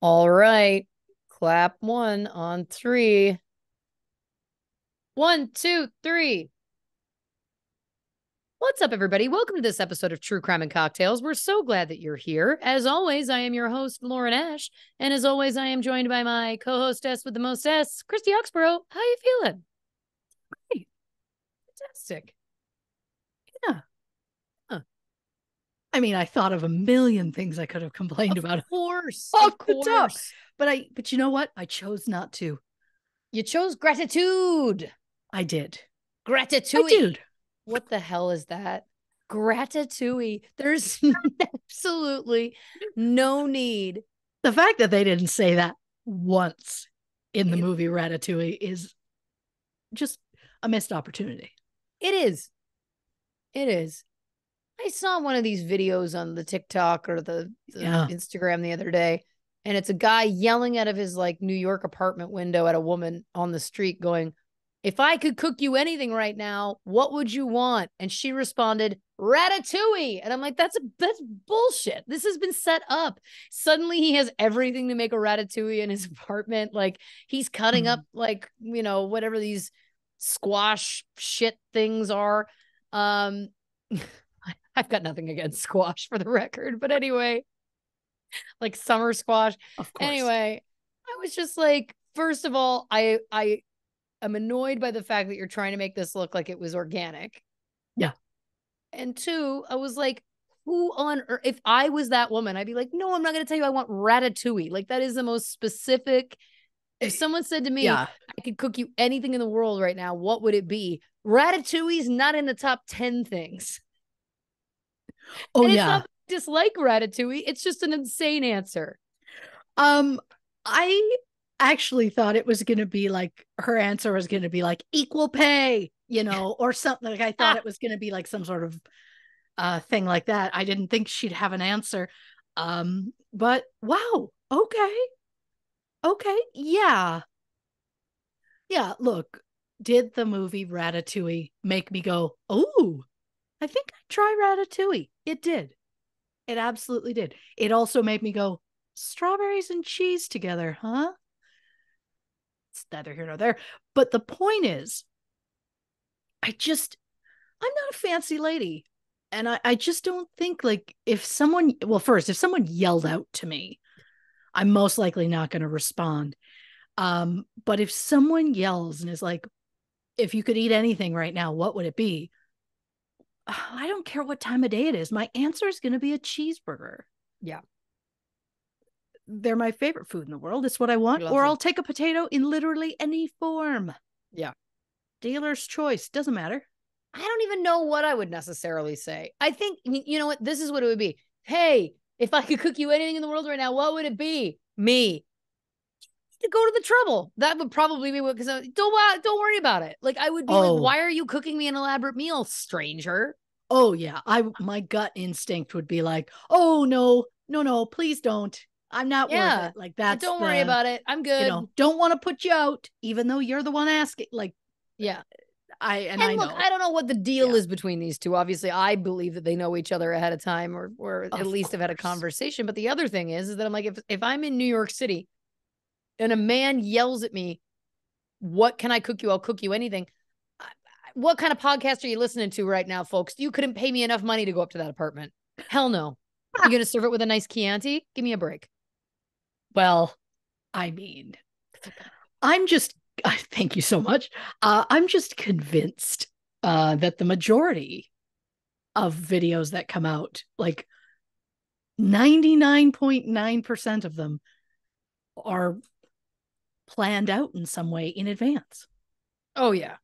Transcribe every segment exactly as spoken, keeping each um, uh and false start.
All right. Clap one on three. One, two, three. What's up, everybody? Welcome to this episode of True Crime and Cocktails. We're so glad that you're here. As always, I am your host, Lauren Ash. And as always, I am joined by my co-hostess with the most S, Christy Oxborrow. How are you feeling? Great. Fantastic. Yeah. Huh. I mean, I thought of a million things I could have complained of about. Of course. Of course. Top. But I, but you know what? I chose not to. You chose gratitude. I did. Gratitude. I did. What the hell is that? Gratitude. There's absolutely no need. The fact that they didn't say that once in the it, movie Ratatouille is just a missed opportunity. It is. It is. I saw one of these videos on the TikTok or the, the yeah. Instagram the other day, and it's a guy yelling out of his like New York apartment window at a woman on the street going, "If I could cook you anything right now, what would you want?" And she responded, "Ratatouille." And I'm like, that's, that's bullshit. This has been set up. Suddenly he has everything to make a ratatouille in his apartment. Like he's cutting mm. up like, you know, whatever these squash shit things are. Um, I've got nothing against squash for the record, but anyway, like summer squash. Of course. Anyway, I was just like, first of all, I, I, I'm annoyed by the fact that you're trying to make this look like it was organic. Yeah. And two, I was like, who on earth? If I was that woman, I'd be like, no, I'm not going to tell you I want ratatouille. Like that is the most specific. If someone said to me, yeah. I could cook you anything in the world right now, what would it be? Ratatouille's not in the top ten things. Oh, and yeah. It's not that I dislike ratatouille. It's just an insane answer. Um, I... actually thought it was going to be like, her answer was going to be like equal pay, you know, or something. Like I thought it was going to be like some sort of uh, thing like that. I didn't think she'd have an answer. Um, but wow. Okay. Okay. Yeah. Yeah. Look, did the movie Ratatouille make me go, oh, I think I'd try Ratatouille? It did. It absolutely did. It also made me go, strawberries and cheese together, huh? Neither here nor there. But the point is, I just, I'm not a fancy lady. And I, I just don't think like if someone, well, first, if someone yelled out to me, I'm most likely not going to respond. Um, but if someone yells and is like, if you could eat anything right now, what would it be? I don't care what time of day it is. My answer is going to be a cheeseburger. Yeah. They're my favorite food in the world. It's what I want. Or I'll take a potato in literally any form. Yeah. Dealer's choice. Doesn't matter. I don't even know what I would necessarily say. I think, you know what? This is what it would be. Hey, if I could cook you anything in the world right now, what would it be? Me. To go to the trouble. That would probably be what, because don't, don't worry about it. Like I would be oh. like, why are you cooking me an elaborate meal, stranger? Oh yeah. I, my gut instinct would be like, oh no, no, no, please don't. I'm not yeah. worth it. Like that. Don't the, worry about it. I'm good. You know, don't want to put you out, even though you're the one asking. Like, yeah, I and, and I look, know. I don't know what the deal yeah. is between these two. Obviously, I believe that they know each other ahead of time, or or of at least course. have had a conversation. But the other thing is, is that I'm like, if if I'm in New York City, and a man yells at me, "What can I cook you? I'll cook you anything." What kind of podcast are you listening to right now, folks? You couldn't pay me enough money to go up to that apartment. Hell no. You're gonna serve it with a nice Chianti? Give me a break. Well, I mean, I'm just, uh, thank you so much. Uh, I'm just convinced uh, that the majority of videos that come out, like ninety-nine point nine percent of them are planned out in some way in advance. Oh, yeah.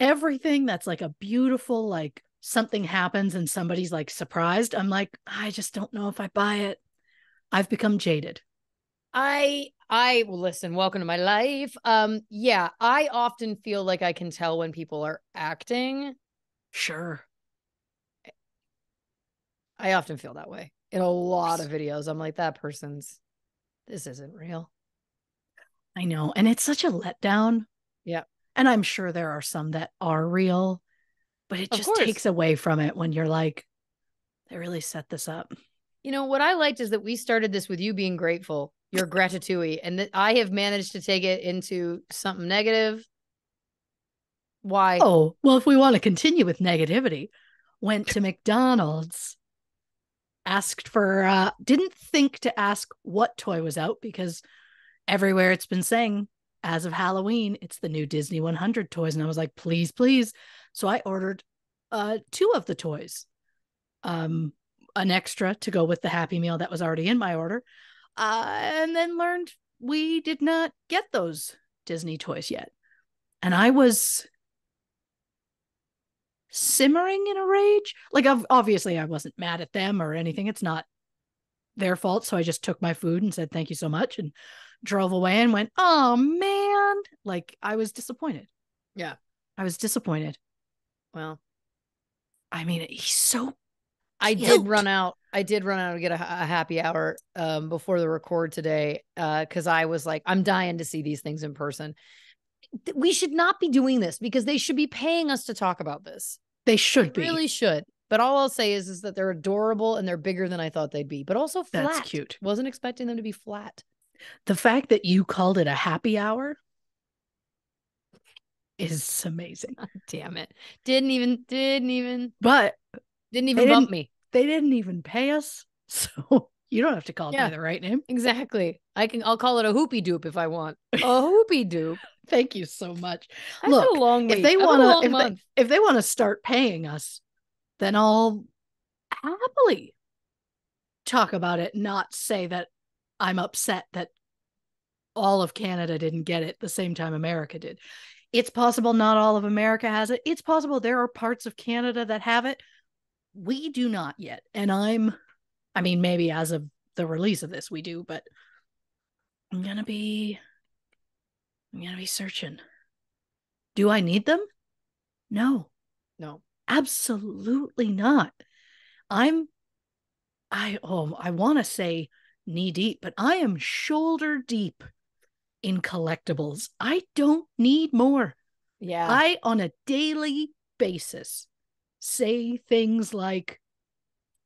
Everything that's like a beautiful, like something happens and somebody's like surprised. I'm like, I just don't know if I buy it. I've become jaded. I, I well, listen, welcome to my life. Um, yeah, I often feel like I can tell when people are acting. Sure. I often feel that way in a lot of videos. I'm like, that person's, this isn't real. I know. And it's such a letdown. Yeah. And I'm sure there are some that are real, but it just takes away from it when you're like, they really set this up. You know, what I liked is that we started this with you being grateful. your gratitude. And th- I have managed to take it into something negative. Why? Oh, well, if we want to continue with negativity, went to McDonald's, asked for, uh, didn't think to ask what toy was out because everywhere it's been saying, as of Halloween, it's the new Disney one hundred toys. And I was like, please, please. So I ordered uh, two of the toys, um, an extra to go with the Happy Meal that was already in my order. Uh, and then learned we did not get those Disney toys yet. And I was simmering in a rage. Like, I've, obviously, I wasn't mad at them or anything. It's not their fault. So I just took my food and said, thank you so much. And drove away and went, oh, man. Like, I was disappointed. Yeah. I was disappointed. Well, I mean, he's so I cute. did run out. I did run out and get a, a happy hour um, before the record today because uh, I was like, I'm dying to see these things in person. We should not be doing this because they should be paying us to talk about this. They should they be. really should. But all I'll say is, is that they're adorable and they're bigger than I thought they'd be, but also flat. That's cute. Wasn't expecting them to be flat. The fact that you called it a happy hour is amazing. God damn it. Didn't even, didn't even. But. Didn't even bump didn't, me. They didn't even pay us. So you don't have to call yeah, it by the right name. Exactly. I can, I'll call it a hoopy doop if I want. A hoopy doop. Thank you so much. That's Look, a long week. If they want to, if they, they want to start paying us, then I'll happily talk about it. Not say that I'm upset that all of Canada didn't get it the same time America did. It's possible not all of America has it. It's possible there are parts of Canada that have it. We do not yet. And I'm, I mean, maybe as of the release of this, we do, but I'm going to be, I'm going to be searching. Do I need them? No, no, absolutely not. I'm, I, oh, I want to say knee deep, but I am shoulder deep in collectibles. I don't need more. Yeah. I, on a daily basis, say things like,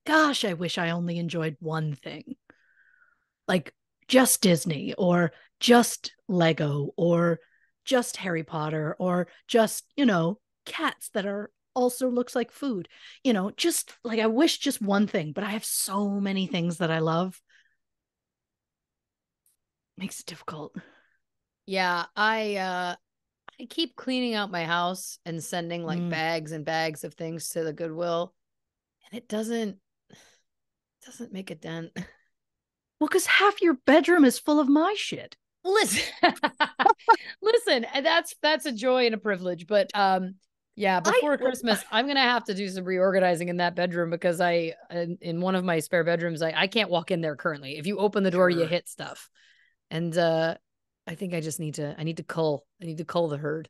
gosh, I wish I only enjoyed one thing. Like just Disney or just Lego or just Harry Potter or just, you know, cats that are also looks like food. You know, just like I wish just one thing, but I have so many things that I love. Makes it difficult. Yeah, I uh I keep cleaning out my house and sending like mm. bags and bags of things to the Goodwill, and it doesn't doesn't make a dent. Well, because half your bedroom is full of my shit. Listen, listen, that's that's a joy and a privilege. But um, yeah, before I, Christmas, well, I'm gonna have to do some reorganizing in that bedroom because I in, in one of my spare bedrooms, I I can't walk in there currently. If you open the door, sure. you hit stuff, and uh. I think I just need to, I need to cull, I need to cull the herd.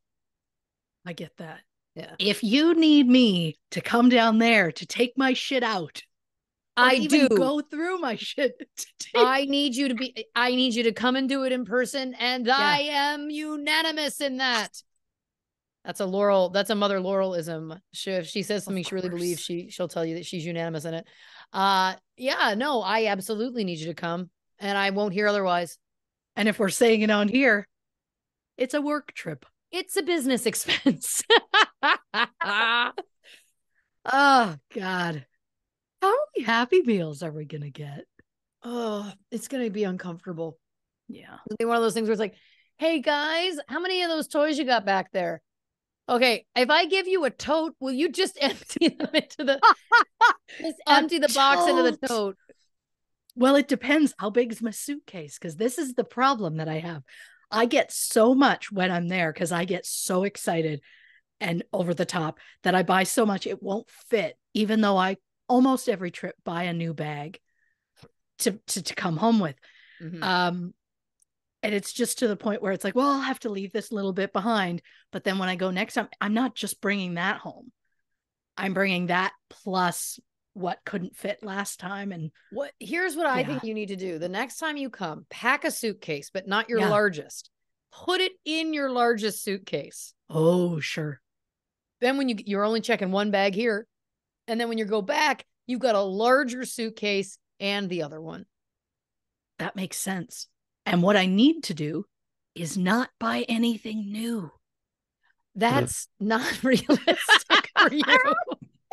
I get that. Yeah. If you need me to come down there to take my shit out, I even do go through my shit. To take- I need you to be, I need you to come and do it in person. And yeah. I am unanimous in that. That's a Laurel. That's a Mother Laurelism. She, if she says something she really believes, she, she'll tell you that she's unanimous in it. Uh, yeah, no, I absolutely need you to come and I won't hear otherwise. And if we're saying it on here, it's a work trip. It's a business expense. Oh, God. How many Happy Meals are we going to get? Oh, it's going to be uncomfortable. Yeah. It'll be one of those things where it's like, hey, guys, how many of those toys you got back there? Okay, if I give you a tote, will you just empty them into the, just empty the box into the tote? Well, it depends how big's my suitcase, because this is the problem that I have. I get so much when I'm there because I get so excited and over the top that I buy so much it won't fit, even though I almost every trip buy a new bag to to, to come home with. Mm-hmm. Um, and it's just to the point where it's like, well, I'll have to leave this little bit behind. But then when I go next time, I'm not just bringing that home. I'm bringing that plus what couldn't fit last time. And what here's what yeah. I think you need to do. The next time you come, pack a suitcase, but not your yeah. largest. Put it in your largest suitcase. Oh, sure. Then when you, you're only checking one bag here. And then when you go back, you've got a larger suitcase and the other one. That makes sense. And what I need to do is not buy anything new. That's mm. not realistic for you.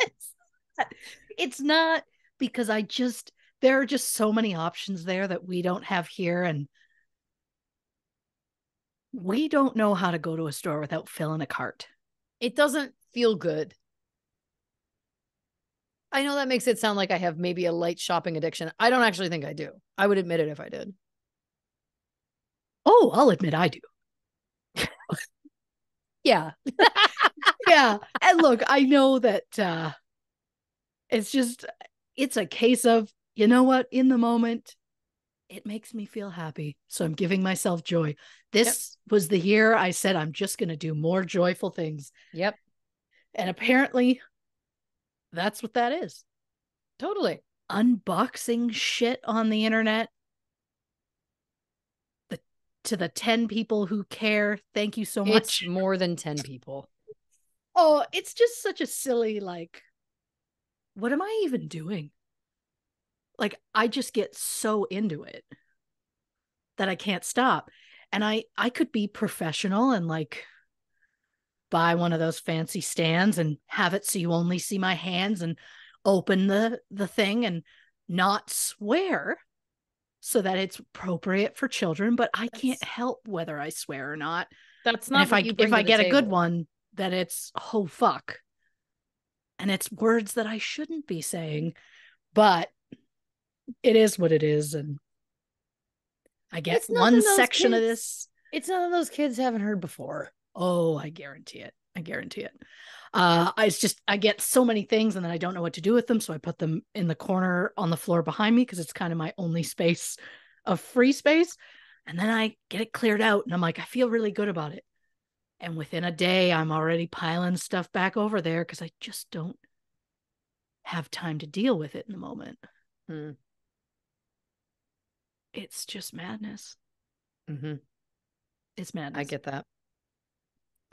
It's not. It's not, because I just, there are just so many options there that we don't have here. And we don't know how to go to a store without filling a cart. It doesn't feel good. I know that makes it sound like I have maybe a light shopping addiction. I don't actually think I do. I would admit it if I did. Oh, I'll admit I do. Yeah. Yeah. And look, I know that uh, it's just, it's a case of, you know what, in the moment, it makes me feel happy. So I'm giving myself joy. This yep. was the year I said, I'm just going to do more joyful things. Yep. And apparently... that's what that is. Totally. Unboxing shit on the internet. The, to the ten people who care, thank you so much. It's more than ten people. Oh, it's just such a silly, like, what am I even doing? Like, I just get so into it that I can't stop. And I, I could be professional and like, buy one of those fancy stands and have it so you only see my hands and open the, the thing and not swear so that it's appropriate for children. But I can't that's, help whether I swear or not. That's not if I if I get table. a good one, that it's, oh, fuck. And it's words that I shouldn't be saying. But it is what it is. And I get one section kids, of this. It's none of those kids haven't heard before. Oh, I guarantee it. I guarantee it. Uh, I, it's just, I get so many things and then I don't know what to do with them. So I put them in the corner on the floor behind me because it's kind of my only space of free space. And then I get it cleared out and I'm like, I feel really good about it. And within a day, I'm already piling stuff back over there because I just don't have time to deal with it in the moment. Hmm. It's just madness. Mm-hmm. It's madness. I get that.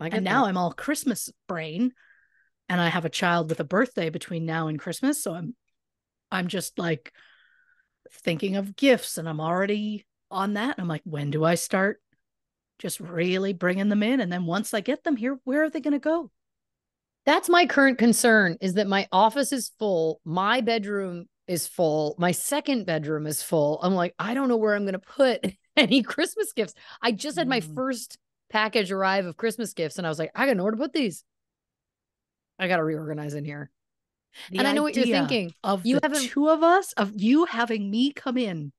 And that. Now I'm all Christmas brain and I have a child with a birthday between now and Christmas. So I'm, I'm just like thinking of gifts and I'm already on that. And I'm like, when do I start just really bringing them in? And then once I get them here, where are they going to go? That's my current concern, is that my office is full. My bedroom is full. My second bedroom is full. I'm like, I don't know where I'm going to put any Christmas gifts. I just had my mm. first package arrive of Christmas gifts. And I was like, I got nowhere to put these. I got to reorganize in here. The and I know what you're thinking of you having two of us, of you having me come in.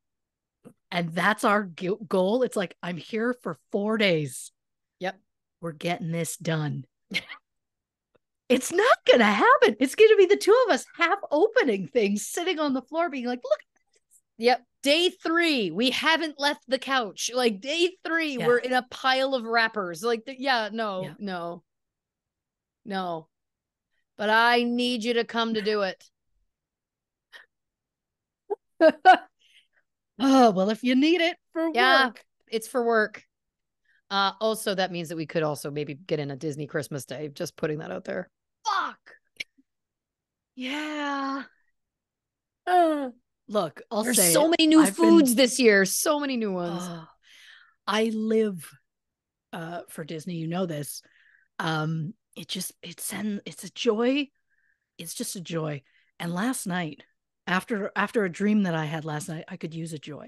And that's our goal. It's like, I'm here for four days. Yep. We're getting this done. It's not going to happen. It's going to be the two of us half opening things, sitting on the floor being like, look. Yep. Day three, we haven't left the couch. Like day three, yeah. we're in a pile of wrappers. Like, yeah, no, yeah. no, no. But I need you to come to do it. Oh, well, if you need it for yeah, work. It's for work. Uh, also, that means that we could also maybe get in a Disney Christmas Day. Just putting that out there. Fuck. Yeah. Uh. Look, I'll There's say so it. many new I've foods been... this year. So many new ones. Uh, I live uh, for Disney. You know this. Um, it just, it's, an, it's a joy. It's just a joy. And last night, after after a dream that I had last night, I could use a joy.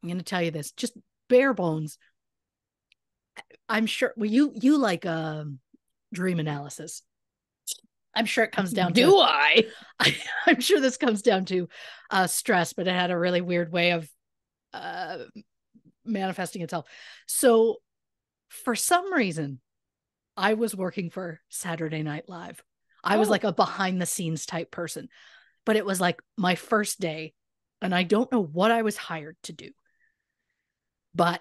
I'm going to tell you this. Just bare bones. I'm sure, well, you, you like uh, dream analysis. I'm sure it comes down to... Do I? I? I'm sure this comes down to uh, stress, but it had a really weird way of uh, manifesting itself. So for some reason, I was working for Saturday Night Live. I oh. was like a behind-the-scenes type person, but it was like my first day, and I don't know what I was hired to do. But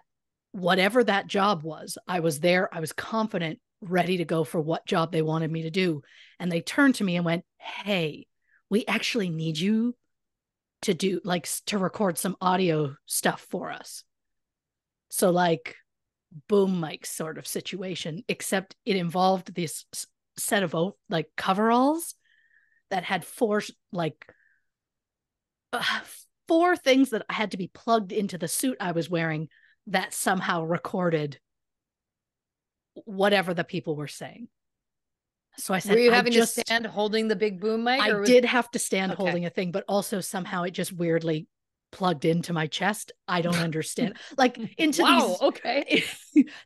whatever that job was, I was there. I was confident, ready to go for what job they wanted me to do. And they turned to me and went, hey, we actually need you to do like to record some audio stuff for us. So like boom mic sort of situation, except it involved this set of like coveralls that had four like uh, four things that had to be plugged into the suit I was wearing that somehow recorded whatever the people were saying. So I said, were you having just, to stand holding the big boom mic? I was... did have to stand okay. holding a thing, but also somehow it just weirdly plugged into my chest. I don't understand. Like into wow, these. Okay.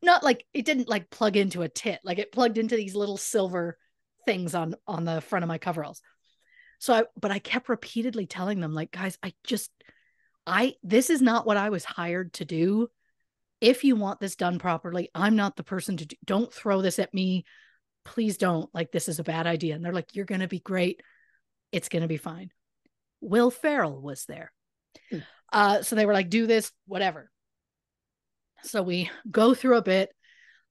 Not like it didn't like plug into a tit. Like it plugged into these little silver things on, on the front of my coveralls. So I, but I kept repeatedly telling them like, guys, I just, I, this is not what I was hired to do. If you want this done properly, I'm not the person to do, don't throw this at me. Please don't, like, this is a bad idea. And they're like, you're going to be great. It's going to be fine. Will Ferrell was there. Hmm. Uh, so they were like, do this, whatever. So we go through a bit.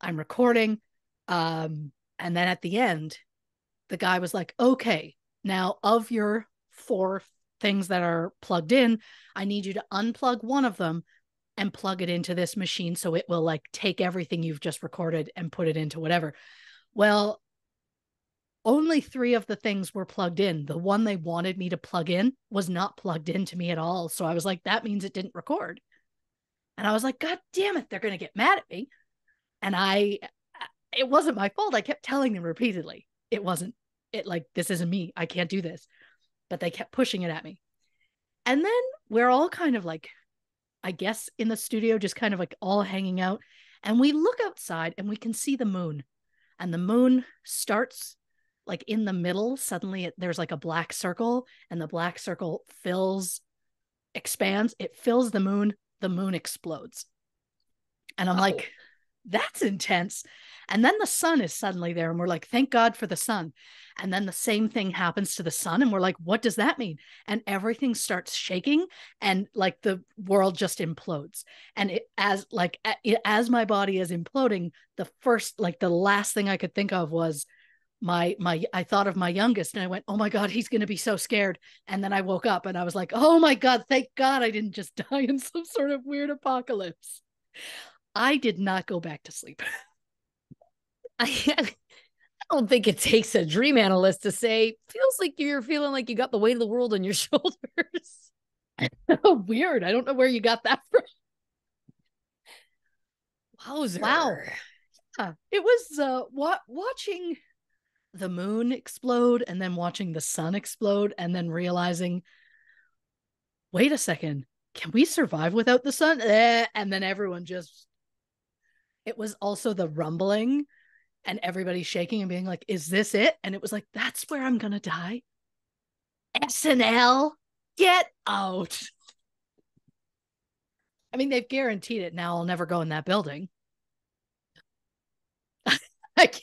I'm recording. Um, and then at the end, the guy was like, okay, now of your four things that are plugged in, I need you to unplug one of them and plug it into this machine. So it will like take everything you've just recorded and put it into whatever. Well, only three of the things were plugged in. The one they wanted me to plug in was not plugged into me at all. So I was like, that means it didn't record. And I was like, God damn it, they're going to get mad at me. And I, it wasn't my fault. I kept telling them repeatedly. It wasn't it like, this isn't me. I can't do this. But they kept pushing it at me. And then we're all kind of like, I guess in the studio, just kind of like all hanging out. And we look outside and we can see the moon. And the moon starts like in the middle. Suddenly it, there's like a black circle, and the black circle fills, expands. It fills the moon. The moon explodes. And I'm oh. like, that's intense. And then the sun is suddenly there. And we're like, thank God for the sun. And then the same thing happens to the sun. And we're like, what does that mean? And everything starts shaking. And like the world just implodes. And it, as like, it, as my body is imploding, the first, like the last thing I could think of was my, my, I thought of my youngest, and I went, oh my God, he's going to be so scared. And then I woke up and I was like, oh my God, thank God I didn't just die in some sort of weird apocalypse. I did not go back to sleep. I don't think it takes a dream analyst to say, feels like you're feeling like you got the weight of the world on your shoulders. Weird. I don't know where you got that from. Wowzer. Wow. Yeah. It was uh, wa- watching the moon explode and then watching the sun explode and then realizing, wait a second, can we survive without the sun? Eh, and then everyone just, it was also the rumbling. And everybody shaking and being like, is this it? And it was like, that's where I'm going to die. S N L, get out. I mean, they've guaranteed it now. I'll never go in that building. I can't,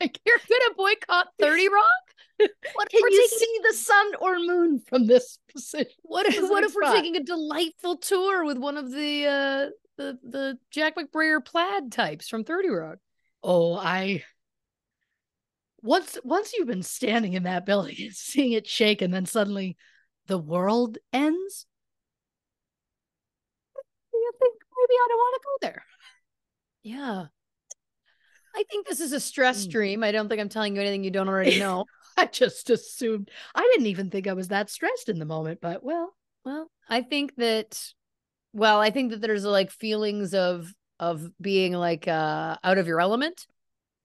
I can't. You're going to boycott thirty Rock? What Can you taking... see the sun or moon from this position? What if, what if we're taking a delightful tour with one of the, uh, the, the Jack McBrayer plaid types from thirty Rock? Oh, I, once, once you've been standing in that building and seeing it shake and then suddenly the world ends, you think maybe I don't want to go there. Yeah. I think this is a stress dream. I don't think I'm telling you anything you don't already know. I just assumed. I didn't even think I was that stressed in the moment, but well, well, I think that, well, I think that there's like feelings of, of being like uh, out of your element.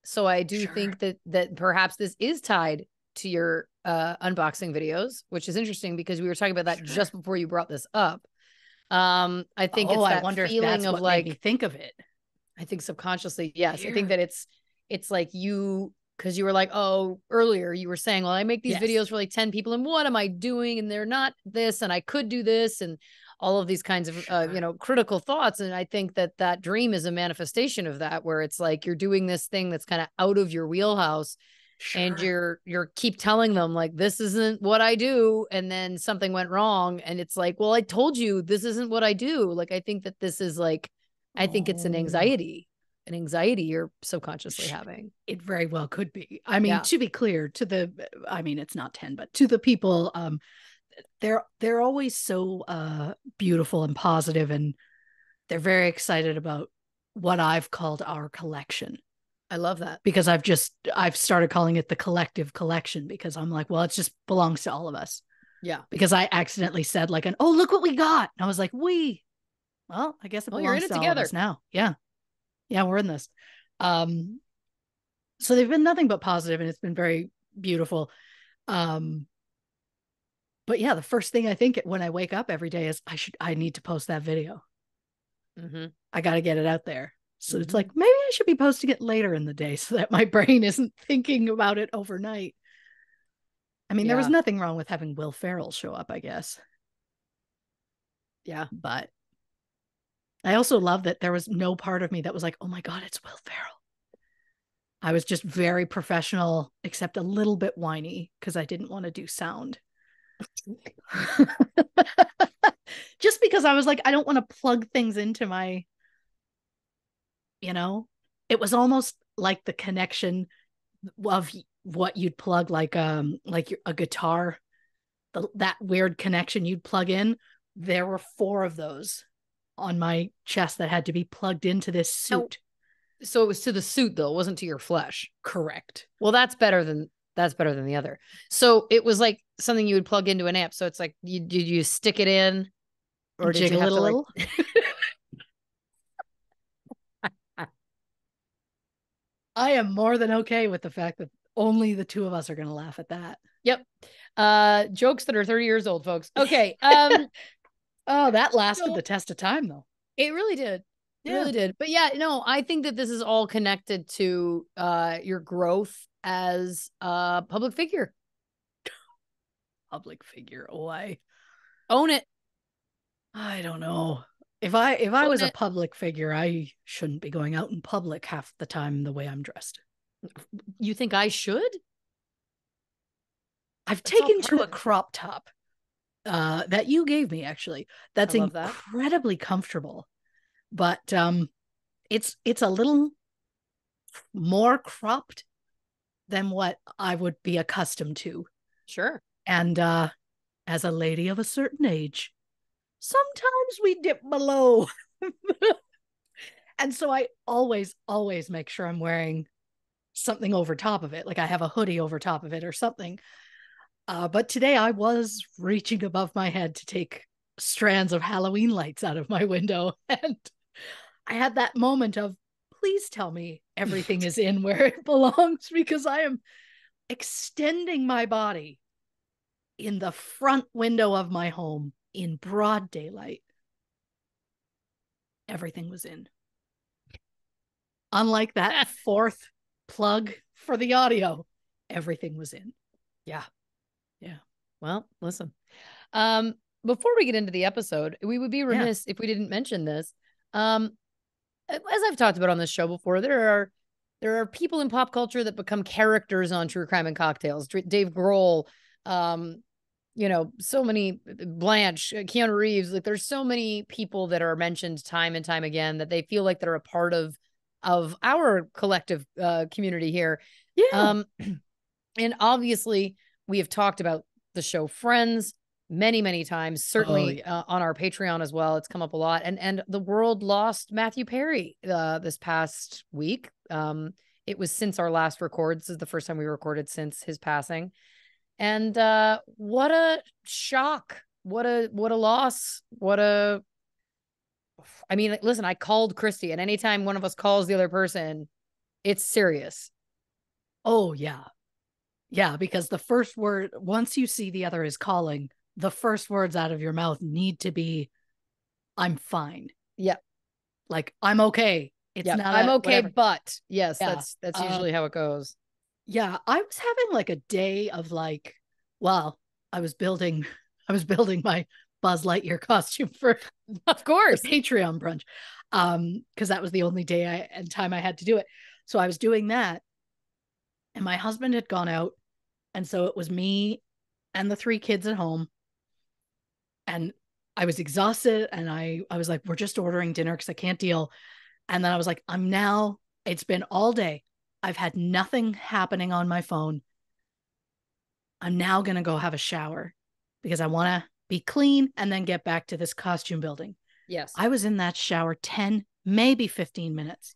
So I do sure. think that that perhaps this is tied to your uh, unboxing videos, which is interesting because we were talking about that sure. just before you brought this up. Um, I think oh, it's that I wonder feeling if that's of what like, made me think of it. I think subconsciously, yes. Here. I think that it's, it's like you, cause you were like, oh, earlier you were saying, well, I make these yes. videos for like ten people and what am I doing? And they're not this, and I could do this. And all of these kinds of, uh, you know, critical thoughts. And I think that that dream is a manifestation of that, where it's like, you're doing this thing that's kind of out of your wheelhouse sure. and you're, you're keep telling them like, this isn't what I do. And then something went wrong. And it's like, well, I told you this isn't what I do. Like, I think that this is like, I think oh. it's an anxiety, an anxiety you're subconsciously having. It very well could be. I mean, yeah. to be clear to the, I mean, it's not ten, but to the people, um, they're they're always so uh beautiful and positive, and they're very excited about what I've called our collection. I love that, because I've just I've started calling it the collective collection, because I'm like, well, it just belongs to all of us. Yeah. Because I accidentally said like an, oh, look what we got. And I was like, we, well, I guess it oh, belongs you're in it to together. All of us now. Yeah. Yeah. We're in this. Um, so they've been nothing but positive and it's been very beautiful. Um, but yeah, the first thing I think when I wake up every day is I should, I need to post that video. Mm-hmm. I got to get it out there. So mm-hmm. it's like, maybe I should be posting it later in the day so that my brain isn't thinking about it overnight. I mean, yeah. there was nothing wrong with having Will Ferrell show up, I guess. Yeah. But I also love that there was no part of me that was like, oh my God, it's Will Ferrell. I was just very professional, except a little bit whiny because I didn't want to do sound. Just because I was like, I don't want to plug things into my, you know, it was almost like the connection of what you'd plug, like um like a guitar, the, that weird connection you'd plug in. There were four of those on my chest that had to be plugged into this suit. So, so it was to the suit though, it wasn't to your flesh. Correct. Well, that's better than That's better than the other. So it was like something you would plug into an app. So it's like, you, did you stick it in? Or did you have to like... I am more than okay with the fact that only the two of us are going to laugh at that. Yep. Uh, jokes that are thirty years old, folks. Okay. Um, oh, that lasted so, the test of time, though. It really did. It yeah. really did. But yeah, no, I think that this is all connected to uh, your growth as a public figure. Public figure. Oh, I own it. I don't know. If I if I own was it. a public figure, I shouldn't be going out in public half the time the way I'm dressed. You think I should? I've that's taken to a crop top uh, that you gave me, actually. That's incredibly that. comfortable. But um, it's it's a little more cropped than what I would be accustomed to. Sure. And uh, as a lady of a certain age, sometimes we dip below. And so I always, always make sure I'm wearing something over top of it. Like I have a hoodie over top of it or something. Uh, but today I was reaching above my head to take strands of Halloween lights out of my window. And I had that moment of, please tell me everything is in where it belongs, because I am extending my body in the front window of my home in broad daylight. Everything was in. Unlike that fourth plug for the audio, everything was in. Yeah. Yeah. Well, listen, um, before we get into the episode, we would be remiss yeah. if we didn't mention this. Um, As I've talked about on this show before, there are there are people in pop culture that become characters on True Crime and Cocktails. Dave Grohl, um, you know, so many, Blanche, Keanu Reeves. Like, there's so many people that are mentioned time and time again that they feel like they're a part of of our collective uh, community here. Yeah. Um, and obviously, we have talked about the show Friends many, many times, certainly oh, yeah. uh, on our Patreon as well. It's come up a lot. And and the world lost Matthew Perry uh, this past week. Um, it was since our last record. This is the first time we recorded since his passing. And uh, what a shock. What a what a loss. What a... I mean, listen, I called Christy, and anytime one of us calls the other person, it's serious. Oh, yeah. Yeah, because the first word, once you see the other is calling, the first words out of your mouth need to be, I'm fine. Yeah. Like, I'm okay. It's yep. not I'm a, okay, whatever. But yes, yeah. that's that's usually um, how it goes. Yeah. I was having like a day of like, well, I was building, I was building my Buzz Lightyear costume for of course Patreon brunch. Um, because that was the only day I and time I had to do it. So I was doing that. And my husband had gone out. And so it was me and the three kids at home. And I was exhausted, and I, I was like, we're just ordering dinner because I can't deal. And then I was like, I'm now, it's been all day. I've had nothing happening on my phone. I'm now going to go have a shower because I want to be clean and then get back to this costume building. Yes. I was in that shower ten, maybe fifteen minutes.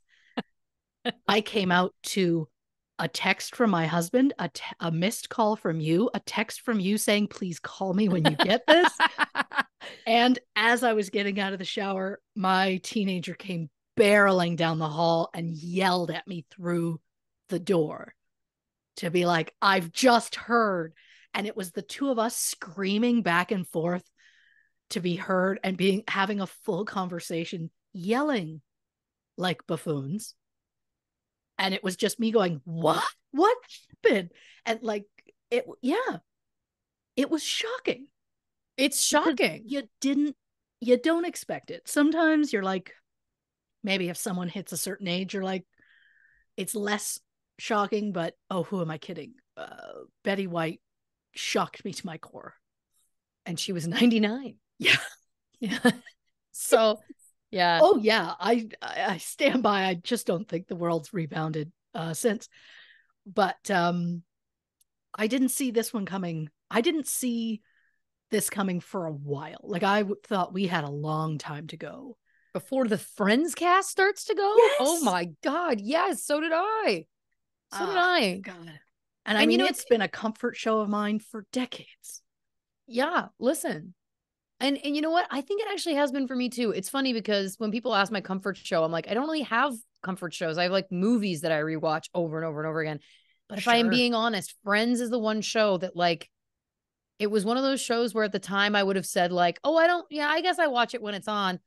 I came out to a text from my husband, a, t- a missed call from you, a text from you saying, please call me when you get this. And as I was getting out of the shower, my teenager came barreling down the hall and yelled at me through the door to be like, I've just heard. And it was the two of us screaming back and forth to be heard and being having a full conversation, yelling like buffoons. And it was just me going, what? What happened? And like, it, yeah, it was shocking. It's shocking. You didn't, you don't expect it. Sometimes you're like, maybe if someone hits a certain age, you're like, it's less shocking, but oh, who am I kidding? Uh, Betty White shocked me to my core. And she was ninety-nine. Yeah. Yeah. So... Yeah. Oh, yeah. I I stand by. I just don't think the world's rebounded uh, since. But um, I didn't see this one coming. I didn't see this coming for a while. Like, I w- thought we had a long time to go. Before the Friends cast starts to go? Yes. Oh, my God. Yes. So did I. So oh, did I. God. And I and mean, you know, it's, it's been a comfort show of mine for decades. Yeah. Listen. And and you know what? I think it actually has been for me too. It's funny because when people ask my comfort show, I'm like, I don't really have comfort shows. I have like movies that I rewatch over and over and over again. But sure. If I am being honest, Friends is the one show that like, it was one of those shows where at the time I would have said like, oh, I don't, yeah, I guess I watch it when it's on.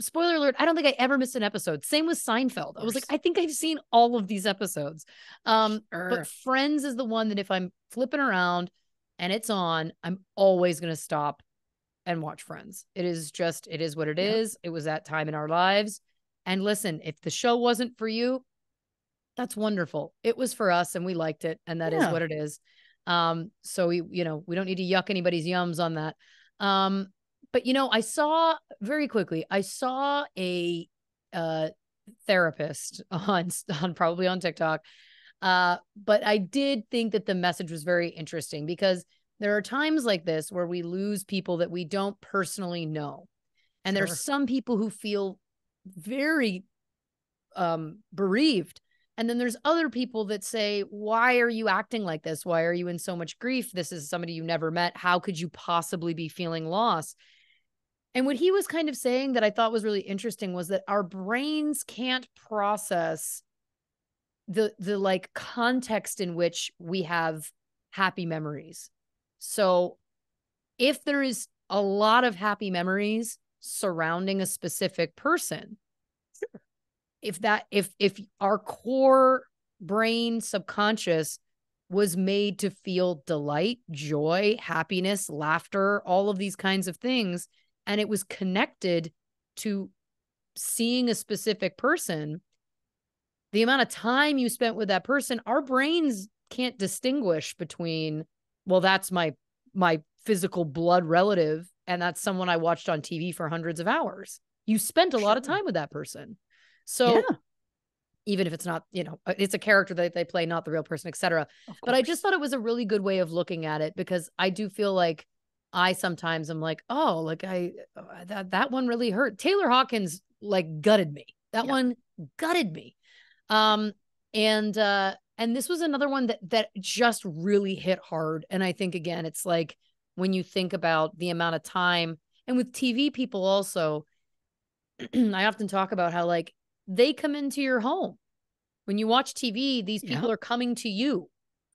Spoiler alert, I don't think I ever missed an episode. Same with Seinfeld. I was like, I think I've seen all of these episodes. Um, sure. But Friends is the one that if I'm flipping around and it's on, I'm always going to stop and watch Friends. It is just, it is what it is. Yeah. It was that time in our lives. And listen, if the show wasn't for you, that's wonderful. It was for us and we liked it. And that yeah. is what it is. Um, so we, you know, we don't need to yuck anybody's yums on that. Um, but you know, I saw very quickly, I saw a, uh, therapist on, on probably on TikTok. Uh, but I did think that the message was very interesting because there are times like this where we lose people that we don't personally know. And sure. There's some people who feel very um, bereaved. And then there's other people that say, why are you acting like this? Why are you in so much grief? This is somebody you never met. How could you possibly be feeling loss? And what he was kind of saying that I thought was really interesting was that our brains can't process the, the like context in which we have happy memories. So if there is a lot of happy memories surrounding a specific person, sure. if that, if, if our core brain subconscious was made to feel delight, joy, happiness, laughter, all of these kinds of things, and it was connected to seeing a specific person, the amount of time you spent with that person, our brains can't distinguish between, well, that's my my physical blood relative, and that's someone I watched on T V for hundreds of hours. You spent a sure. lot of time with that person. So yeah. even if it's not, you know, it's a character that they play, not the real person, et cetera. But I just thought it was a really good way of looking at it because I do feel like I sometimes I'm like, oh, like I, that, that one really hurt. Taylor Hawkins like gutted me. That yeah. one gutted me. Um, and, uh, And this was another one that that just really hit hard. And I think, again, it's like when you think about the amount of time and with T V people also, I often talk about how like they come into your home. When you watch T V, these people yeah. are coming to you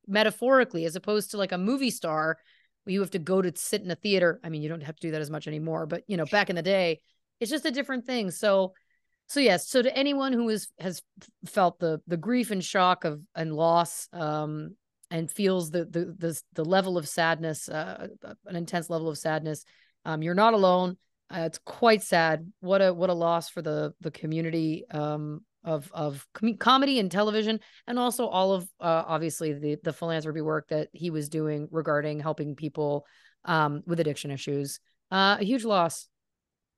metaphorically, as opposed to like a movie star where you have to go to sit in a theater. I mean, you don't have to do that as much anymore, but, you know, back in the day, it's just a different thing. So So, yes, so to anyone who is, has felt the the grief and shock of and loss um, and feels the, the the the level of sadness, uh, an intense level of sadness, um, you're not alone. Uh, it's quite sad. What a what a loss for the the community um, of of com- comedy and television, and also all of, uh, obviously, the, the philanthropy work that he was doing regarding helping people um, with addiction issues. Uh, a huge loss.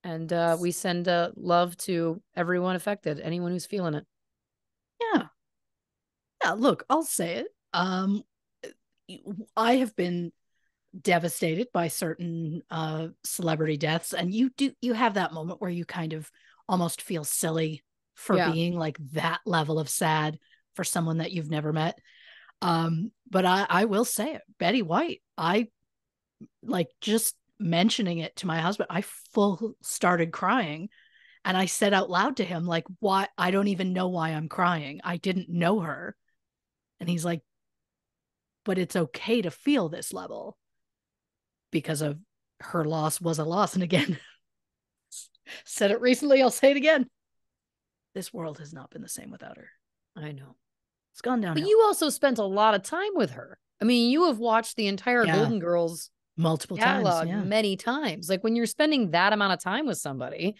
And uh, we send uh, love to everyone affected, anyone who's feeling it. Yeah. Yeah, look, I'll say it. Um, I have been devastated by certain uh, celebrity deaths. And you do, you have that moment where you kind of almost feel silly for yeah. being like that level of sad for someone that you've never met. Um, but I, I will say it, Betty White, I like just mentioning it to my husband, I full started crying. And I said out loud to him, like, why? I don't even know why I'm crying. I didn't know her. And he's like, but it's okay to feel this level because of her loss was a loss. And again, said it recently, I'll say it again. This world has not been the same without her. I know. It's gone down. But you also spent a lot of time with her. I mean, you have watched the entire yeah. Golden Girls multiple catalog times, yeah. many times. Like when you're spending that amount of time with somebody,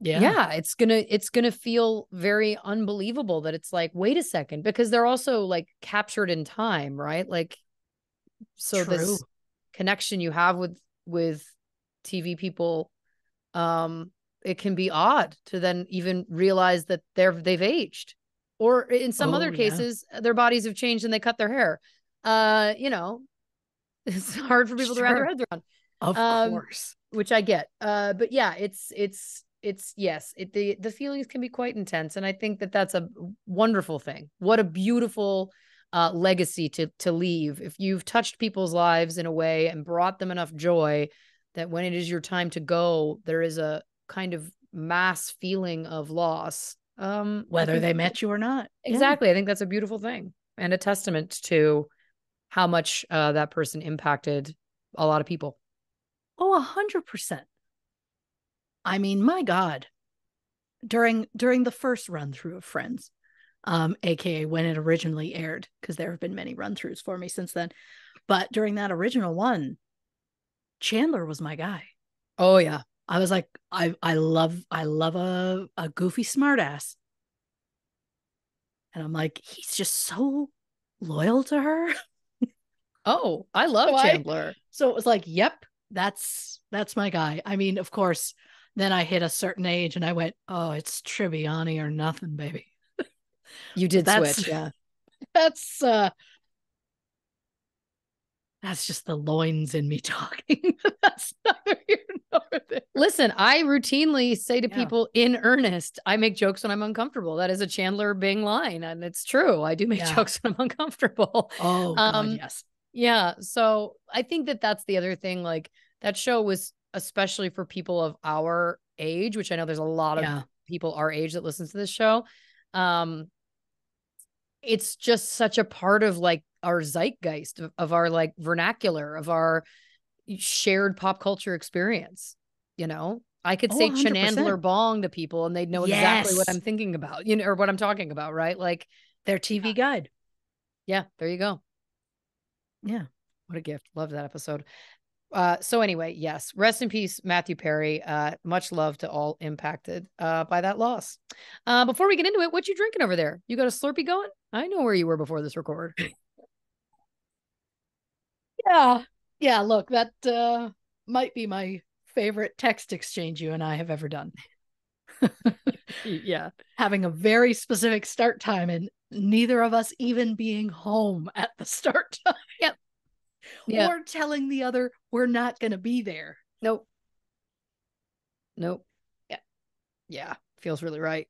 yeah, yeah, it's gonna it's gonna feel very unbelievable that it's like, wait a second, because they're also like captured in time, right? Like, so True. This connection you have with with T V people, um, it can be odd to then even realize that they're they've aged. Or in some oh, other cases, yeah. their bodies have changed and they cut their hair. Uh, you know, it's hard for people sure. to wrap their heads around. Of um, course, which I get. Uh, but yeah, it's it's it's yes, it, the the feelings can be quite intense, and I think that that's a wonderful thing. What a beautiful uh, legacy to to leave if you've touched people's lives in a way and brought them enough joy that when it is your time to go, there is a kind of mass feeling of loss. Um, whether they met you or not. Exactly. Yeah. I think that's a beautiful thing and a testament to how much uh, that person impacted a lot of people. Oh, a hundred percent. I mean, my God, during, during the first run through of Friends, um, A K A when it originally aired, because there have been many run throughs for me since then. But during that original one, Chandler was my guy. Oh yeah. I was like, I I love I love a, a goofy smartass. And I'm like, he's just so loyal to her. Oh, I love so Chandler. I, so it was like, yep, that's that's my guy. I mean, of course, then I hit a certain age and I went, oh, it's Tribbiani or nothing, baby. You did switch, yeah. That's uh That's just the loins in me talking. That's neither here nor there. Listen, I routinely say to yeah. people in earnest, I make jokes when I'm uncomfortable. That is a Chandler Bing line. And it's true. I do make yeah. jokes when I'm uncomfortable. Oh, um, God, yes. Yeah. So I think that that's the other thing. Like that show was especially for people of our age, which I know there's a lot yeah. of people our age that listen to this show. Um, it's just such a part of like our zeitgeist of, of our like vernacular of our shared pop culture experience. You know, I could oh, say one hundred percent. Chandler Bong to people and they'd know yes. exactly what I'm thinking about, you know, or what I'm talking about. Right. Like their T V yeah. guide. Yeah. There you go. Yeah. What a gift. Love that episode. Uh, so anyway, yes. Rest in peace, Matthew Perry. Uh, much love to all impacted uh, by that loss. Uh, before we get into it, what you drinking over there? You got a Slurpee going? I know where you were before this record. Yeah. Yeah. Look, that uh, might be my favorite text exchange you and I have ever done. Yeah. Having a very specific start time and neither of us even being home at the start time. Yep. Yep. Or telling the other, we're not going to be there. Nope. Nope. Yeah. Yeah. Feels really right.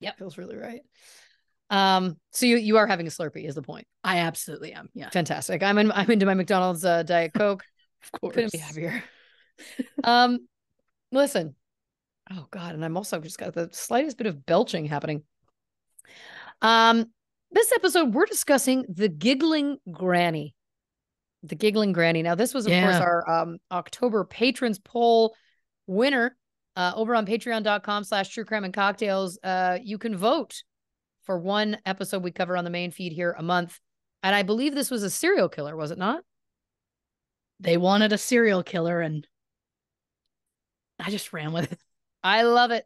Yeah. Feels really right. Um, so you, you are having a Slurpee is the point. I absolutely am. Yeah. Fantastic. I'm in, I'm into my McDonald's, uh, Diet Coke. Of course. Couldn't be happier. um, listen, oh God. And I'm also just got the slightest bit of belching happening. Um, this episode, we're discussing the giggling granny, the giggling granny. Now this was of yeah. course our, um, October patrons poll winner, uh, over on patreon.com slash true crime and cocktails. Uh, you can vote for one episode we cover on the main feed here a month. And I believe this was a serial killer, was it not? They wanted a serial killer and I just ran with it. I love it.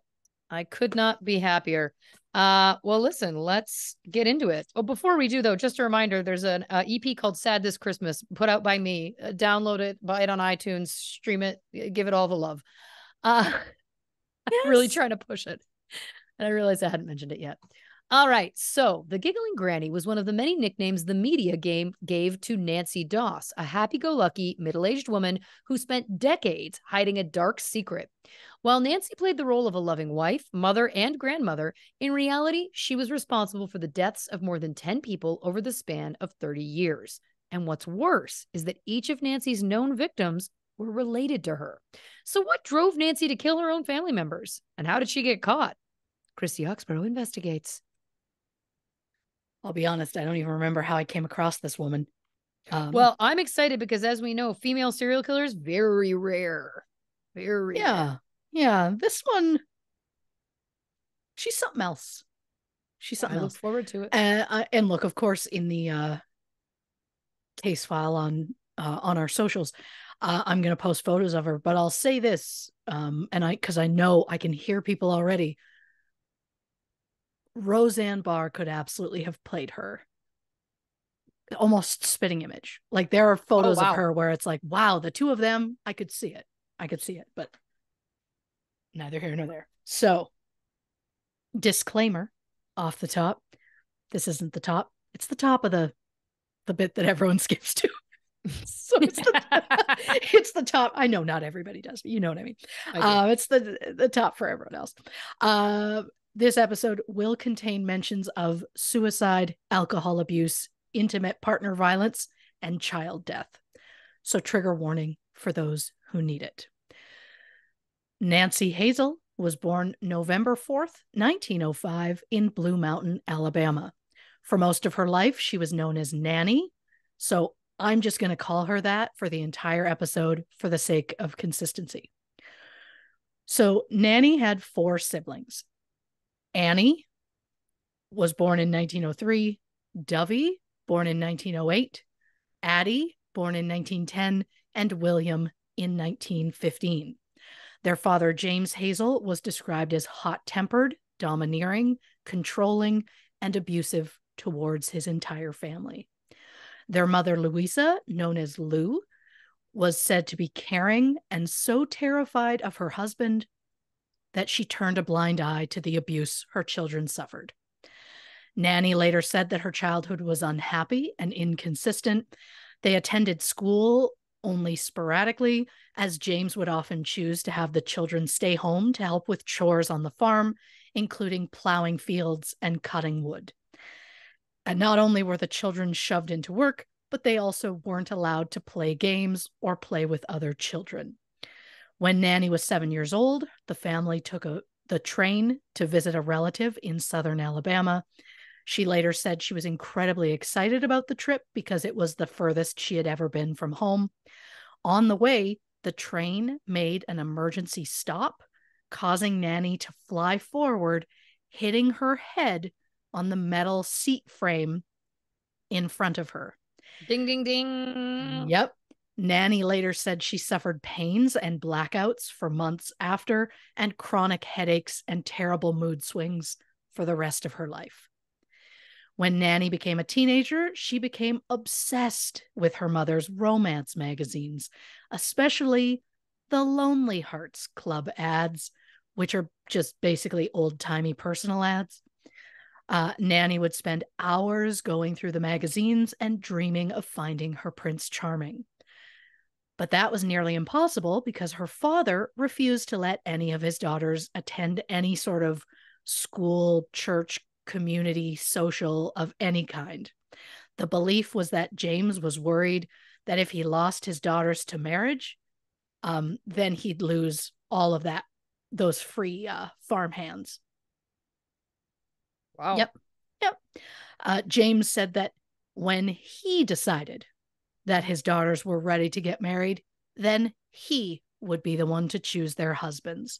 I could not be happier. Uh, well, listen, let's get into it. Oh, before we do though, just a reminder, there's an uh, E P called Sad This Christmas put out by me. Uh, download it, buy it on iTunes, stream it, give it all the love. Uh, yes. I'm really trying to push it. And I realized I hadn't mentioned it yet. All right. So the giggling granny was one of the many nicknames the media game gave to Nancy Doss, a happy-go-lucky middle-aged woman who spent decades hiding a dark secret. While Nancy played the role of a loving wife, mother, and grandmother, in reality, she was responsible for the deaths of more than ten people over the span of thirty years. And what's worse is that each of Nancy's known victims were related to her. So what drove Nancy to kill her own family members? And how did she get caught? Christy Oxborrow investigates. I'll be honest, I don't even remember how I came across this woman. Um, well, I'm excited because, as we know, female serial killers, very rare. Very yeah, rare. Yeah. This one, she's something else. She's something I else. I look forward to it. Uh, and look, of course, in the uh, case file on uh, on our socials, uh, I'm going to post photos of her. But I'll say this, um, and I because I know I can hear people already. Roseanne Barr could absolutely have played her. Almost spitting image. Like, there are photos oh, wow. of her where it's like, wow, the two of them, I could see it. I could see it, but neither here nor there. So, disclaimer off the top. This isn't the top. It's the top of the the bit that everyone skips to. So it's the, it's the top. I know not everybody does, but you know what I mean. I uh, it's the the top for everyone else. Uh, This episode will contain mentions of suicide, alcohol abuse, intimate partner violence, and child death. So trigger warning for those who need it. Nancy Hazel was born November fourth, nineteen oh five in Blue Mountain, Alabama. For most of her life, she was known as Nannie. So I'm just going to call her that for the entire episode for the sake of consistency. So Nannie had four siblings. Annie was born in nineteen oh three, Dovey, born in nineteen oh eight, Addie, born in nineteen ten, and William in nineteen fifteen. Their father, James Hazel, was described as hot-tempered, domineering, controlling, and abusive towards his entire family. Their mother, Louisa, known as Lou, was said to be caring and so terrified of her husband that she turned a blind eye to the abuse her children suffered. Nannie later said that her childhood was unhappy and inconsistent. They attended school only sporadically, as James would often choose to have the children stay home to help with chores on the farm, including plowing fields and cutting wood. And not only were the children shoved into work, but they also weren't allowed to play games or play with other children. When Nannie was seven years old, the family took a, the train to visit a relative in southern Alabama. She later said she was incredibly excited about the trip because it was the furthest she had ever been from home. On the way, the train made an emergency stop, causing Nannie to fly forward, hitting her head on the metal seat frame in front of her. Ding, ding, ding. Yep. Nannie later said she suffered pains and blackouts for months after, and chronic headaches and terrible mood swings for the rest of her life. When Nannie became a teenager, she became obsessed with her mother's romance magazines, especially the Lonely Hearts Club ads, which are just basically old-timey personal ads. Uh, Nannie would spend hours going through the magazines and dreaming of finding her Prince Charming. But that was nearly impossible because her father refused to let any of his daughters attend any sort of school, church, community, social of any kind. The belief was that James was worried that if he lost his daughters to marriage, um, then he'd lose all of that, those free uh, farm hands. Wow. Yep. Yep. Uh, James said that when he decided that his daughters were ready to get married, then he would be the one to choose their husbands.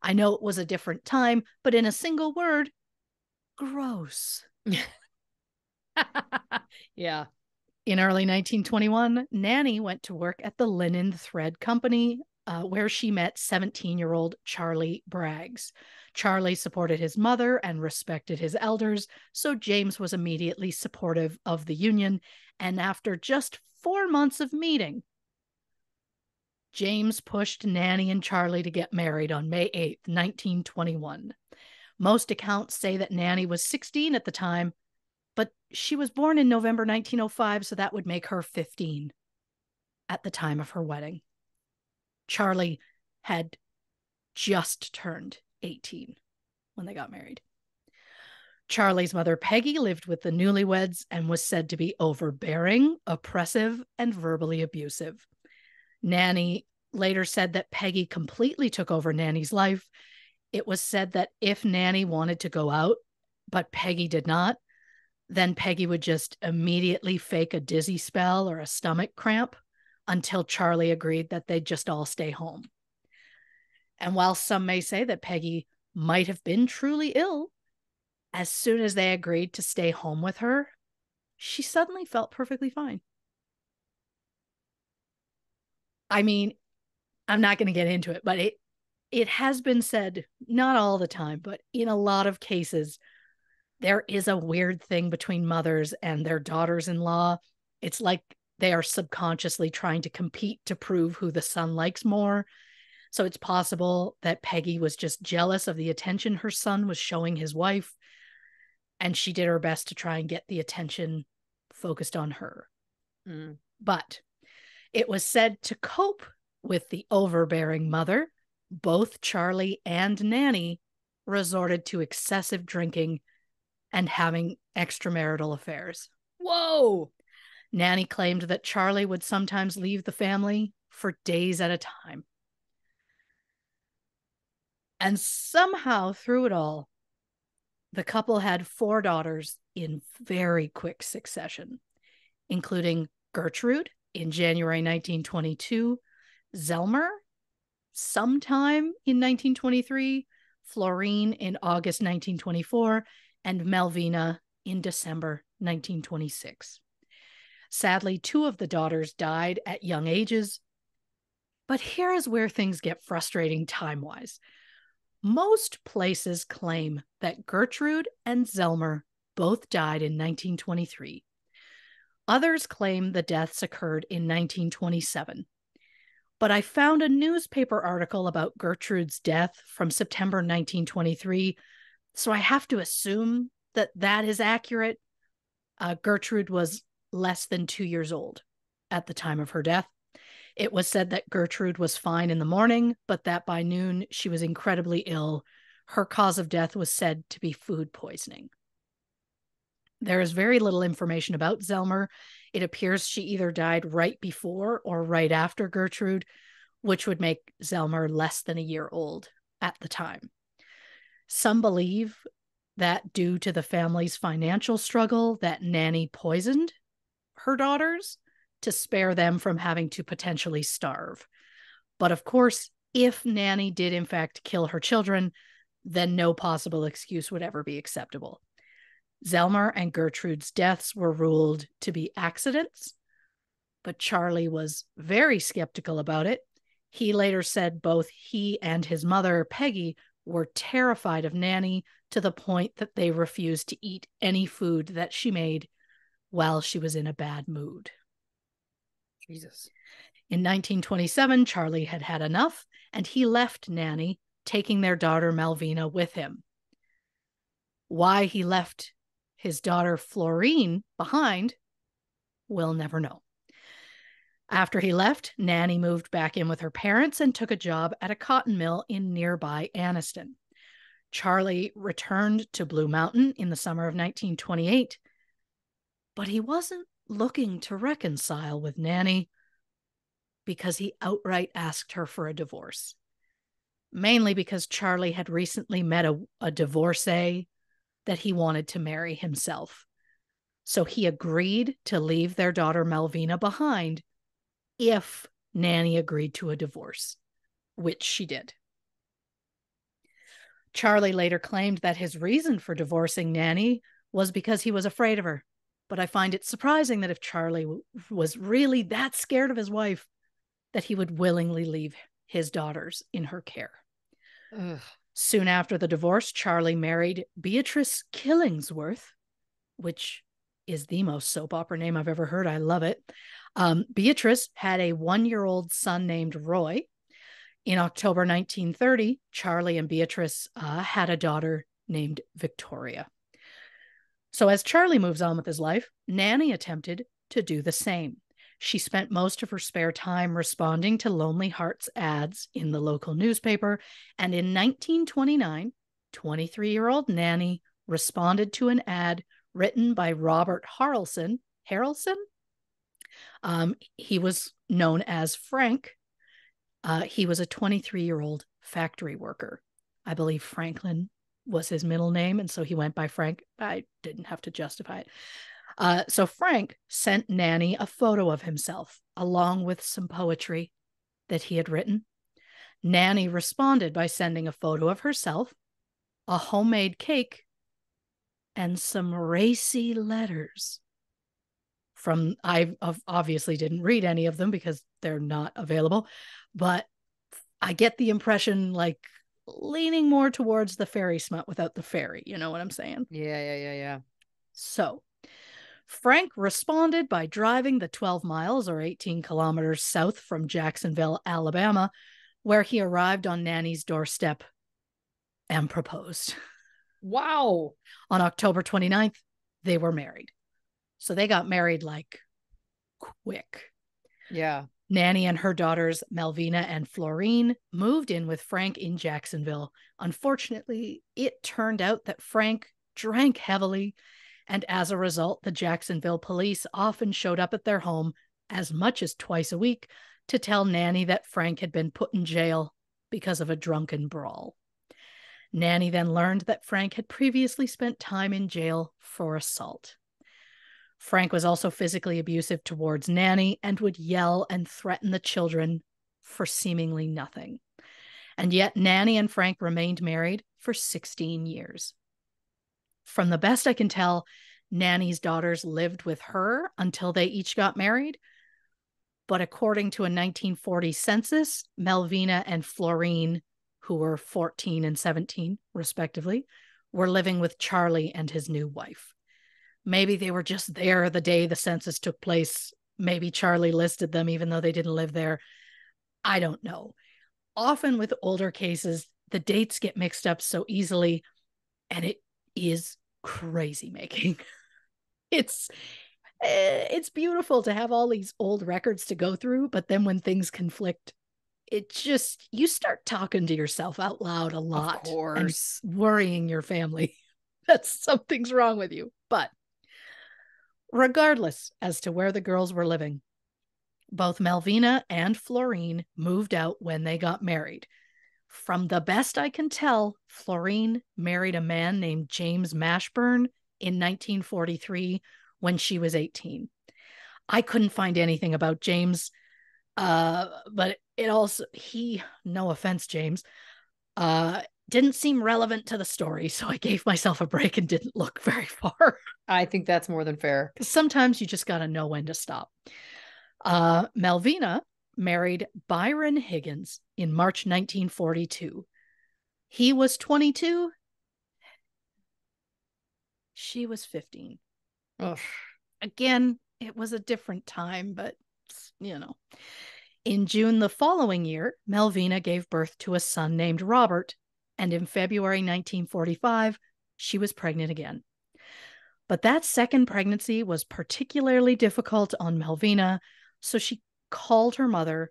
I know it was a different time, but in a single word, gross. Yeah. In early nineteen twenty-one, Nannie went to work at the Linen Thread Company, uh, where she met seventeen-year-old Charlie Braggs. Charlie supported his mother and respected his elders, so James was immediately supportive of the union. And after just four months of meeting, James pushed Nannie and Charlie to get married on May eighth, nineteen twenty-one. Most accounts say that Nannie was sixteen at the time, but she was born in November nineteen oh five, so that would make her fifteen at the time of her wedding. Charlie had just turned eighteen when they got married. Charlie's mother, Peggy, lived with the newlyweds and was said to be overbearing, oppressive, and verbally abusive. Nannie later said that Peggy completely took over Nannie's life. It was said that if Nannie wanted to go out, but Peggy did not, then Peggy would just immediately fake a dizzy spell or a stomach cramp until Charlie agreed that they'd just all stay home. And while some may say that Peggy might have been truly ill, as soon as they agreed to stay home with her, she suddenly felt perfectly fine. I mean, I'm not going to get into it, but it it has been said, not all the time, but in a lot of cases, there is a weird thing between mothers and their daughters-in-law. It's like they are subconsciously trying to compete to prove who the son likes more. So it's possible that Peggy was just jealous of the attention her son was showing his wife, and she did her best to try and get the attention focused on her. Mm. But it was said to cope with the overbearing mother, both Charlie and Nannie resorted to excessive drinking and having extramarital affairs. Whoa! Nannie claimed that Charlie would sometimes leave the family for days at a time. And somehow, through it all, the couple had four daughters in very quick succession, including Gertrude in January nineteen twenty-two, Zelmer sometime in nineteen twenty-three, Florine in August nineteen twenty-four, and Melvina in December nineteen twenty-six. Sadly, two of the daughters died at young ages. But here is where things get frustrating time-wise. Most places claim that Gertrude and Zelmer both died in nineteen twenty-three. Others claim the deaths occurred in nineteen twenty-seven. But I found a newspaper article about Gertrude's death from September nineteen twenty-three, so I have to assume that that is accurate. Uh, Gertrude was less than two years old at the time of her death. It was said that Gertrude was fine in the morning, but that by noon she was incredibly ill. Her cause of death was said to be food poisoning. There is very little information about Zelmer. It appears she either died right before or right after Gertrude, which would make Zelmer less than a year old at the time. Some believe that due to the family's financial struggle, that Nannie poisoned her daughters to spare them from having to potentially starve. But of course, if Nannie did in fact kill her children, then no possible excuse would ever be acceptable. Zelmer and Gertrude's deaths were ruled to be accidents, but Charlie was very skeptical about it. He later said both he and his mother, Peggy, were terrified of Nannie to the point that they refused to eat any food that she made while she was in a bad mood. Jesus. In nineteen twenty-seven, Charlie had had enough, and he left Nannie, taking their daughter Melvina with him. Why he left his daughter Florine behind, we'll never know. After he left, Nannie moved back in with her parents and took a job at a cotton mill in nearby Anniston. Charlie returned to Blue Mountain in the summer of nineteen twenty-eight, but he wasn't looking to reconcile with Nannie because he outright asked her for a divorce, mainly because Charlie had recently met a, a divorcee that he wanted to marry himself. So he agreed to leave their daughter Melvina behind if Nannie agreed to a divorce, which she did. Charlie later claimed that his reason for divorcing Nannie was because he was afraid of her. But I find it surprising that if Charlie w- was really that scared of his wife, that he would willingly leave his daughters in her care. Ugh. Soon after the divorce, Charlie married Beatrice Killingsworth, which is the most soap opera name I've ever heard. I love it. Um, Beatrice had a one-year-old son named Roy. In October nineteen thirty, Charlie and Beatrice uh, had a daughter named Victoria. So as Charlie moves on with his life, Nannie attempted to do the same. She spent most of her spare time responding to Lonely Hearts ads in the local newspaper, and in nineteen twenty-nine, twenty-three-year-old Nannie responded to an ad written by Robert Harrelson. Harrelson? Um, he was known as Frank. Uh, he was a twenty-three-year-old factory worker. I believe Franklin was his middle name, and so he went by Frank. I didn't have to justify it. Uh, so Frank sent Nannie a photo of himself along with some poetry that he had written. Nannie responded by sending a photo of herself, a homemade cake, and some racy letters. From I obviously didn't read any of them because they're not available, but I get the impression like leaning more towards the fairy smut without the fairy. You know what I'm saying? Yeah, yeah, yeah, yeah. So Frank responded by driving the twelve miles or eighteen kilometers south from Jacksonville, Alabama, where he arrived on Nannie's doorstep and proposed. Wow. On October twenty-ninth, they were married. So they got married like quick. Yeah. Nannie and her daughters, Melvina and Florine, moved in with Frank in Jacksonville. Unfortunately, it turned out that Frank drank heavily, and as a result, the Jacksonville police often showed up at their home as much as twice a week to tell Nannie that Frank had been put in jail because of a drunken brawl. Nannie then learned that Frank had previously spent time in jail for assault. Frank was also physically abusive towards Nannie and would yell and threaten the children for seemingly nothing. And yet Nannie and Frank remained married for sixteen years. From the best I can tell, Nannie's daughters lived with her until they each got married. But according to a nineteen forty census, Melvina and Florine, who were fourteen and seventeen, respectively, were living with Charlie and his new wife. Maybe they were just there the day the census took place. Maybe Charlie listed them even though they didn't live there. I don't know. Often with older cases, the dates get mixed up so easily, and it is crazy making. It's it's beautiful to have all these old records to go through, but then when things conflict, it just, you start talking to yourself out loud a lot. Of course. And worrying your family that something's wrong with you. But regardless as to where the girls were living, both Melvina and Florine moved out when they got married. From the best I can tell, Florine married a man named James Mashburn in nineteen forty-three when she was eighteen. I couldn't find anything about James, uh, but it also, he, no offense, James, uh, didn't seem relevant to the story, so I gave myself a break and didn't look very far. I think that's more than fair. Sometimes you just got to know when to stop. Uh, Melvina married Byron Higgins in March nineteen forty-two. He was twenty-two. She was fifteen. Ugh. Again, it was a different time, but you know. In June the following year, Melvina gave birth to a son named Robert, and in February nineteen forty-five, she was pregnant again. But that second pregnancy was particularly difficult on Melvina, so she called her mother,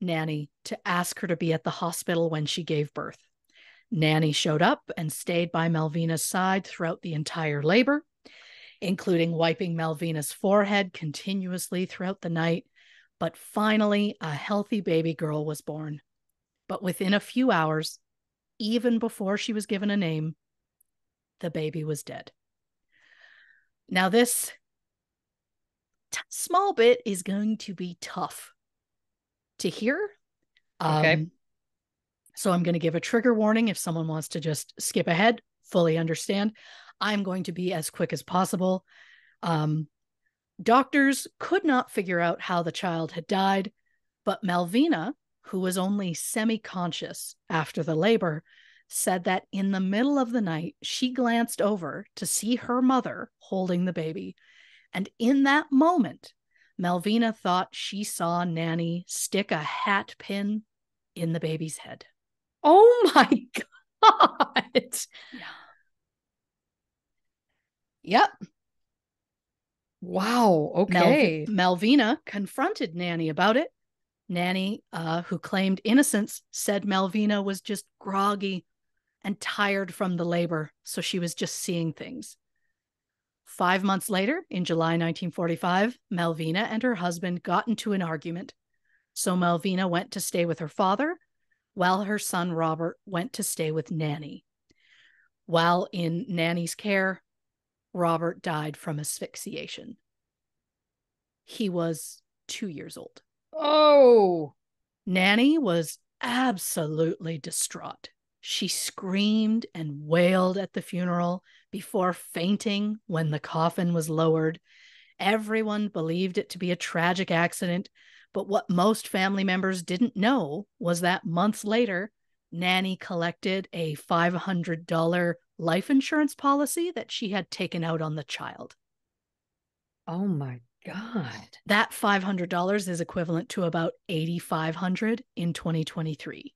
Nannie, to ask her to be at the hospital when she gave birth. Nannie showed up and stayed by Melvina's side throughout the entire labor, including wiping Melvina's forehead continuously throughout the night. But finally, a healthy baby girl was born. But within a few hours, even before she was given a name, the baby was dead. Now this T- small bit is going to be tough to hear. Um, okay. So I'm going to give a trigger warning. If someone wants to just skip ahead, fully understand. I'm going to be as quick as possible. Um, doctors could not figure out how the child had died, but Melvina, who was only semi-conscious after the labor, said that in the middle of the night, she glanced over to see her mother holding the baby. And in that moment, Melvina thought she saw Nannie stick a hat pin in the baby's head. Oh my God. God. Yeah. Yep. Wow. Okay. Mel- Melvina confronted Nannie about it. Nannie, uh, who claimed innocence, said Melvina was just groggy and tired from the labor, so she was just seeing things. Five months later, in July nineteen forty-five, Melvina and her husband got into an argument. So Melvina went to stay with her father, while her son Robert went to stay with Nannie. While in Nannie's care, Robert died from asphyxiation. He was two years old. Oh! Nannie was absolutely distraught. She screamed and wailed at the funeral before fainting when the coffin was lowered. Everyone believed it to be a tragic accident, but what most family members didn't know was that months later, Nannie collected a five hundred dollars life insurance policy that she had taken out on the child. Oh my God. That five hundred dollars is equivalent to about eight thousand five hundred dollars in twenty twenty-three.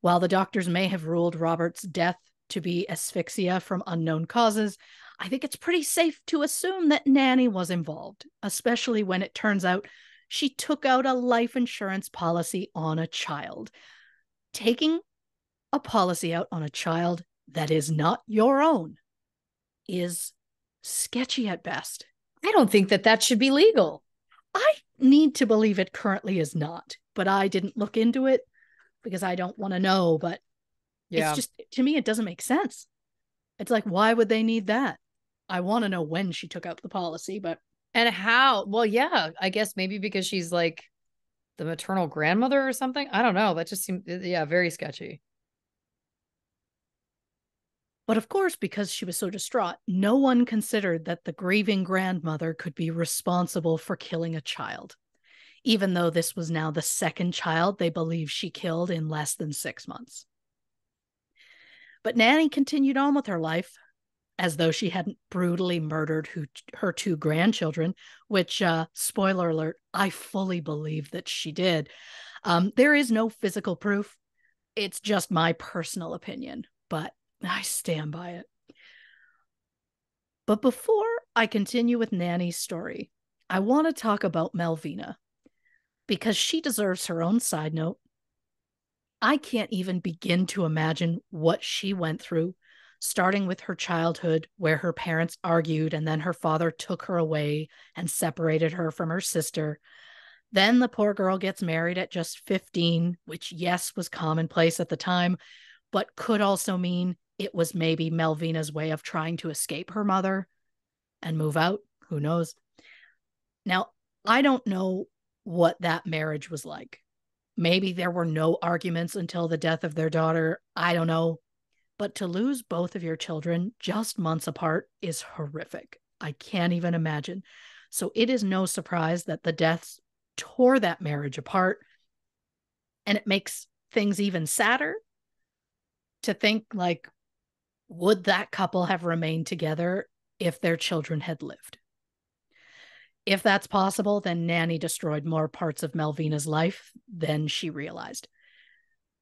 While the doctors may have ruled Robert's death to be asphyxia from unknown causes, I think it's pretty safe to assume that Nannie was involved, especially when it turns out she took out a life insurance policy on a child. Taking a policy out on a child that is not your own is sketchy at best. I don't think that that should be legal. I need to believe it currently is not, but I didn't look into it because I don't want to know, but yeah. It's just, to me, it doesn't make sense. It's like, why would they need that? I want to know when she took out the policy, but. And how, well, yeah, I guess maybe because she's like the maternal grandmother or something. I don't know. That just seemed, yeah, very sketchy. But of course, because she was so distraught, no one considered that the grieving grandmother could be responsible for killing a child, even though this was now the second child they believe she killed in less than six months. But Nannie continued on with her life as though she hadn't brutally murdered who, her two grandchildren, which, uh, spoiler alert, I fully believe that she did. Um, there is no physical proof. It's just my personal opinion, but I stand by it. But before I continue with Nannie's story, I want to talk about Melvina, because she deserves her own side note. I can't even begin to imagine what she went through, starting with her childhood, where her parents argued and then her father took her away and separated her from her sister. Then the poor girl gets married at just fifteen, which, yes, was commonplace at the time, but could also mean it was maybe Melvina's way of trying to escape her mother and move out. Who knows? Now, I don't know what that marriage was like. Maybe there were no arguments until the death of their daughter. I don't know. But to lose both of your children just months apart is horrific. I can't even imagine. So it is no surprise that the deaths tore that marriage apart. And it makes things even sadder to think, like, would that couple have remained together if their children had lived? If that's possible, then Nannie destroyed more parts of Melvina's life than she realized.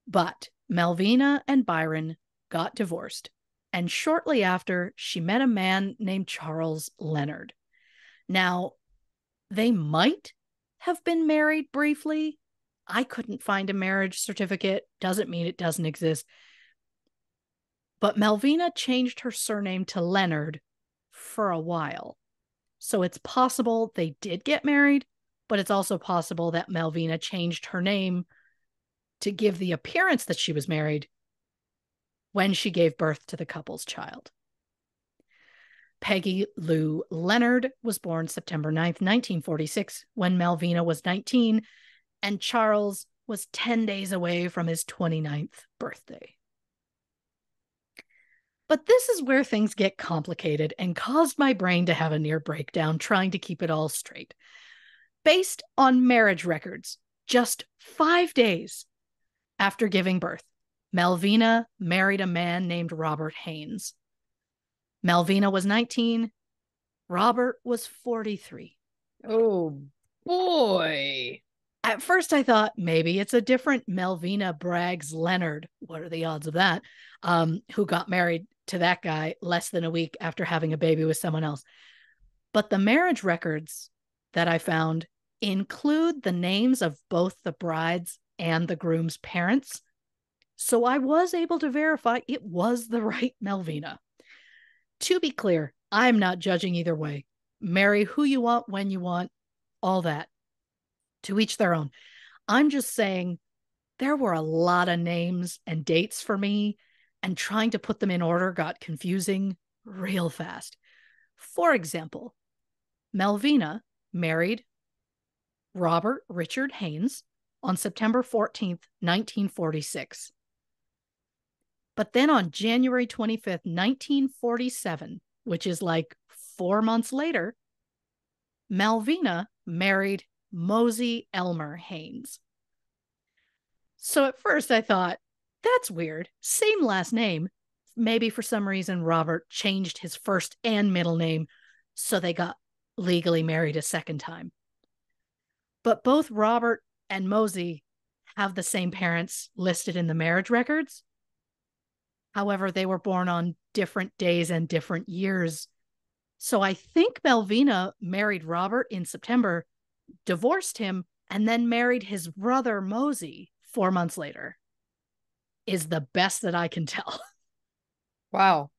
But Melvina and Byron got divorced, and shortly after, she met a man named Charles Leonard. Now, they might have been married briefly. I couldn't find a marriage certificate. Doesn't mean it doesn't exist. But Melvina changed her surname to Leonard for a while. So it's possible they did get married, but it's also possible that Melvina changed her name to give the appearance that she was married when she gave birth to the couple's child. Peggy Lou Leonard was born September ninth, nineteen forty-six, when Melvina was nineteen, and Charles was ten days away from his twenty-ninth birthday. But this is where things get complicated and caused my brain to have a near breakdown trying to keep it all straight. Based on marriage records, just five days after giving birth, Melvina married a man named Robert Haynes. Melvina was nineteen. Robert was forty-three. Oh, boy. At first, I thought maybe it's a different Melvina Braggs Leonard. What are the odds of that? Um, who got married to that guy less than a week after having a baby with someone else. But the marriage records that I found include the names of both the bride's and the groom's parents. So I was able to verify it was the right Melvina. To be clear, I'm not judging either way. Marry who you want, when you want, all that. To each their own. I'm just saying there were a lot of names and dates for me, and trying to put them in order got confusing real fast. For example, Melvina married Robert Richard Haynes on September fourteenth, nineteen forty-six. But then on January twenty-fifth, nineteen forty-seven, which is like four months later, Melvina married Mosey Elmer Haynes. So at first I thought, that's weird. Same last name. Maybe for some reason Robert changed his first and middle name, so they got legally married a second time. But both Robert and Mosey have the same parents listed in the marriage records. However, they were born on different days and different years. So I think Melvina married Robert in September, divorced him, and then married his brother Mosey four months later, is the best that I can tell. Wow.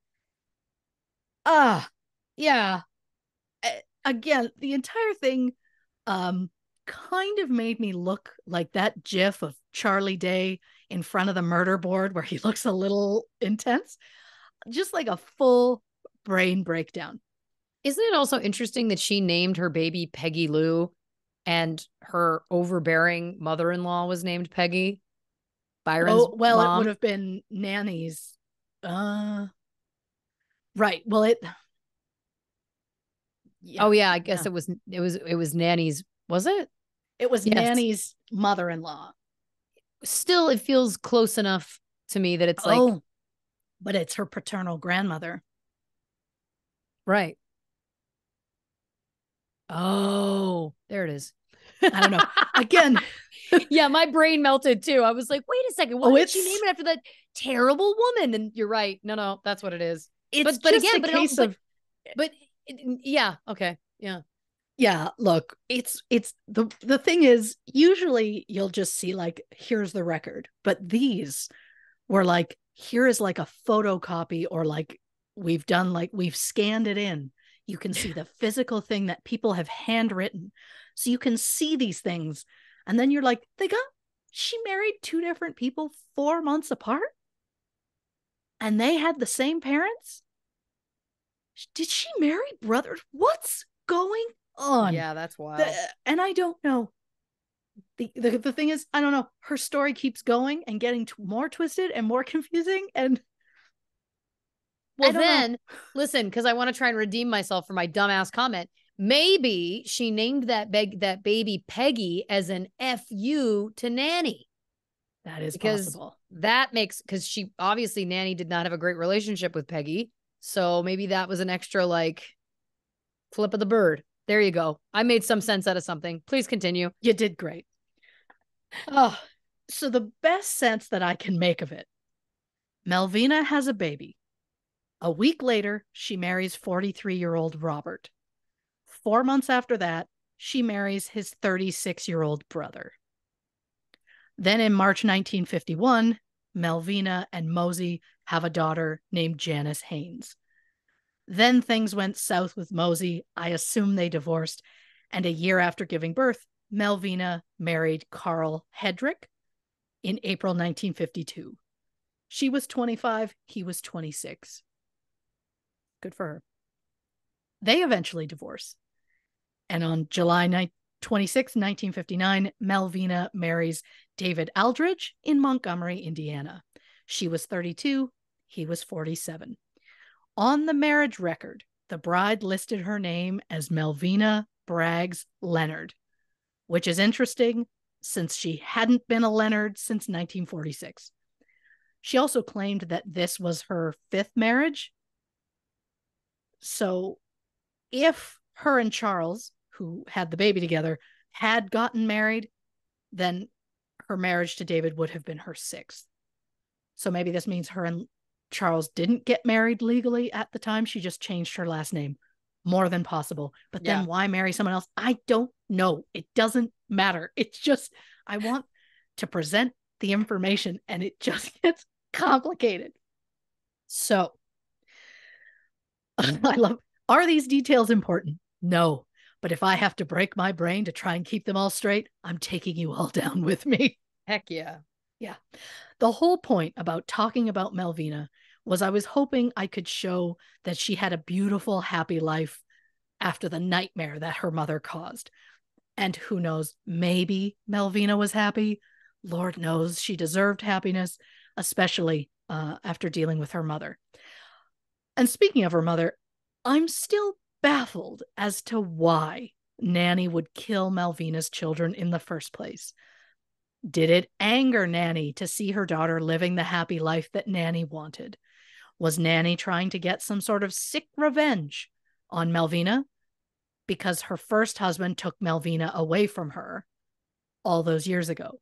Ah, uh, yeah. Again, the entire thing um, kind of made me look like that gif of Charlie Day in front of the murder board where he looks a little intense, just like a full brain breakdown. Isn't it also interesting that she named her baby Peggy Lou and her overbearing mother-in-law was named Peggy? Byron's oh, well, mom. It would have been Nanny's. Uh, right. Well, it. Yeah, oh, yeah. I guess yeah. it was it was it was Nanny's. Was it? It was yes. Nanny's mother-in-law. Still, it feels close enough to me that it's like. Oh, but it's her paternal grandmother. Right. Oh, there it is. I don't know. Again. Yeah, my brain melted too. I was like, wait a second. Why oh, did she name it after that terrible woman? And you're right. No, no, that's what it is. It's but, but just again, a but case also, of. But, but yeah, okay, yeah, yeah. Look, it's it's the the thing is usually you'll just see like here's the record, but these were like here is like a photocopy or like we've done like we've scanned it in. You can see the physical thing that people have handwritten, so you can see these things. And then you're like, they got, she married two different people four months apart? And they had the same parents? Did she marry brothers? What's going on? Yeah, that's wild. The, and I don't know. The, the The thing is, I don't know. Her story keeps going and getting t- more twisted and more confusing. And well, then, know. listen, because I want to try and redeem myself for my dumbass comment. Maybe she named that beg that baby Peggy as an F U to Nanny. That is because possible. That makes because she obviously Nanny did not have a great relationship with Peggy. So maybe that was an extra like flip of the bird. There you go. I made some sense out of something. Please continue. You did great. Oh, so the best sense that I can make of it. Melvina has a baby. A week later, she marries forty-three-year-old Robert. Four months after that, she marries his thirty-six-year-old brother. Then in March nineteen fifty-one, Melvina and Mosey have a daughter named Janice Haynes. Then things went south with Mosey. I assume they divorced. And a year after giving birth, Melvina married Carl Hedrick in April nineteen fifty-two. She was twenty-five. He was twenty-six. Good for her. They eventually divorce. And on July twenty-sixth, nineteen fifty-nine, Melvina marries David Aldridge in Montgomery, Indiana. She was thirty-two. He was forty-seven. On the marriage record, the bride listed her name as Melvina Braggs Leonard, which is interesting since she hadn't been a Leonard since nineteen forty-six. She also claimed that this was her fifth marriage. So if her and Charles, who had the baby together, had gotten married, then her marriage to David would have been her sixth. So maybe this means her and Charles didn't get married legally at the time. She just changed her last name. More than possible. But then yeah. why marry someone else? I don't know. It doesn't matter. It's just, I want to present the information and it just gets complicated. So I love, are these details important? No. But if I have to break my brain to try and keep them all straight, I'm taking you all down with me. Heck yeah. Yeah. The whole point about talking about Melvina was I was hoping I could show that she had a beautiful, happy life after the nightmare that her mother caused. And who knows, maybe Melvina was happy. Lord knows she deserved happiness, especially uh, after dealing with her mother. And speaking of her mother, I'm still baffled as to why Nannie would kill Melvina's children in the first place. Did it anger Nannie to see her daughter living the happy life that Nannie wanted? Was Nannie trying to get some sort of sick revenge on Melvina because her first husband took Melvina away from her all those years ago?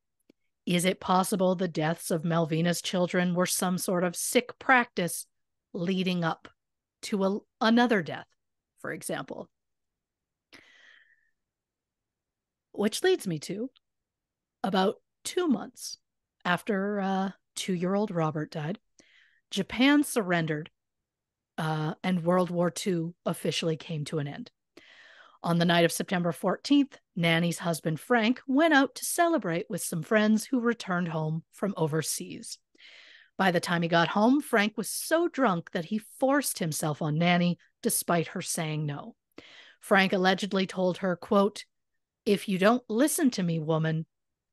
Is it possible the deaths of Melvina's children were some sort of sick practice leading up to a, another death, for example? Which leads me to about two months after uh, two-year-old Robert died, Japan surrendered uh, and World War Two officially came to an end. On the night of September fourteenth, Nannie's husband, Frank, went out to celebrate with some friends who returned home from overseas. By the time he got home, Frank was so drunk that he forced himself on Nannie despite her saying no. Frank allegedly told her, quote, "If you don't listen to me, woman,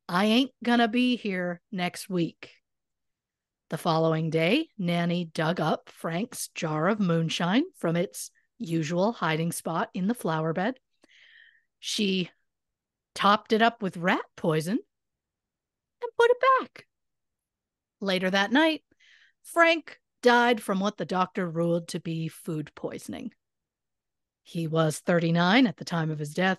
I ain't gonna be here next week." The following day, Nannie dug up Frank's jar of moonshine from its usual hiding spot in the flower bed. She topped it up with rat poison and put it back. Later that night, Frank died from what the doctor ruled to be food poisoning. He was thirty-nine at the time of his death.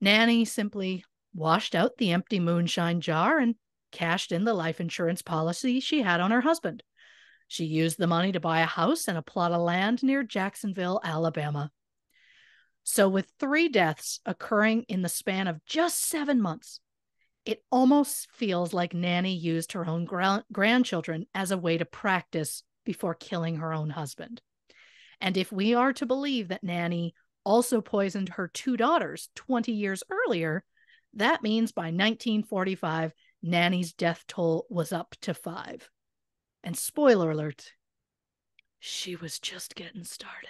Nannie simply washed out the empty moonshine jar and cashed in the life insurance policy she had on her husband. She used the money to buy a house and a plot of land near Jacksonville, Alabama. So with three deaths occurring in the span of just seven months, it almost feels like Nannie used her own gra- grandchildren as a way to practice before killing her own husband. And if we are to believe that Nannie also poisoned her two daughters twenty years earlier, that means by nineteen forty-five, Nannie's death toll was up to five. And spoiler alert, she was just getting started.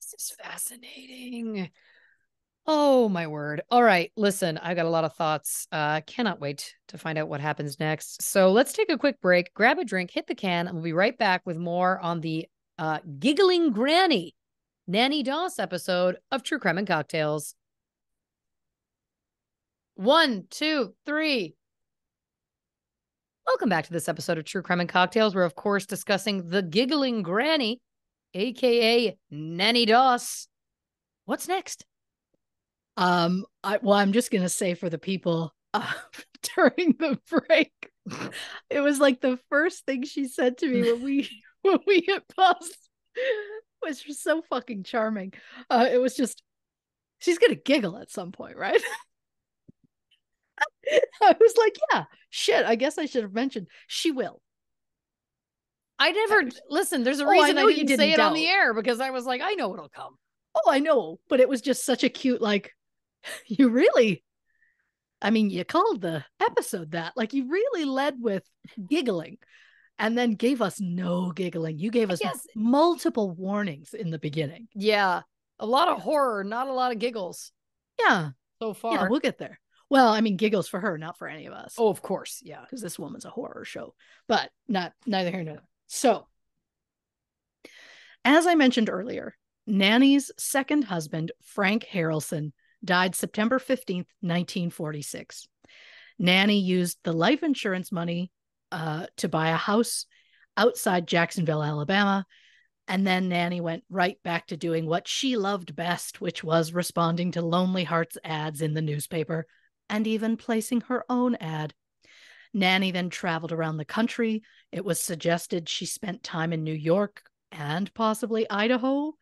This is fascinating. Oh, my word. All right. Listen, I got a lot of thoughts. Uh, cannot wait to find out what happens next. So let's take a quick break, grab a drink, hit the can, and we'll be right back with more on the uh, Giggling Granny, Nannie Doss episode of True Crime and Cocktails. One, two, three. Welcome back to this episode of True Crime and Cocktails. We're, of course, discussing the Giggling Granny, a k a. Nannie Doss. What's next? Um, I, well, I'm just going to say for the people uh, during the break, it was like the first thing she said to me when we when we hit pause, which was so fucking charming. Uh, it was just, she's going to giggle at some point, right? I was like, yeah, shit, I guess I should have mentioned she will. I never, listen, there's a reason oh, I, I didn't, didn't say doubt. it on the air because I was like, I know it'll come. Oh, I know. But it was just such a cute, like, you really, I mean, you called the episode that. Like, you really led with giggling and then gave us no giggling. You gave us yes. multiple warnings in the beginning. Yeah. A lot of horror, not a lot of giggles. Yeah. So far. Yeah, we'll get there. Well, I mean, giggles for her, not for any of us. Oh, of course. Yeah. Because this woman's a horror show, but not neither here nor there. So, as I mentioned earlier, Nannie's second husband, Frank Harrelson, died September fifteenth, nineteen forty-six. Nannie used the life insurance money uh, to buy a house outside Jacksonville, Alabama. And then Nannie went right back to doing what she loved best, which was responding to Lonely Hearts ads in the newspaper. and even placing her own ad. Nannie then traveled around the country. It was suggested she spent time in New York and possibly Idaho.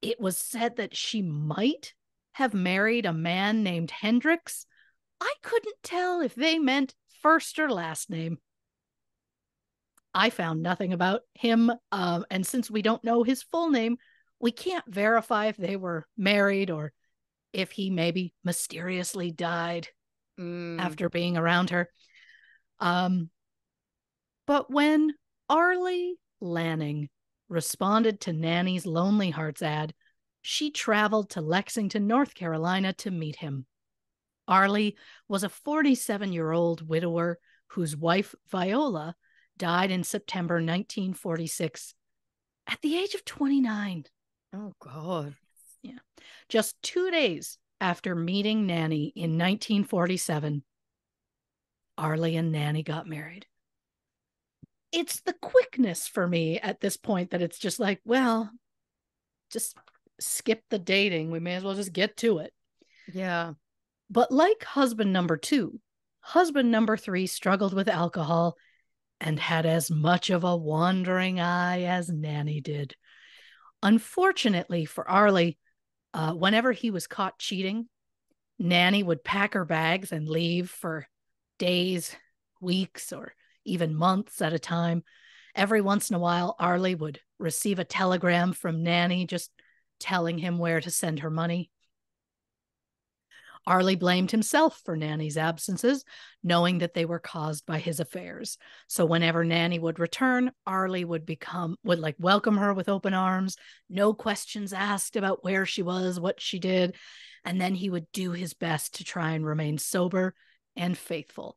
It was said that she might have married a man named Hendricks. I couldn't tell if they meant first or last name. I found nothing about him, um, and since we don't know his full name, we can't verify if they were married or if he maybe mysteriously died mm. after being around her. Um, but when Arlie Lanning responded to Nannie's Lonely Hearts ad, she traveled to Lexington, North Carolina to meet him. Arlie was a forty-seven-year-old widower whose wife, Viola, died in September nineteen forty-six at the age of twenty-nine. Oh, God. Yeah. Just two days after meeting Nannie in nineteen forty-seven, Arlie and Nannie got married. It's the quickness for me at this point that it's just like, well, just skip the dating. We may as well just get to it. Yeah. But like husband number two, husband number three struggled with alcohol and had as much of a wandering eye as Nannie did. Unfortunately for Arlie, uh, whenever he was caught cheating, Nannie would pack her bags and leave for days, weeks, or even months at a time. Every once in a while, Arlie would receive a telegram from Nannie just telling him where to send her money. Arlie blamed himself for Nannie's absences, knowing that they were caused by his affairs. So whenever Nannie would return, Arlie would become would like welcome her with open arms, no questions asked about where she was, what she did, and then he would do his best to try and remain sober and faithful.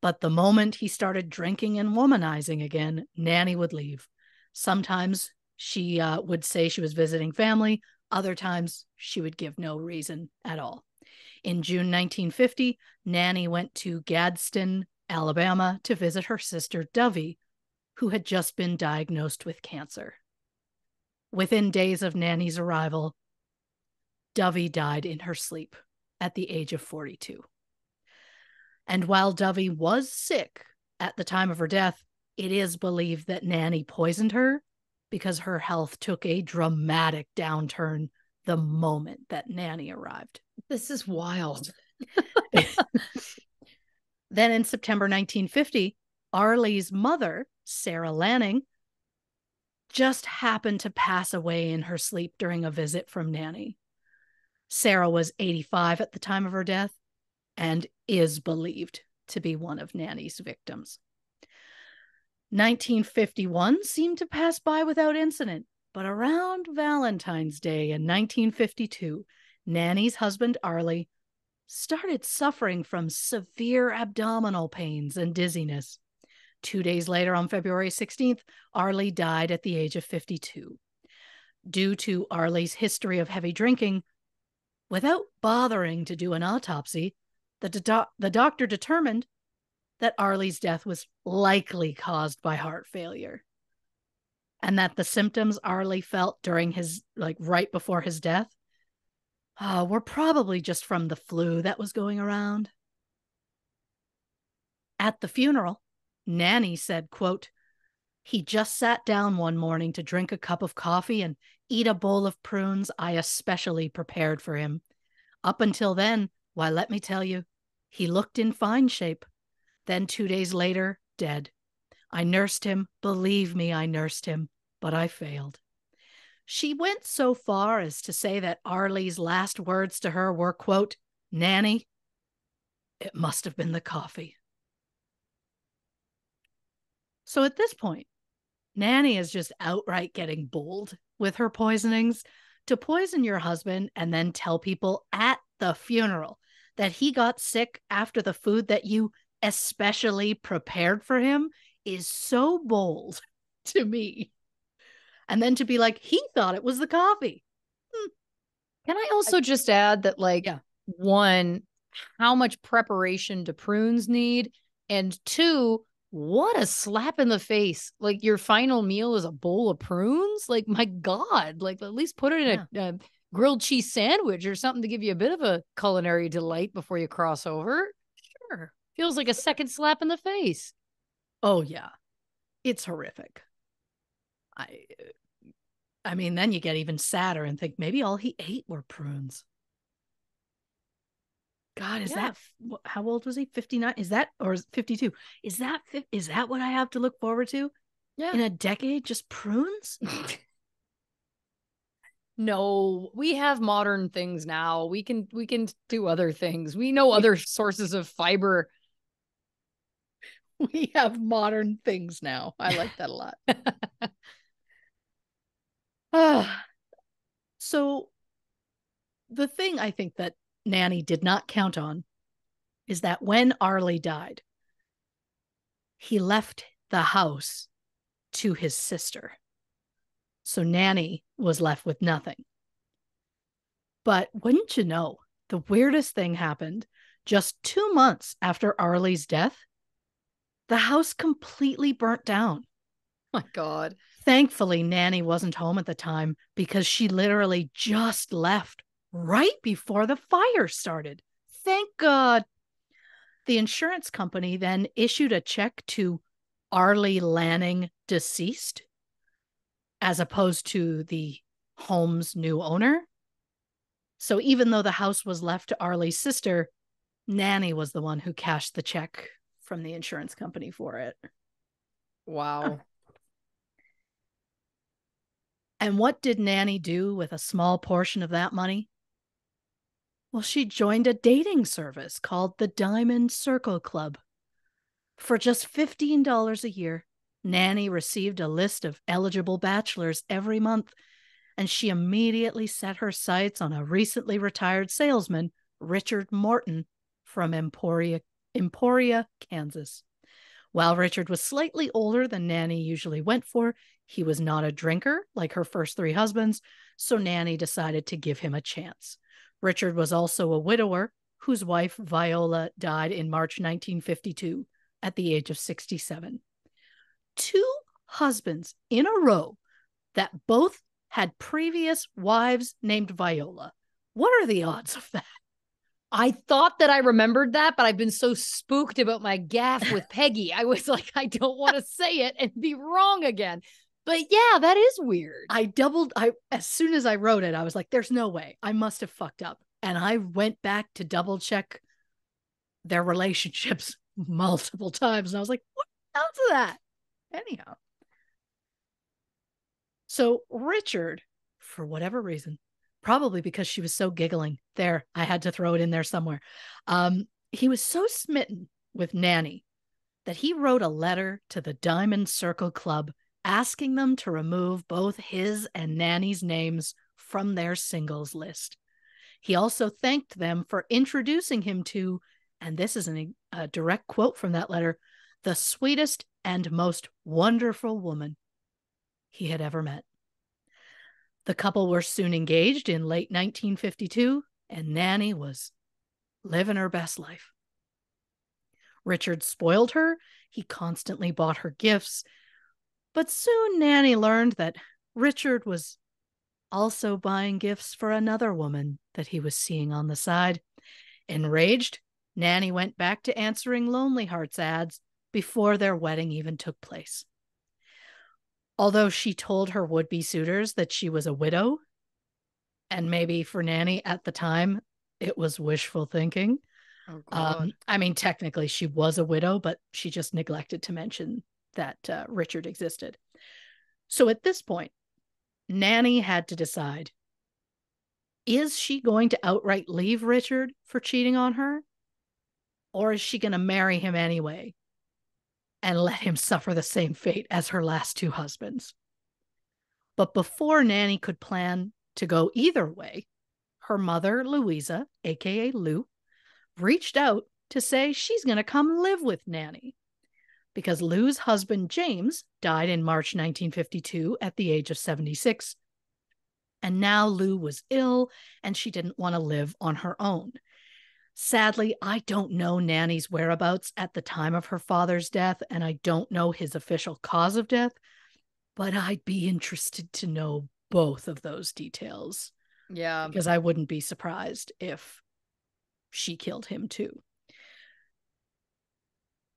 But the moment he started drinking and womanizing again, Nannie would leave. Sometimes she uh, would say she was visiting family. Other times she would give no reason at all. In June nineteen fifty, Nannie went to Gadsden, Alabama, to visit her sister, Dovey, who had just been diagnosed with cancer. Within days of Nannie's arrival, Dovey died in her sleep at the age of forty-two. And while Dovey was sick at the time of her death, it is believed that Nannie poisoned her because her health took a dramatic downturn the moment that Nannie arrived. This is wild. Then in September nineteen fifty, Arlie's mother, Sarah Lanning, just happened to pass away in her sleep during a visit from Nannie. Sarah was eighty-five at the time of her death and is believed to be one of Nannie's victims. nineteen fifty-one seemed to pass by without incident, but around Valentine's Day in nineteen fifty-two, Nannie's husband, Arlie, started suffering from severe abdominal pains and dizziness. Two days later, on February sixteenth, Arlie died at the age of fifty-two. Due to Arlie's history of heavy drinking, without bothering to do an autopsy, the, do- the doctor determined that Arlie's death was likely caused by heart failure, and that the symptoms Arlie felt during his, like right before his death, Uh, were probably just from the flu that was going around. At the funeral, Nannie said, quote, "He just sat down one morning to drink a cup of coffee and eat a bowl of prunes I especially prepared for him. Up until then, why, let me tell you, he looked in fine shape. Then two days later, dead. I nursed him. Believe me, I nursed him, but I failed." She went so far as to say that Arlie's last words to her were, quote, "Nannie, it must have been the coffee." So at this point, Nannie is just outright getting bold with her poisonings. To poison your husband and then tell people at the funeral that he got sick after the food that you especially prepared for him is so bold to me. And then to be like, he thought it was the coffee. Hmm. Can I also I, just add that, like, yeah. one, how much preparation do prunes need? And two, what a slap in the face. Like, your final meal is a bowl of prunes? Like, my God, like, at least put it in yeah. a, a grilled cheese sandwich or something to give you a bit of a culinary delight before you cross over. Sure. Feels like a second slap in the face. Oh, yeah. It's horrific. I I mean, then you get even sadder and think maybe all he ate were prunes. God, is yeah. that, how old was he? fifty-nine? Is that, or is fifty-two? Is that, is that what I have to look forward to? Yeah. In a decade, just prunes? No, we have modern things now. We can, we can do other things. We know other sources of fiber. We have modern things now. I like that a lot. uh, so the thing I think that Nannie did not count on is that when Arlie died, he left the house to his sister. So Nannie was left with nothing. But wouldn't you know, the weirdest thing happened just two months after Arlie's death. The house completely burnt down. Oh my God. Thankfully, Nannie wasn't home at the time because she literally just left right before the fire started. Thank God. The insurance company then issued a check to Arlie Lanning, deceased, as opposed to the home's new owner. So even though the house was left to Arlie's sister, Nannie was the one who cashed the check from the insurance company for it. Wow. And what did Nannie do with a small portion of that money? Well, she joined a dating service called the Diamond Circle Club. For just fifteen dollars a year, Nannie received a list of eligible bachelors every month, and she immediately set her sights on a recently retired salesman, Richard Morton, from Emporia, Emporia, Kansas. While Richard was slightly older than Nannie usually went for, he was not a drinker like her first three husbands, so Nannie decided to give him a chance. Richard was also a widower whose wife, Viola, died in March nineteen fifty-two at the age of sixty-seven. Two husbands in a row that both had previous wives named Viola. What are the odds of that? I thought that I remembered that, but I've been so spooked about my gaffe with Peggy. I was like, I don't want to say it and be wrong again. But yeah, that is weird. I doubled. I as soon as I wrote it, I was like, there's no way. I must have fucked up. And I went back to double check their relationships multiple times. And I was like, what else is that? Anyhow. So Richard, for whatever reason, probably because she was so giggling. There, I had to throw it in there somewhere. Um, he was so smitten with Nannie that he wrote a letter to the Diamond Circle Club asking them to remove both his and Nannie's names from their singles list. He also thanked them for introducing him to, and this is an, a direct quote from that letter, the sweetest and most wonderful woman he had ever met. The couple were soon engaged in late nineteen fifty-two, and Nannie was living her best life. Richard spoiled her. He constantly bought her gifts. But soon Nannie learned that Richard was also buying gifts for another woman that he was seeing on the side. Enraged, Nannie went back to answering Lonely Hearts ads before their wedding even took place. Although she told her would-be suitors that she was a widow, and maybe for Nannie at the time, it was wishful thinking. Oh, God. Um, I mean, technically she was a widow, but she just neglected to mention that uh, Richard existed. So at this point, Nannie had to decide, is she going to outright leave Richard for cheating on her? Or is she going to marry him anyway and let him suffer the same fate as her last two husbands? But before Nannie could plan to go either way, her mother, Louisa, aka Lou, reached out to say she's going to come live with Nannie because Lou's husband, James, died in March nineteen fifty-two at the age of seventy-six. And now Lou was ill and she didn't want to live on her own. Sadly, I don't know Nannie's whereabouts at the time of her father's death, and I don't know his official cause of death, but I'd be interested to know both of those details. Yeah. Because I wouldn't be surprised if she killed him too.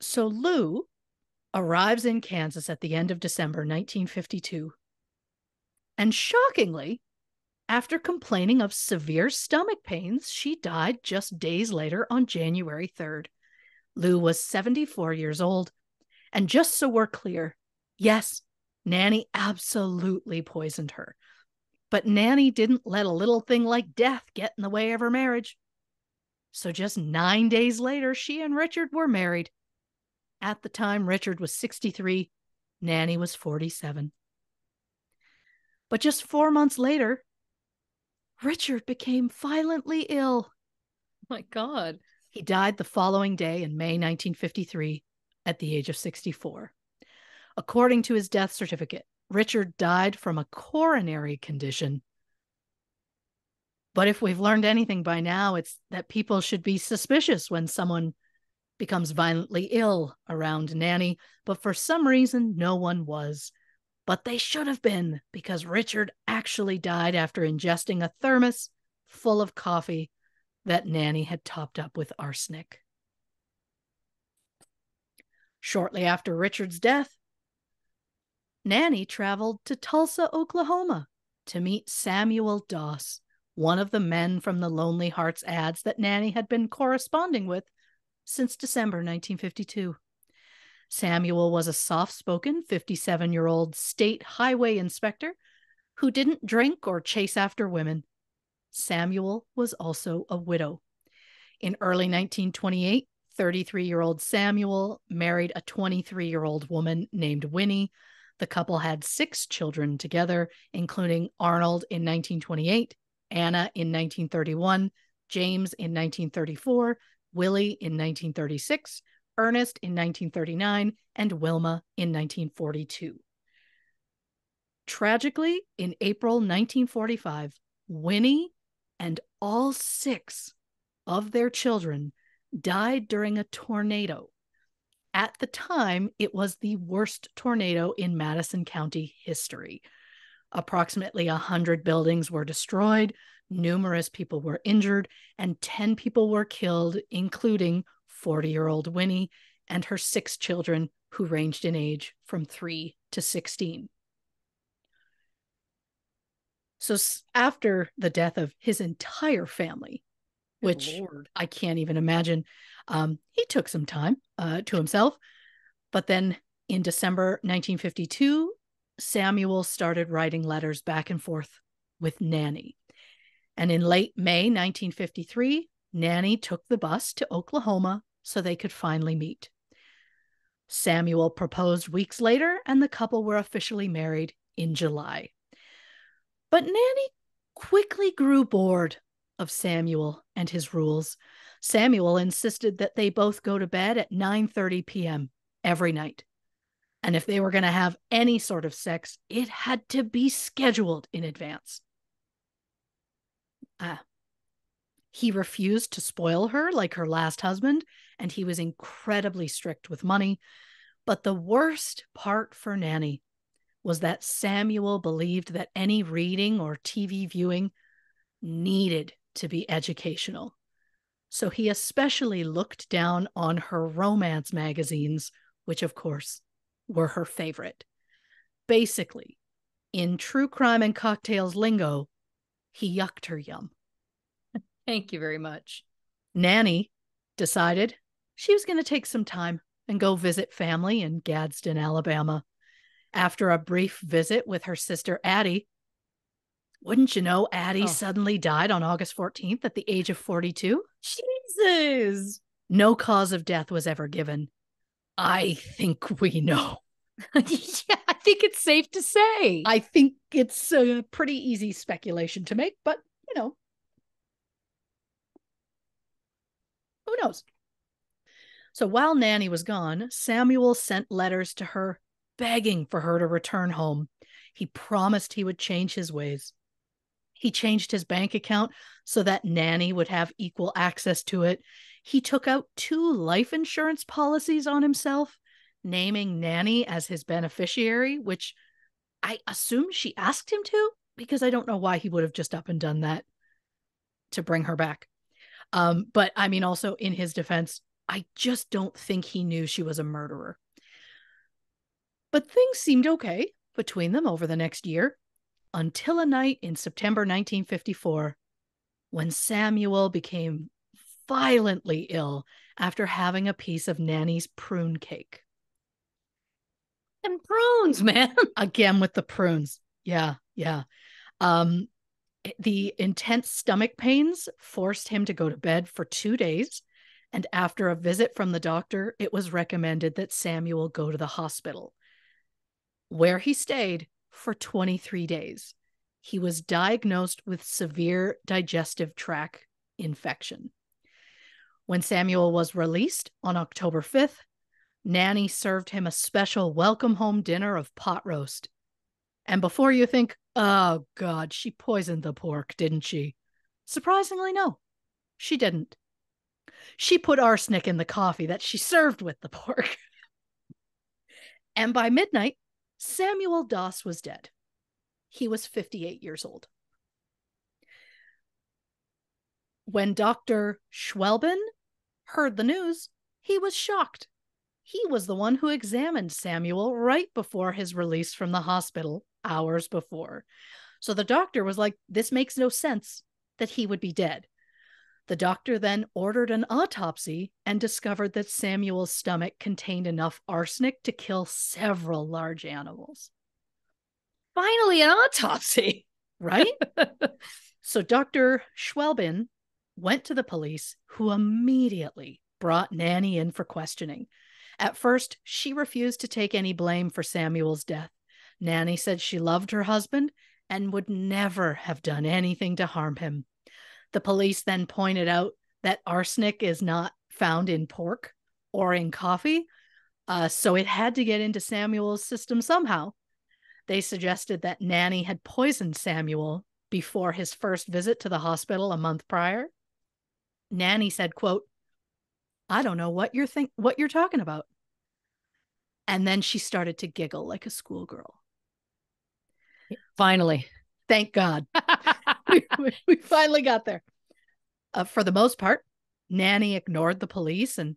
So Lou arrives in Kansas at the end of December nineteen fifty-two. And shockingly, after complaining of severe stomach pains, she died just days later on January third. Lou was seventy-four years old. And just so we're clear, yes, Nannie absolutely poisoned her. But Nannie didn't let a little thing like death get in the way of her marriage. So just nine days later, she and Richard were married. At the time, Richard was sixty-three, Nannie was forty-seven. But just four months later, Richard became violently ill. My God. He died the following day in May nineteen fifty-three at the age of sixty-four. According to his death certificate, Richard died from a coronary condition. But if we've learned anything by now, it's that people should be suspicious when someone becomes violently ill around Nannie, but for some reason, no one was. But they should have been, because Richard actually died after ingesting a thermos full of coffee that Nannie had topped up with arsenic. Shortly after Richard's death, Nannie traveled to Tulsa, Oklahoma, to meet Samuel Doss, one of the men from the Lonely Hearts ads that Nannie had been corresponding with since December nineteen fifty-two. Samuel was a soft-spoken fifty-seven-year-old state highway inspector who didn't drink or chase after women. Samuel was also a widow. In early nineteen twenty-eight, thirty-three-year-old Samuel married a twenty-three-year-old woman named Winnie. The couple had six children together, including Arnold in nineteen twenty-eight, Anna in nineteen thirty-one, James in nineteen thirty-four, Willie in nineteen thirty-six, Ernest in nineteen thirty-nine, and Wilma in nineteen forty-two. Tragically, in April nineteen forty-five, Winnie and all six of their children died during a tornado. At the time, it was the worst tornado in Madison County history. Approximately one hundred buildings were destroyed, numerous people were injured, and ten people were killed, including forty-year-old Winnie and her six children, who ranged in age from three to sixteen. So after the death of his entire family, which Lord. I can't even imagine. Um, he took some time uh, to himself. But then in December nineteen fifty-two, Samuel started writing letters back and forth with Nannie. And in late May nineteen fifty-three, Nannie took the bus to Oklahoma so they could finally meet. Samuel proposed weeks later, and the couple were officially married in July. But Nannie quickly grew bored of Samuel and his rules. Samuel insisted that they both go to bed at nine thirty p.m. every night. And if they were going to have any sort of sex, it had to be scheduled in advance. Ah. He refused to spoil her like her last husband, and he was incredibly strict with money. But the worst part for Nannie was that Samuel believed that any reading or T V viewing needed to be educational. So he especially looked down on her romance magazines, which of course were her favorite. Basically, in True Crime and Cocktails lingo, he yucked her yum. Thank you very much. Nannie decided she was going to take some time and go visit family in Gadsden, Alabama. After a brief visit with her sister Addie, wouldn't you know, Addie oh. suddenly died on August fourteenth at the age of forty-two? Jesus! No cause of death was ever given. I think we know. Yeah, I think it's safe to say. I think it's a pretty easy speculation to make, but, you know, who knows? So while Nannie was gone, Samuel sent letters to her begging for her to return home. He promised he would change his ways. He changed his bank account so that Nannie would have equal access to it. He took out two life insurance policies on himself, naming Nannie as his beneficiary, which I assume she asked him to. because I don't know why he would have just up and done that to bring her back. Um, but I mean, also in his defense, I just don't think he knew she was a murderer. But things seemed okay between them over the next year, until a night in September nineteen fifty-four, when Samuel became violently ill after having a piece of Nanny's prune cake. And prunes, man. Again with the prunes. Yeah, yeah. Um, the intense stomach pains forced him to go to bed for two days. And after a visit from the doctor, it was recommended that Samuel go to the hospital, where he stayed for twenty-three days. He was diagnosed with severe digestive tract infection. When Samuel was released on October fifth, Nannie served him a special welcome home dinner of pot roast. And before you think, oh God, she poisoned the pork, didn't she? Surprisingly, no, she didn't. She put arsenic in the coffee that she served with the pork. And by midnight, Samuel Doss was dead. He was fifty-eight years old. When Doctor Schwelben heard the news, he was shocked. He was the one who examined Samuel right before his release from the hospital, hours before. So the doctor was like, this makes no sense that he would be dead. The doctor then ordered an autopsy and discovered that Samuel's stomach contained enough arsenic to kill several large animals. Finally, an autopsy, right? So Doctor Schwelben went to the police, who immediately brought Nannie in for questioning. At first, she refused to take any blame for Samuel's death. Nannie said she loved her husband and would never have done anything to harm him. The police then pointed out that arsenic is not found in pork or in coffee, uh, so it had to get into Samuel's system somehow. They suggested that Nannie had poisoned Samuel before his first visit to the hospital a month prior. Nannie said, quote, I don't know what you're think what you're talking about. And then she started to giggle like a schoolgirl. Finally. Thank God. we, we finally got there. Uh, for the most part, Nannie ignored the police and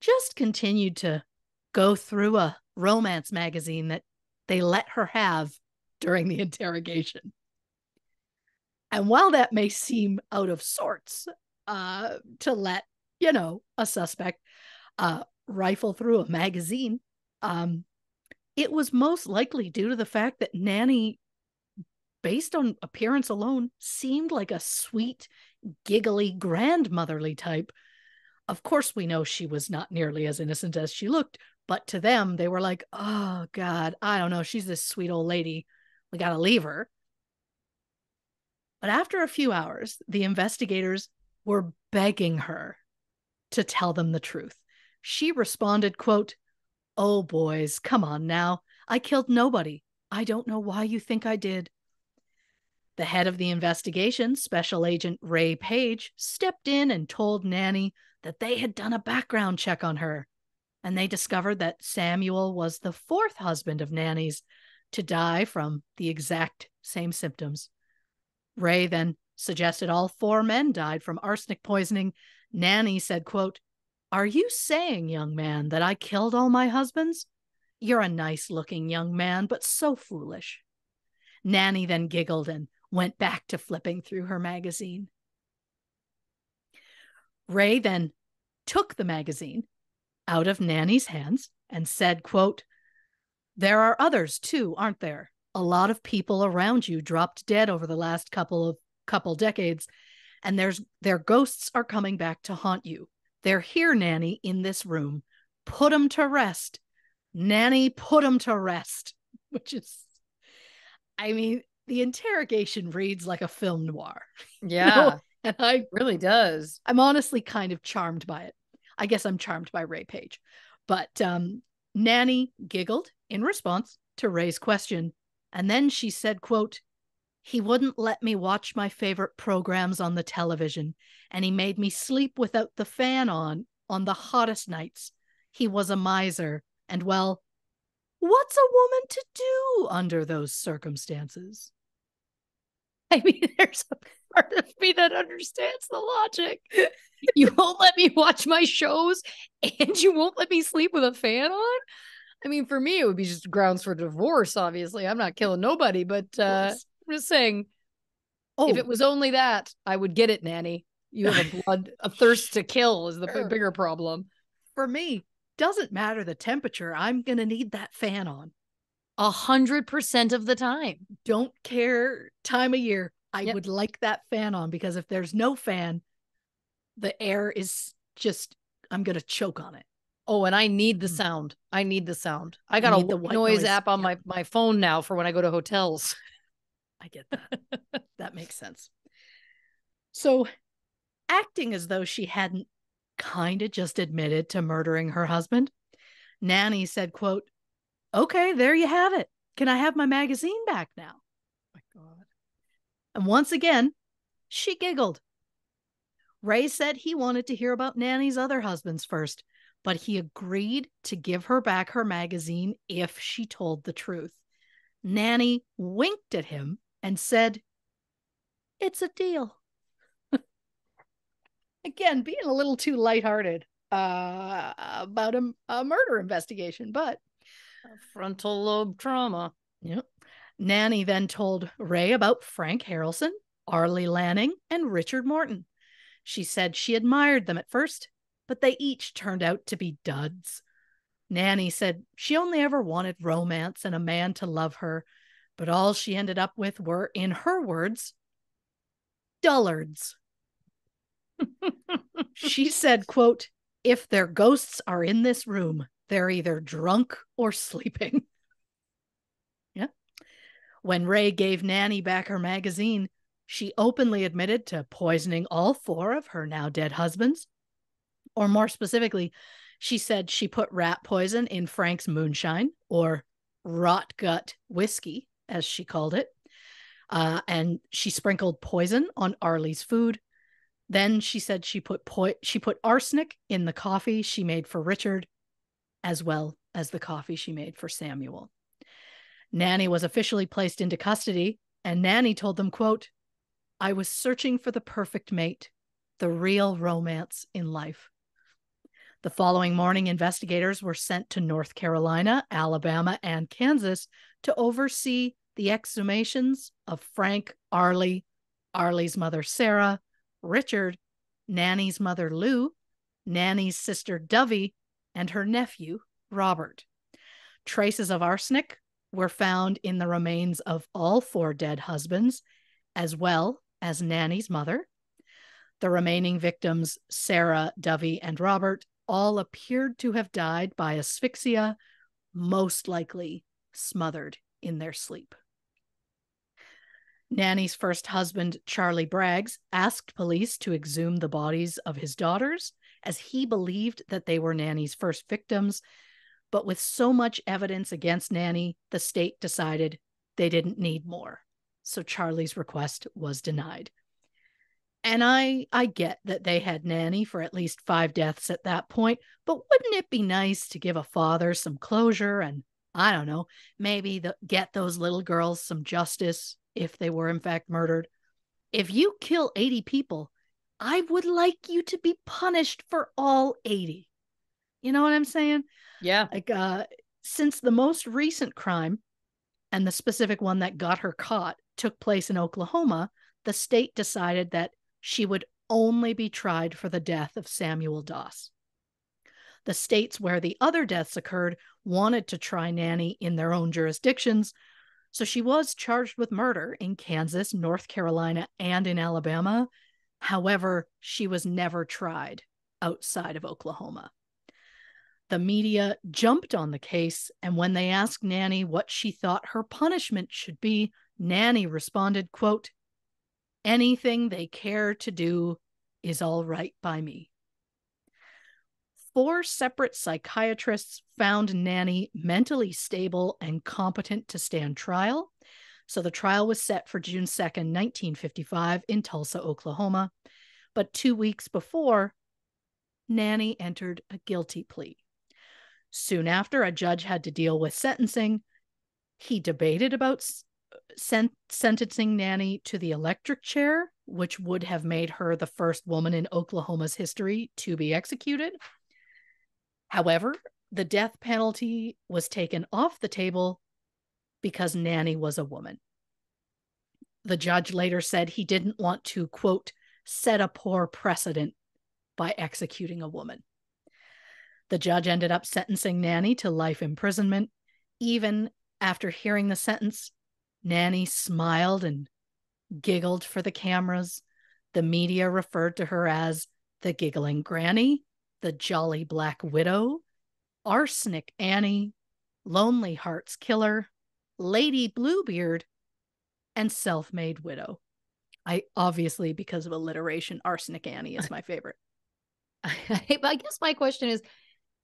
just continued to go through a romance magazine that they let her have during the interrogation. And while that may seem out of sorts uh, to let, you know, a suspect uh, rifle through a magazine, um, it was most likely due to the fact that Nannie, based on appearance alone, seemed like a sweet, giggly, grandmotherly type. Of course, we know she was not nearly as innocent as she looked, but to them, they were like, oh, God, I don't know. She's this sweet old lady. We got to leave her. But after a few hours, the investigators were begging her to tell them the truth. She responded, quote, oh, boys, come on now. I killed nobody. I don't know why you think I did. The head of the investigation, Special Agent Ray Page, stepped in and told Nannie that they had done a background check on her, and they discovered that Samuel was the fourth husband of Nannie's to die from the exact same symptoms. Ray then suggested all four men died from arsenic poisoning. Nannie said, quote, are you saying, young man, that I killed all my husbands? You're a nice-looking young man, but so foolish. Nannie then giggled and went back to flipping through her magazine. Ray then took the magazine out of Nannie's hands and said, quote, there are others too, aren't there? A lot of people around you dropped dead over the last couple of couple decades, and there's their ghosts are coming back to haunt you. They're here, Nannie, in this room. Put them to rest. Nannie, put them to rest. Which is, I mean, the interrogation reads like a film noir. Yeah. You know? And I it really does. I'm honestly kind of charmed by it. I guess I'm charmed by Ray Page. But um, Nannie giggled in response to Ray's question. And then she said, quote, he wouldn't let me watch my favorite programs on the television. And he made me sleep without the fan on, on the hottest nights. He was a miser. And well, what's a woman to do under those circumstances? I mean, there's a part of me that understands the logic. You won't let me watch my shows and you won't let me sleep with a fan on? I mean, for me, it would be just grounds for divorce, obviously. I'm not killing nobody, but uh, I'm just saying, oh. if it was only that, I would get it, Nanny. You have a blood, a thirst to kill is the sure. bigger problem. For me, doesn't matter the temperature. I'm going to need that fan on. A hundred percent of the time. Don't care time of year. I yep. would like that fan on, because if there's no fan, the air is just, I'm going to choke on it. Oh, and I need the sound. I need the sound. I got I a the white noise, noise app on yeah. my, my phone now for when I go to hotels. I get that. That makes sense. So acting as though she hadn't kind of just admitted to murdering her husband, Nannie said, quote, "Okay, there you have it. Can I have my magazine back now?" Oh my God. And once again, she giggled. Ray said he wanted to hear about Nannie's other husbands first, but he agreed to give her back her magazine if she told the truth. Nannie winked at him and said, "It's a deal." Again, being a little too lighthearted uh, about a, a murder investigation, but frontal lobe trauma. Yep. Nannie then told Ray about Frank Harrelson, Arlie Lanning, and Richard Morton. She said she admired them at first, but they each turned out to be duds. Nannie said she only ever wanted romance and a man to love her, but all she ended up with were, in her words, dullards. She said, quote, "If their ghosts are in this room, they're either drunk or sleeping." Yeah. When Ray gave Nannie back her magazine, she openly admitted to poisoning all four of her now dead husbands. Or more specifically, she said she put rat poison in Frank's moonshine, or rot gut whiskey, as she called it. Uh, and she sprinkled poison on Arlie's food. Then she said she put po- she put arsenic in the coffee she made for Richard, as well as the coffee she made for Samuel. Nannie was officially placed into custody, and Nannie told them, quote, "I was searching for the perfect mate, the real romance in life." The following morning, investigators were sent to North Carolina, Alabama, and Kansas to oversee the exhumations of Frank, Arlie, Arlie's mother, Sarah, Richard, Nannie's mother, Lou, Nannie's sister, Dovey, and her nephew, Robert. Traces of arsenic were found in the remains of all four dead husbands, as well as Nannie's mother. The remaining victims, Sarah, Dovey, and Robert, all appeared to have died by asphyxia, most likely smothered in their sleep. Nannie's first husband, Charlie Braggs, asked police to exhume the bodies of his daughters, as he believed that they were Nannie's first victims. But with so much evidence against Nannie, the state decided they didn't need more. So Charlie's request was denied. And I, I get that they had Nannie for at least five deaths at that point, but wouldn't it be nice to give a father some closure and, I don't know, maybe the, get those little girls some justice if they were in fact murdered? If you kill eighty people, I would like you to be punished for all eighty. You know what I'm saying? Yeah. Like, uh, since the most recent crime, and the specific one that got her caught, took place in Oklahoma, the state decided that she would only be tried for the death of Samuel Doss. The states where the other deaths occurred wanted to try Nannie in their own jurisdictions, so she was charged with murder in Kansas, North Carolina, and in Alabama. However, she was never tried outside of Oklahoma. The media jumped on the case, and when they asked Nannie what she thought her punishment should be, Nannie responded, quote, "Anything they care to do is all right by me." Four separate psychiatrists found Nannie mentally stable and competent to stand trial. So the trial was set for June second, nineteen fifty-five in Tulsa, Oklahoma. But two weeks before, Nannie entered a guilty plea. Soon after, a judge had to deal with sentencing. He debated about sent, sentencing Nannie to the electric chair, which would have made her the first woman in Oklahoma's history to be executed. However, the death penalty was taken off the table because Nannie was a woman. The judge later said he didn't want to, quote, set a poor precedent by executing a woman. The judge ended up sentencing Nannie to life imprisonment. Even after hearing the sentence, Nannie smiled and giggled for the cameras. The media referred to her as the giggling granny, the jolly black widow, arsenic Annie, lonely hearts killer, Lady Bluebeard, and self-made widow. I obviously, because of alliteration, arsenic Annie is my favorite. I, I guess my question is,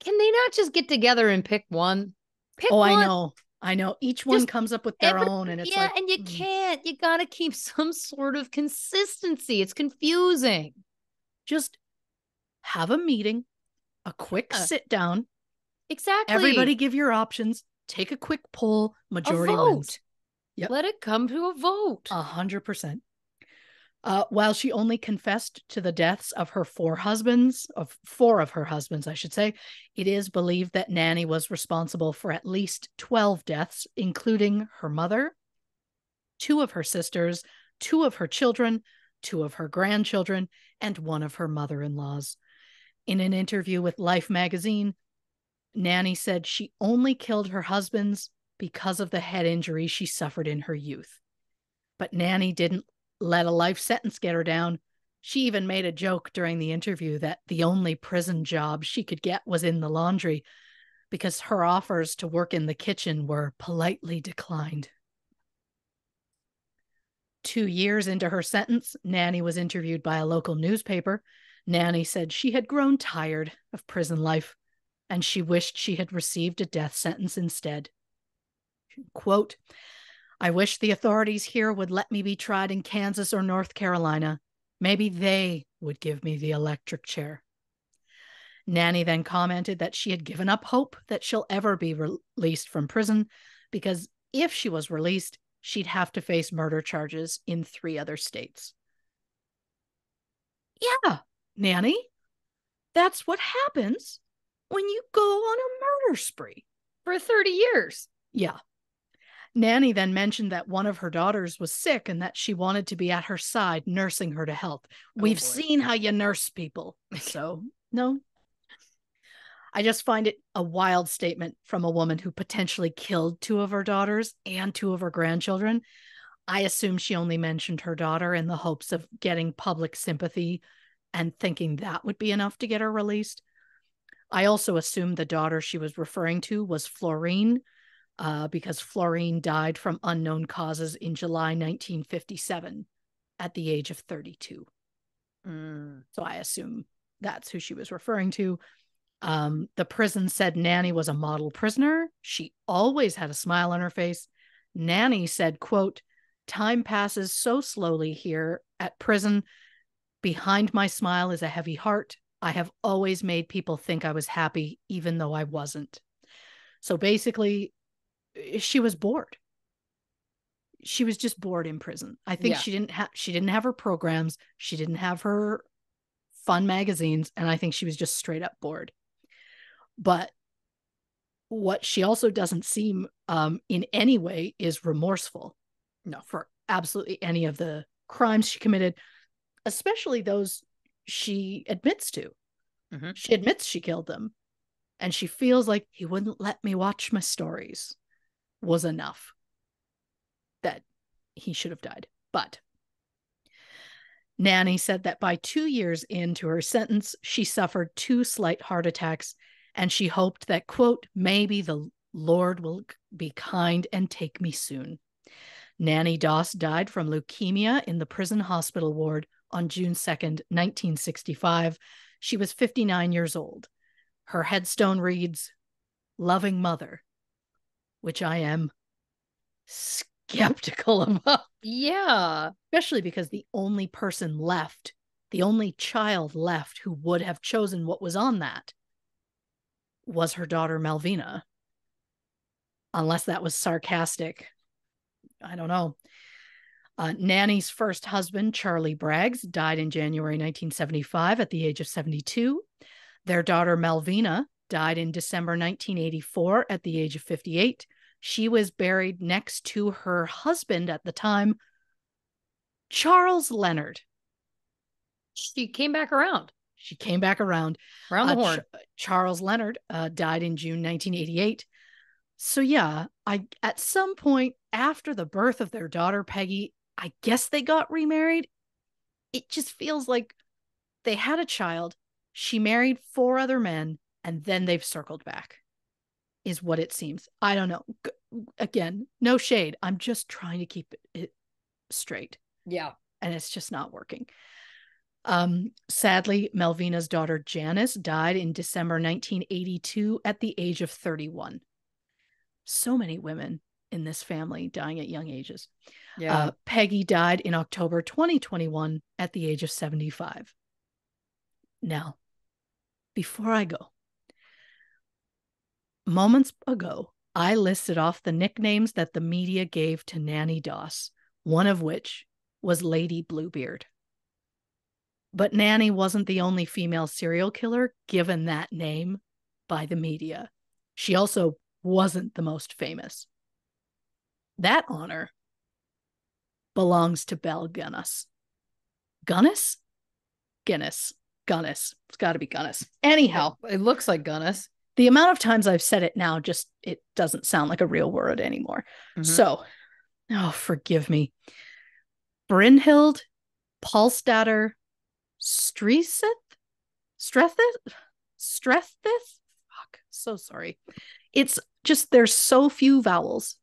can they not just get together and pick one? Pick oh, one. I know. I know. Each one just comes up with their every, own. And it's yeah, like, and you mm. can't. You got to keep some sort of consistency. It's confusing. Just have a meeting, a quick uh, sit down. Exactly. Everybody give your options. Take a quick poll. Majority a vote. Wins. Yep. Let it come to a vote. A hundred percent. Uh, while she only confessed to the deaths of her four husbands, of four of her husbands, I should say, it is believed that Nannie was responsible for at least twelve deaths, including her mother, two of her sisters, two of her children, two of her grandchildren, and one of her mother-in-laws. In an interview with Life magazine, Nannie said she only killed her husbands because of the head injury she suffered in her youth. But Nannie didn't let a life sentence get her down. She even made a joke during the interview that the only prison job she could get was in the laundry because her offers to work in the kitchen were politely declined. Two years into her sentence, Nannie was interviewed by a local newspaper. Nannie said she had grown tired of prison life and she wished she had received a death sentence instead. Quote, I wish the authorities here would let me be tried in Kansas or North Carolina. Maybe they would give me the electric chair. Nannie then commented that she had given up hope that she'll ever be released from prison because if she was released, she'd have to face murder charges in three other states. Yeah, Nannie, that's what happens when you go on a murder spree. For thirty years. Yeah. Nannie then mentioned that one of her daughters was sick and that she wanted to be at her side, nursing her to health. Oh, We've boy. seen how you nurse people. So, no. I just find it a wild statement from a woman who potentially killed two of her daughters and two of her grandchildren. I assume she only mentioned her daughter in the hopes of getting public sympathy and thinking that would be enough to get her released. I also assume the daughter she was referring to was Florine, Uh, because Florine died from unknown causes in July nineteen fifty-seven at the age of thirty-two. Mm. So I assume that's who she was referring to. Um, the prison said Nannie was a model prisoner. She always had a smile on her face. Nannie said, quote, time passes so slowly here at prison. Behind my smile is a heavy heart. I have always made people think I was happy, even though I wasn't. So basically, she was bored. She was just bored in prison. I think yeah. she didn't have she didn't have her programs. She didn't have her fun magazines. And I think she was just straight up bored. But what she also doesn't seem um, in any way is remorseful. No, for absolutely any of the crimes she committed, especially those she admits to. Mm-hmm. She admits she killed them. And she feels like he wouldn't let me watch my stories. Was enough that he should have died. But Nannie said that by two years into her sentence, she suffered two slight heart attacks, and she hoped that, quote, maybe the Lord will be kind and take me soon. Nannie Doss died from leukemia in the prison hospital ward on June second, nineteen sixty-five. She was fifty-nine years old. Her headstone reads, loving mother, which I am skeptical about. Yeah. Especially because the only person left, the only child left who would have chosen what was on that was her daughter, Melvina. Unless that was sarcastic. I don't know. Uh, Nannie's first husband, Charlie Braggs, died in January nineteen seventy-five at the age of seventy-two. Their daughter, Melvina, died in December nineteen eighty-four at the age of fifty-eight. She was buried next to her husband at the time, Charles Leonard. She came back around. She came back around. Around the uh, horn. Ch- Charles Leonard uh, died in June nineteen eighty-eight. So yeah, I at some point after the birth of their daughter, Peggy, I guess they got remarried. It just feels like they had a child. She married four other men, and then they've circled back, is what it seems. I don't know. Again, no shade. I'm just trying to keep it, it straight. Yeah. And it's just not working. Um, sadly, Melvina's daughter, Janice, died in December nineteen eighty-two at the age of thirty-one. So many women in this family dying at young ages. Yeah. Uh, Peggy died in October twenty twenty-one at the age of seventy-five. Now, before I go, moments ago, I listed off the nicknames that the media gave to Nannie Doss, one of which was Lady Bluebeard. But Nannie wasn't the only female serial killer given that name by the media. She also wasn't the most famous. That honor belongs to Belle Gunness. Gunness? Guinness. Gunness. It's got to be Gunness. Anyhow. It looks like Gunness. The amount of times I've said it now, just it doesn't sound like a real word anymore. Mm-hmm. So, oh, forgive me. Brynhild, Paulstatter, Streisand? Strethith? Strethith? Fuck. So sorry. It's just, there's so few vowels.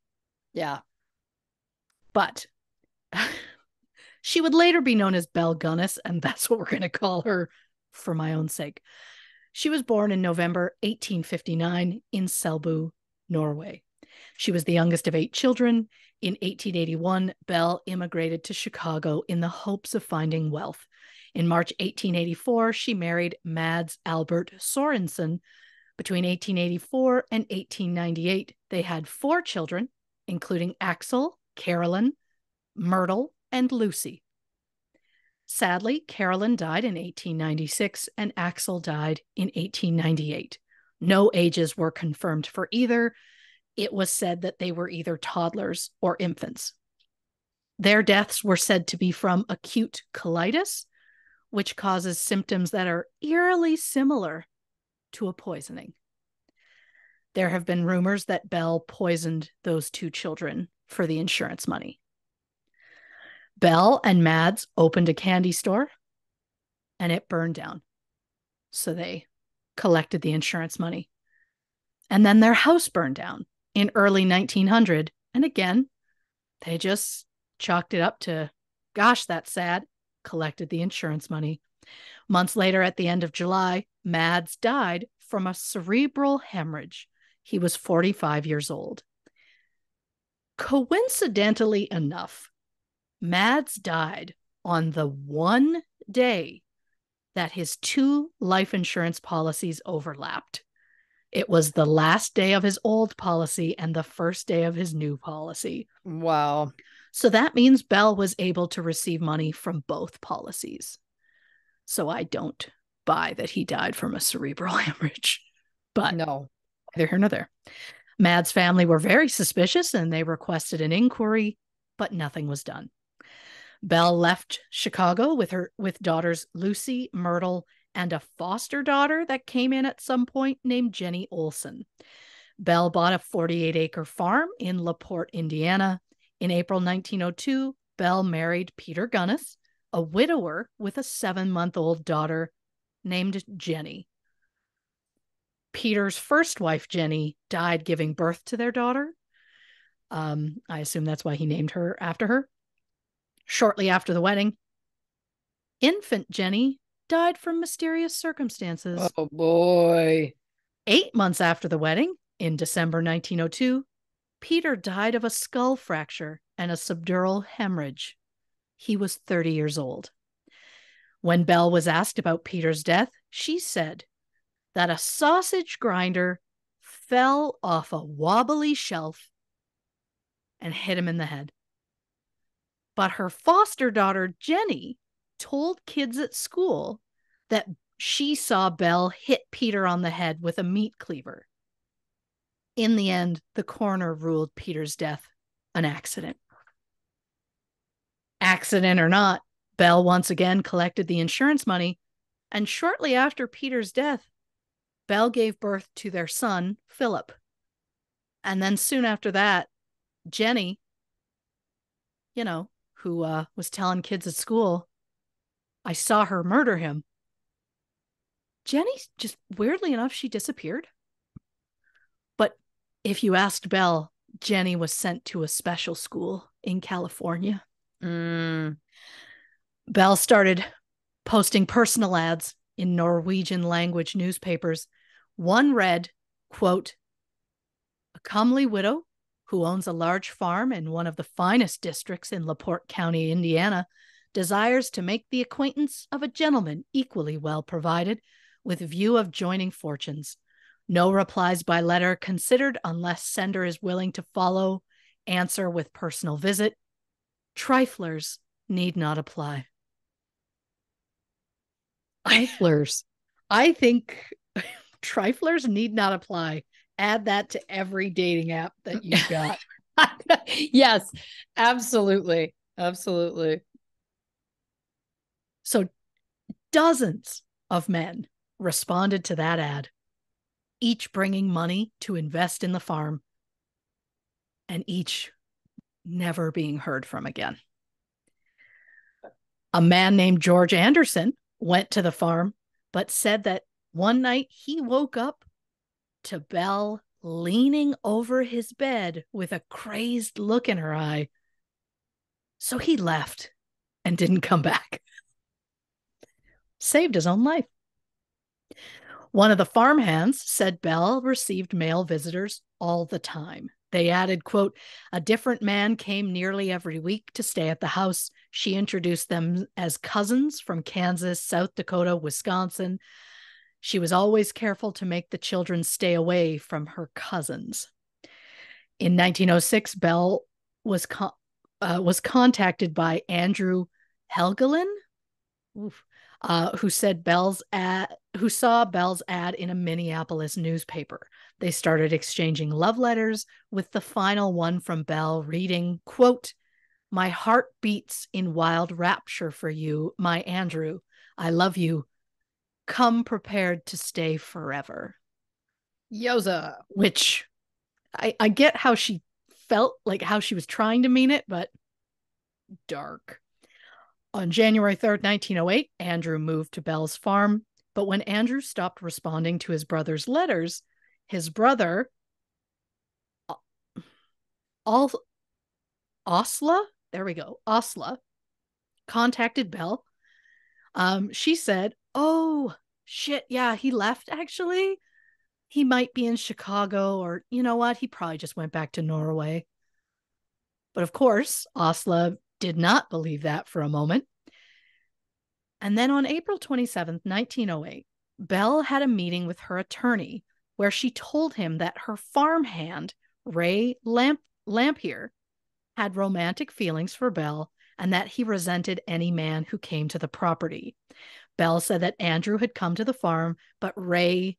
Yeah. But she would later be known as Belle Gunness, and that's what we're going to call her for my own sake. She was born in November eighteen fifty-nine in Selbu, Norway. She was the youngest of eight children. In eighteen eighty-one, Belle immigrated to Chicago in the hopes of finding wealth. In March eighteen eighty-four, she married Mads Albert Sorensen. Between eighteen eighty-four and eighteen ninety-eight, they had four children, including Axel, Carolyn, Myrtle, and Lucy. Sadly, Carolyn died in eighteen ninety-six and Axel died in eighteen ninety-eight. No ages were confirmed for either. It was said that they were either toddlers or infants. Their deaths were said to be from acute colitis, which causes symptoms that are eerily similar to a poisoning. There have been rumors that Belle poisoned those two children for the insurance money. Belle and Mads opened a candy store and it burned down. So they collected the insurance money. And then their house burned down in early nineteen hundred. And again, they just chalked it up to, gosh, that's sad. Collected the insurance money. Months later, at the end of July, Mads died from a cerebral hemorrhage. He was forty-five years old. Coincidentally enough, Mads died on the one day that his two life insurance policies overlapped. It was the last day of his old policy and the first day of his new policy. Wow. So that means Belle was able to receive money from both policies. So I don't buy that he died from a cerebral hemorrhage. But no, neither here nor there. Mads' family were very suspicious and they requested an inquiry, but nothing was done. Belle left Chicago with her with daughters Lucy, Myrtle, and a foster daughter that came in at some point named Jenny Olson. Belle bought a forty-eight acre farm in LaPorte, Indiana. In April nineteen oh two, Belle married Peter Gunness, a widower with a seven-month-old daughter named Jenny. Peter's first wife, Jenny, died giving birth to their daughter. Um, I assume that's why he named her after her. Shortly after the wedding, infant Jenny died from mysterious circumstances. Oh, boy. Eight months after the wedding, in December nineteen oh two, Peter died of a skull fracture and a subdural hemorrhage. He was thirty years old. When Belle was asked about Peter's death, she said that a sausage grinder fell off a wobbly shelf and hit him in the head. But her foster daughter, Jenny, told kids at school that she saw Belle hit Peter on the head with a meat cleaver. In the end, the coroner ruled Peter's death an accident. Accident or not, Belle once again collected the insurance money, and shortly after Peter's death, Belle gave birth to their son, Philip. And then soon after that, Jenny, you know, who uh, was telling kids at school, I saw her murder him. Jenny, just weirdly enough, she disappeared. But if you asked Belle, Jenny was sent to a special school in California. Mm. Belle started posting personal ads in Norwegian language newspapers. One read, quote, a comely widow who owns a large farm in one of the finest districts in LaPorte County, Indiana, desires to make the acquaintance of a gentleman equally well provided with view of joining fortunes. No replies by letter considered unless sender is willing to follow, answer with personal visit. Triflers need not apply. Triflers. I think triflers need not apply. Add that to every dating app that you've got. Yes, absolutely. Absolutely. So dozens of men responded to that ad, each bringing money to invest in the farm and each never being heard from again. A man named George Anderson went to the farm, but said that one night he woke up to Belle leaning over his bed with a crazed look in her eye. So he left and didn't come back. Saved his own life. One of the farmhands said Belle received male visitors all the time. They added, quote, a different man came nearly every week to stay at the house. She introduced them as cousins from Kansas, South Dakota, Wisconsin. She was always careful to make the children stay away from her cousins. In nineteen oh six, Belle was con- uh, was contacted by Andrew Helgelin, oof, uh, who said Belle's ad, who saw Belle's ad in a Minneapolis newspaper. They started exchanging love letters, with the final one from Belle reading, quote, my heart beats in wild rapture for you, my Andrew. I love you. Come prepared to stay forever. Yoza. Which I, I get how she felt, like how she was trying to mean it, but dark. On January third, nineteen oh eight, Andrew moved to Belle's farm. But when Andrew stopped responding to his brother's letters, his brother, Al- Osla, there we go, Osla, contacted Belle. Um, she said, oh, shit, yeah, he left, actually. He might be in Chicago, or you know what, he probably just went back to Norway. But of course, Osla did not believe that for a moment. And then on April twenty-seventh, nineteen oh eight, Belle had a meeting with her attorney, where she told him that her farmhand, Ray Lamp- Lampier, had romantic feelings for Belle and that he resented any man who came to the property. Belle said that Andrew had come to the farm, but Ray,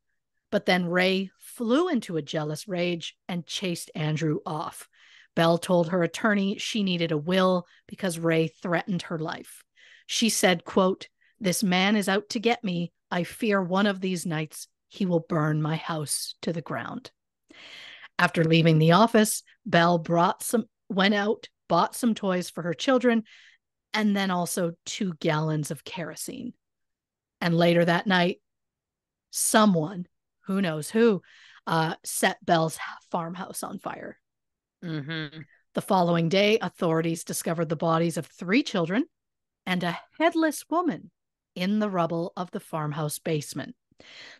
but then Ray flew into a jealous rage and chased Andrew off. Belle told her attorney she needed a will because Ray threatened her life. She said, quote, this man is out to get me. I fear one of these nights he will burn my house to the ground. After leaving the office, Belle brought some, went out, bought some toys for her children, and then also two gallons of kerosene. And later that night, someone, who knows who, uh, set Belle's farmhouse on fire. Mm-hmm. The following day, authorities discovered the bodies of three children and a headless woman in the rubble of the farmhouse basement.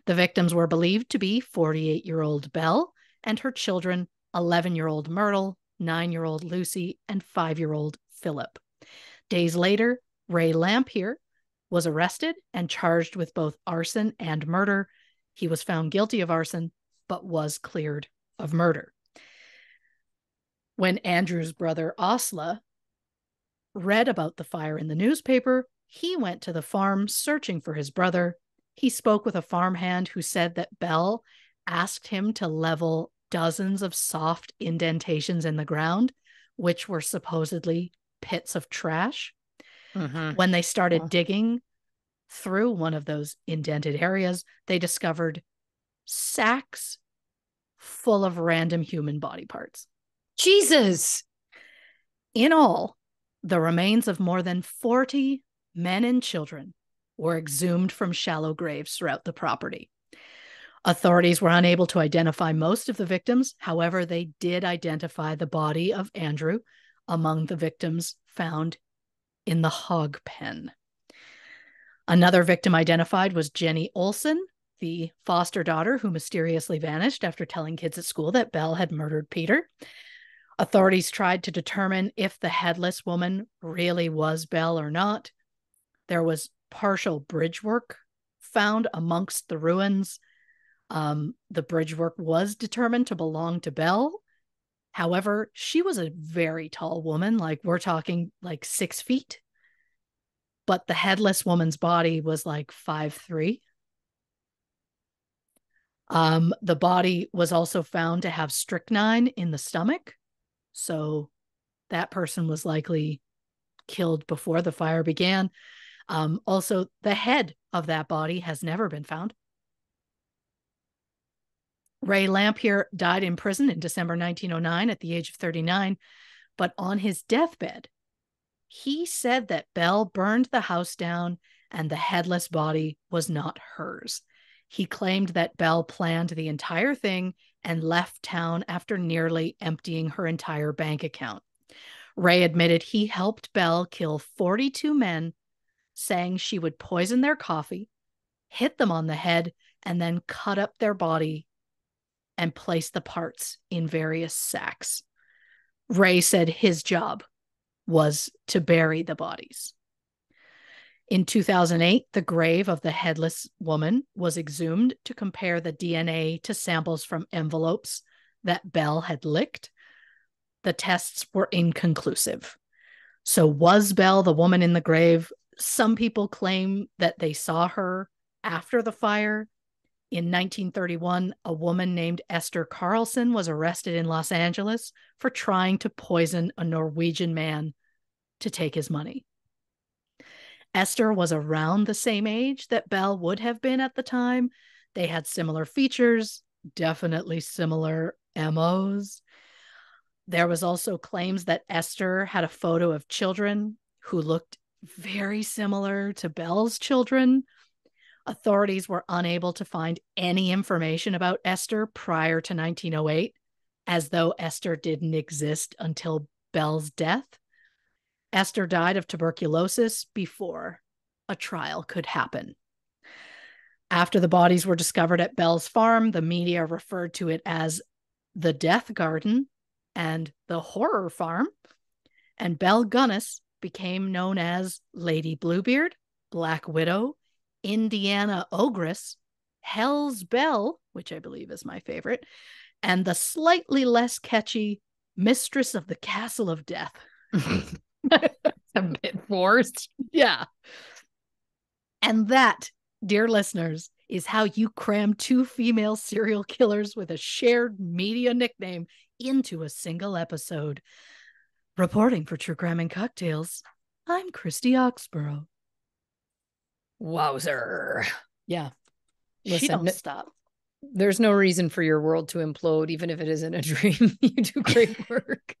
The victims were believed to be forty-eight-year-old Belle and her children, eleven-year-old Myrtle, nine-year-old Lucy, and five-year-old Philip. Days later, Ray Lampier was arrested and charged with both arson and murder. He was found guilty of arson, but was cleared of murder. When Andrew's brother, Osla, read about the fire in the newspaper, he went to the farm searching for his brother. He spoke with a farmhand who said that Belle asked him to level dozens of soft indentations in the ground, which were supposedly pits of trash. Mm-hmm. When they started digging through one of those indented areas, they discovered sacks full of random human body parts. Jesus! In all, the remains of more than forty men and children were exhumed from shallow graves throughout the property. Authorities were unable to identify most of the victims. However, they did identify the body of Andrew among the victims found in the hog pen. Another victim identified was Jenny Olson, the foster daughter who mysteriously vanished after telling kids at school that Belle had murdered Peter. Authorities tried to determine if the headless woman really was Belle or not. There was partial bridge work found amongst the ruins. Um, the bridge work was determined to belong to Belle. However, she was a very tall woman, like we're talking like six feet. But the headless woman's body was like five three. Um, the body was also found to have strychnine in the stomach. So that person was likely killed before the fire began. Um, also, the head of that body has never been found. Ray Lampier died in prison in December nineteen oh nine at the age of thirty-nine, but on his deathbed, he said that Belle burned the house down and the headless body was not hers. He claimed that Belle planned the entire thing and left town after nearly emptying her entire bank account. Ray admitted he helped Belle kill forty-two men, saying she would poison their coffee, hit them on the head, and then cut up their body and place the parts in various sacks. Ray said his job was to bury the bodies. In two thousand eight, the grave of the headless woman was exhumed to compare the D N A to samples from envelopes that Belle had licked. The tests were inconclusive. So was Belle the woman in the grave? Some people claim that they saw her after the fire. In nineteen thirty-one, a woman named Esther Carlson was arrested in Los Angeles for trying to poison a Norwegian man to take his money. Esther was around the same age that Belle would have been at the time. They had similar features, definitely similar M Os. There was also claims that Esther had a photo of children who looked very similar to Belle's children. Authorities were unable to find any information about Esther prior to nineteen oh eight, as though Esther didn't exist until Belle's death. Esther died of tuberculosis before a trial could happen. After the bodies were discovered at Belle's farm, the media referred to it as the Death Garden and the Horror Farm, and Belle Gunness became known as Lady Bluebeard, Black Widow, Indiana Ogress, Hell's Belle, which I believe is my favorite, and the slightly less catchy Mistress of the Castle of Death. That's a bit forced. Yeah. And that, dear listeners, is how you cram two female serial killers with a shared media nickname into a single episode. Reporting for True Crime and Cocktails, I'm Christy Oxborrow. Wowzer. Yeah. Listen, she don't stop. There's no reason for your world to implode, even if it isn't a dream. You do great work.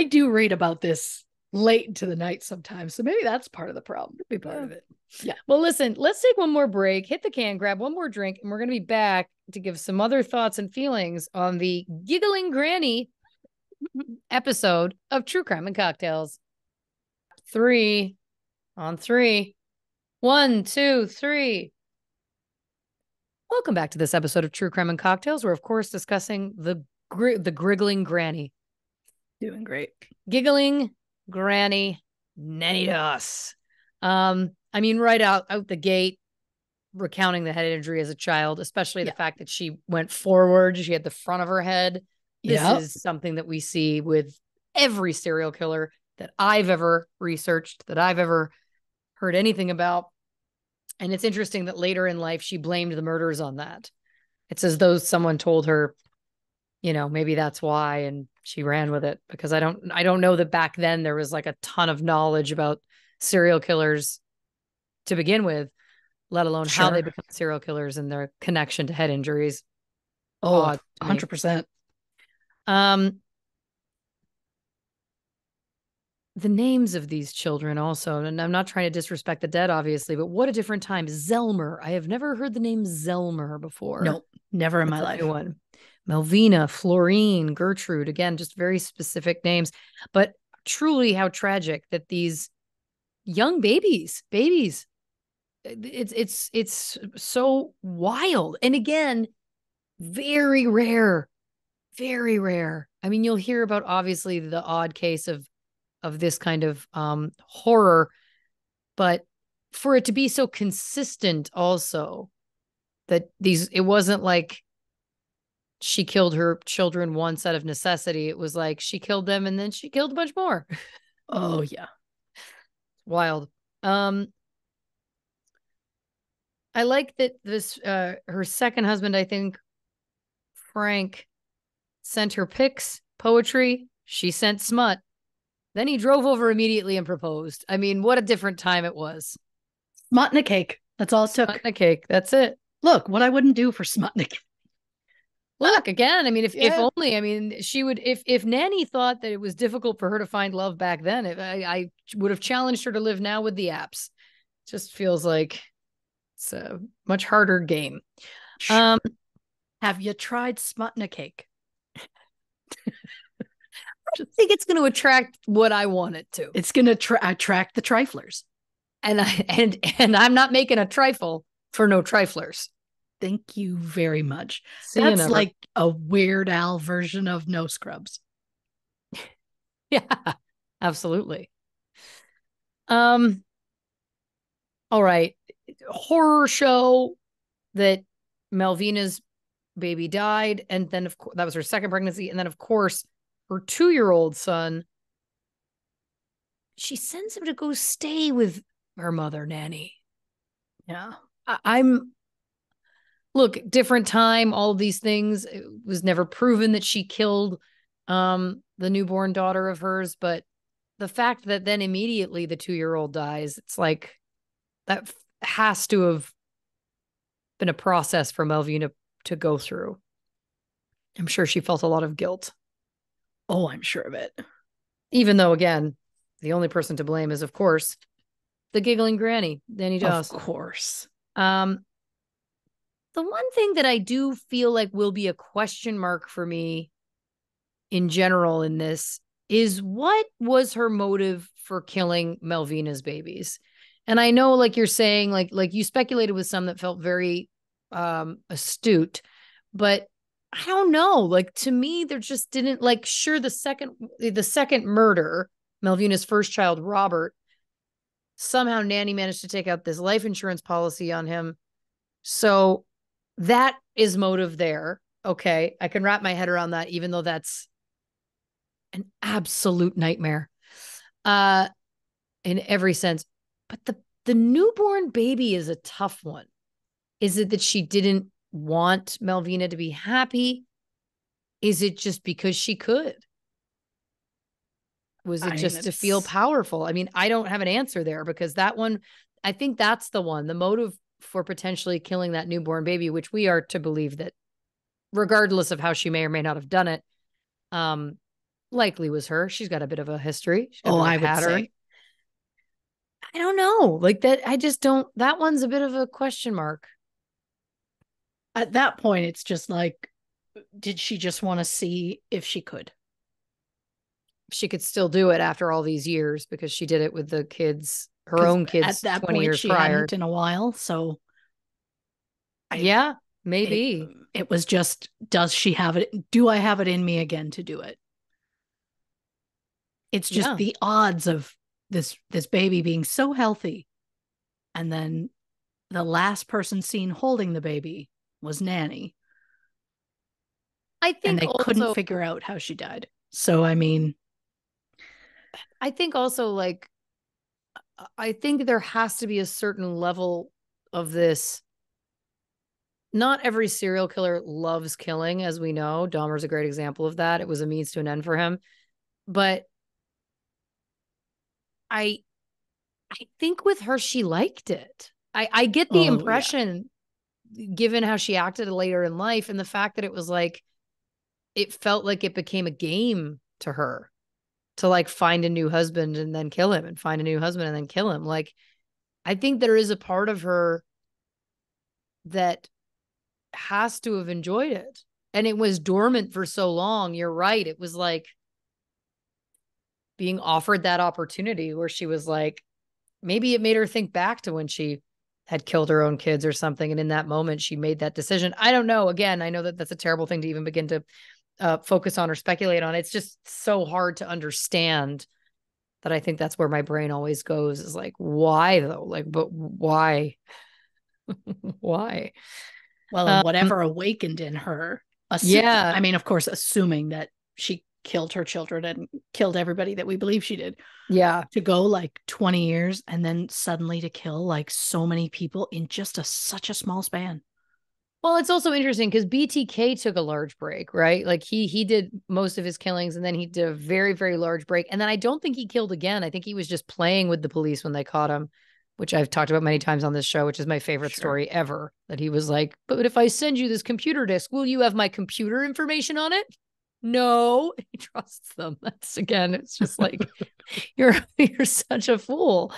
I do read about this late into the night sometimes, so maybe that's part of the problem. Be part yeah. of it. Yeah. Well, listen, let's take one more break, hit the can, grab one more drink, and we're going to be back to give some other thoughts and feelings on the Giggling Granny episode of True Crime and Cocktails. Three on three. One, two, three. Welcome back to this episode of True Crime and Cocktails. We're, of course, discussing the gr- the Giggling Granny. Doing great. Giggling Granny Nannie Doss. Um, I mean, right out, out the gate, recounting the head injury as a child, especially yeah. the fact that she went forward. She had the front of her head. This yep. is something that we see with every serial killer that I've ever researched, that I've ever heard anything about. And it's interesting that later in life, she blamed the murders on that. It's as though someone told her, you know, maybe that's why. And she ran with it, because I don't, I don't know that back then there was like a ton of knowledge about serial killers to begin with, let alone sure. how they become serial killers and their connection to head injuries. Oh, one hundred percent. Um, the names of these children also, and I'm not trying to disrespect the dead, obviously, but what a different time. Zelmer. I have never heard the name Zelmer before. Nope, never in my life. One. Melvina, Florine, Gertrude. Again, just very specific names, but truly how tragic that these young babies, babies, it's, it's, it's so wild. And again, very rare, very rare. I mean, you'll hear about obviously the odd case of of this kind of um, horror, but for it to be so consistent also, that these, it wasn't like she killed her children once out of necessity. It was like she killed them and then she killed a bunch more. Oh yeah. Wild. Um, I like that this, uh, her second husband, I think Frank, sent her pics, poetry. She sent smut. Then he drove over immediately and proposed. I mean, what a different time it was. Smut and a cake. That's all it took. Smut and a cake. That's it. Look, what I wouldn't do for smut and a cake. Look, again, I mean, if, yeah. if only, I mean, she would, if if Nannie thought that it was difficult for her to find love back then, if I, I would have challenged her to live now with the apps. It just feels like it's a much harder game. Sure. Um, have you tried smut and a cake? I think it's going to attract what I want it to. It's going to tra- attract the triflers. And, I, and, and I'm not making a trifle for no triflers. Thank you very much. See, that's like a Weird Al version of No Scrubs. Yeah, absolutely. Um. All right. Horror show that Melvina's baby died. And then, of course, that was her second pregnancy. And then, of course, her two-year-old son, she sends him to go stay with her mother, Nannie. Yeah. I- I'm, look, different time, all of these things. It was never proven that she killed um, the newborn daughter of hers, but the fact that then immediately the two-year-old dies, it's like, that has to have been a process for Melvina to go through. I'm sure she felt a lot of guilt. Oh, I'm sure of it. Even though, again, the only person to blame is, of course, the giggling granny, Nannie Doss. Of course. Um, the one thing that I do feel like will be a question mark for me in general in this is, what was her motive for killing Melvina's babies? And I know, like you're saying, like, like you speculated with some that felt very um, astute, but I don't know. Like, to me, there just didn't, like, sure, the second, the second murder, Melvina's first child, Robert, somehow Nannie managed to take out this life insurance policy on him. So that is motive there. Okay. I can wrap my head around that, even though that's an absolute nightmare uh, in every sense. But the, the newborn baby is a tough one. Is it that she didn't want Melvina to be happy? Is it just because she could? Was it I just mean, to feel powerful? I mean, I don't have an answer there, because that one, I think that's the one, the motive for potentially killing that newborn baby, which we are to believe that regardless of how she may or may not have done it, um, likely was her. She's got a bit of a history. Oh, I would say. I don't know. Like that. I just don't, that one's a bit of a question mark. At that point, it's just like, did she just want to see if she could? She could still do it after all these years, because she did it with the kids, her own kids. At that point, she hadn't in a while. So, I, yeah, maybe it, it was just, does she have it? Do I have it in me again to do it? It's just yeah. the odds of this this baby being so healthy, and then the last person seen holding the baby was Nannie. I think, and they also couldn't figure out how she died. So, I mean, I think also, like, I think there has to be a certain level of this. Not every serial killer loves killing, as we know. Dahmer's a great example of that. It was a means to an end for him. But I I think with her, she liked it. I, I get the oh, impression, yeah. given how she acted later in life and the fact that it was like, it felt like it became a game to her to like find a new husband and then kill him and find a new husband and then kill him. Like, I think there is a part of her that has to have enjoyed it. And it was dormant for so long. You're right. It was like being offered that opportunity where she was like, maybe it made her think back to when she had killed her own kids or something. And in that moment, she made that decision. I don't know. Again, I know that that's a terrible thing to even begin to uh, focus on or speculate on. It's just so hard to understand that I think that's where my brain always goes is like, why though? Like, but why? Why? Well, um, whatever awakened in her. Assume, yeah. I mean, of course, assuming that she killed her children and killed everybody that we believe she did. Yeah. To go like twenty years and then suddenly to kill like so many people in just a such a small span. Well, it's also interesting because B T K took a large break, right? Like he he did most of his killings and then he did a very, very large break. And then I don't think he killed again. I think he was just playing with the police when they caught him, which I've talked about many times on this show, which is my favorite sure. story ever, that he was like, but if I send you this computer disk, will you have my computer information on it? No, he trusts them. That's again, it's just like, you're, you're such a fool.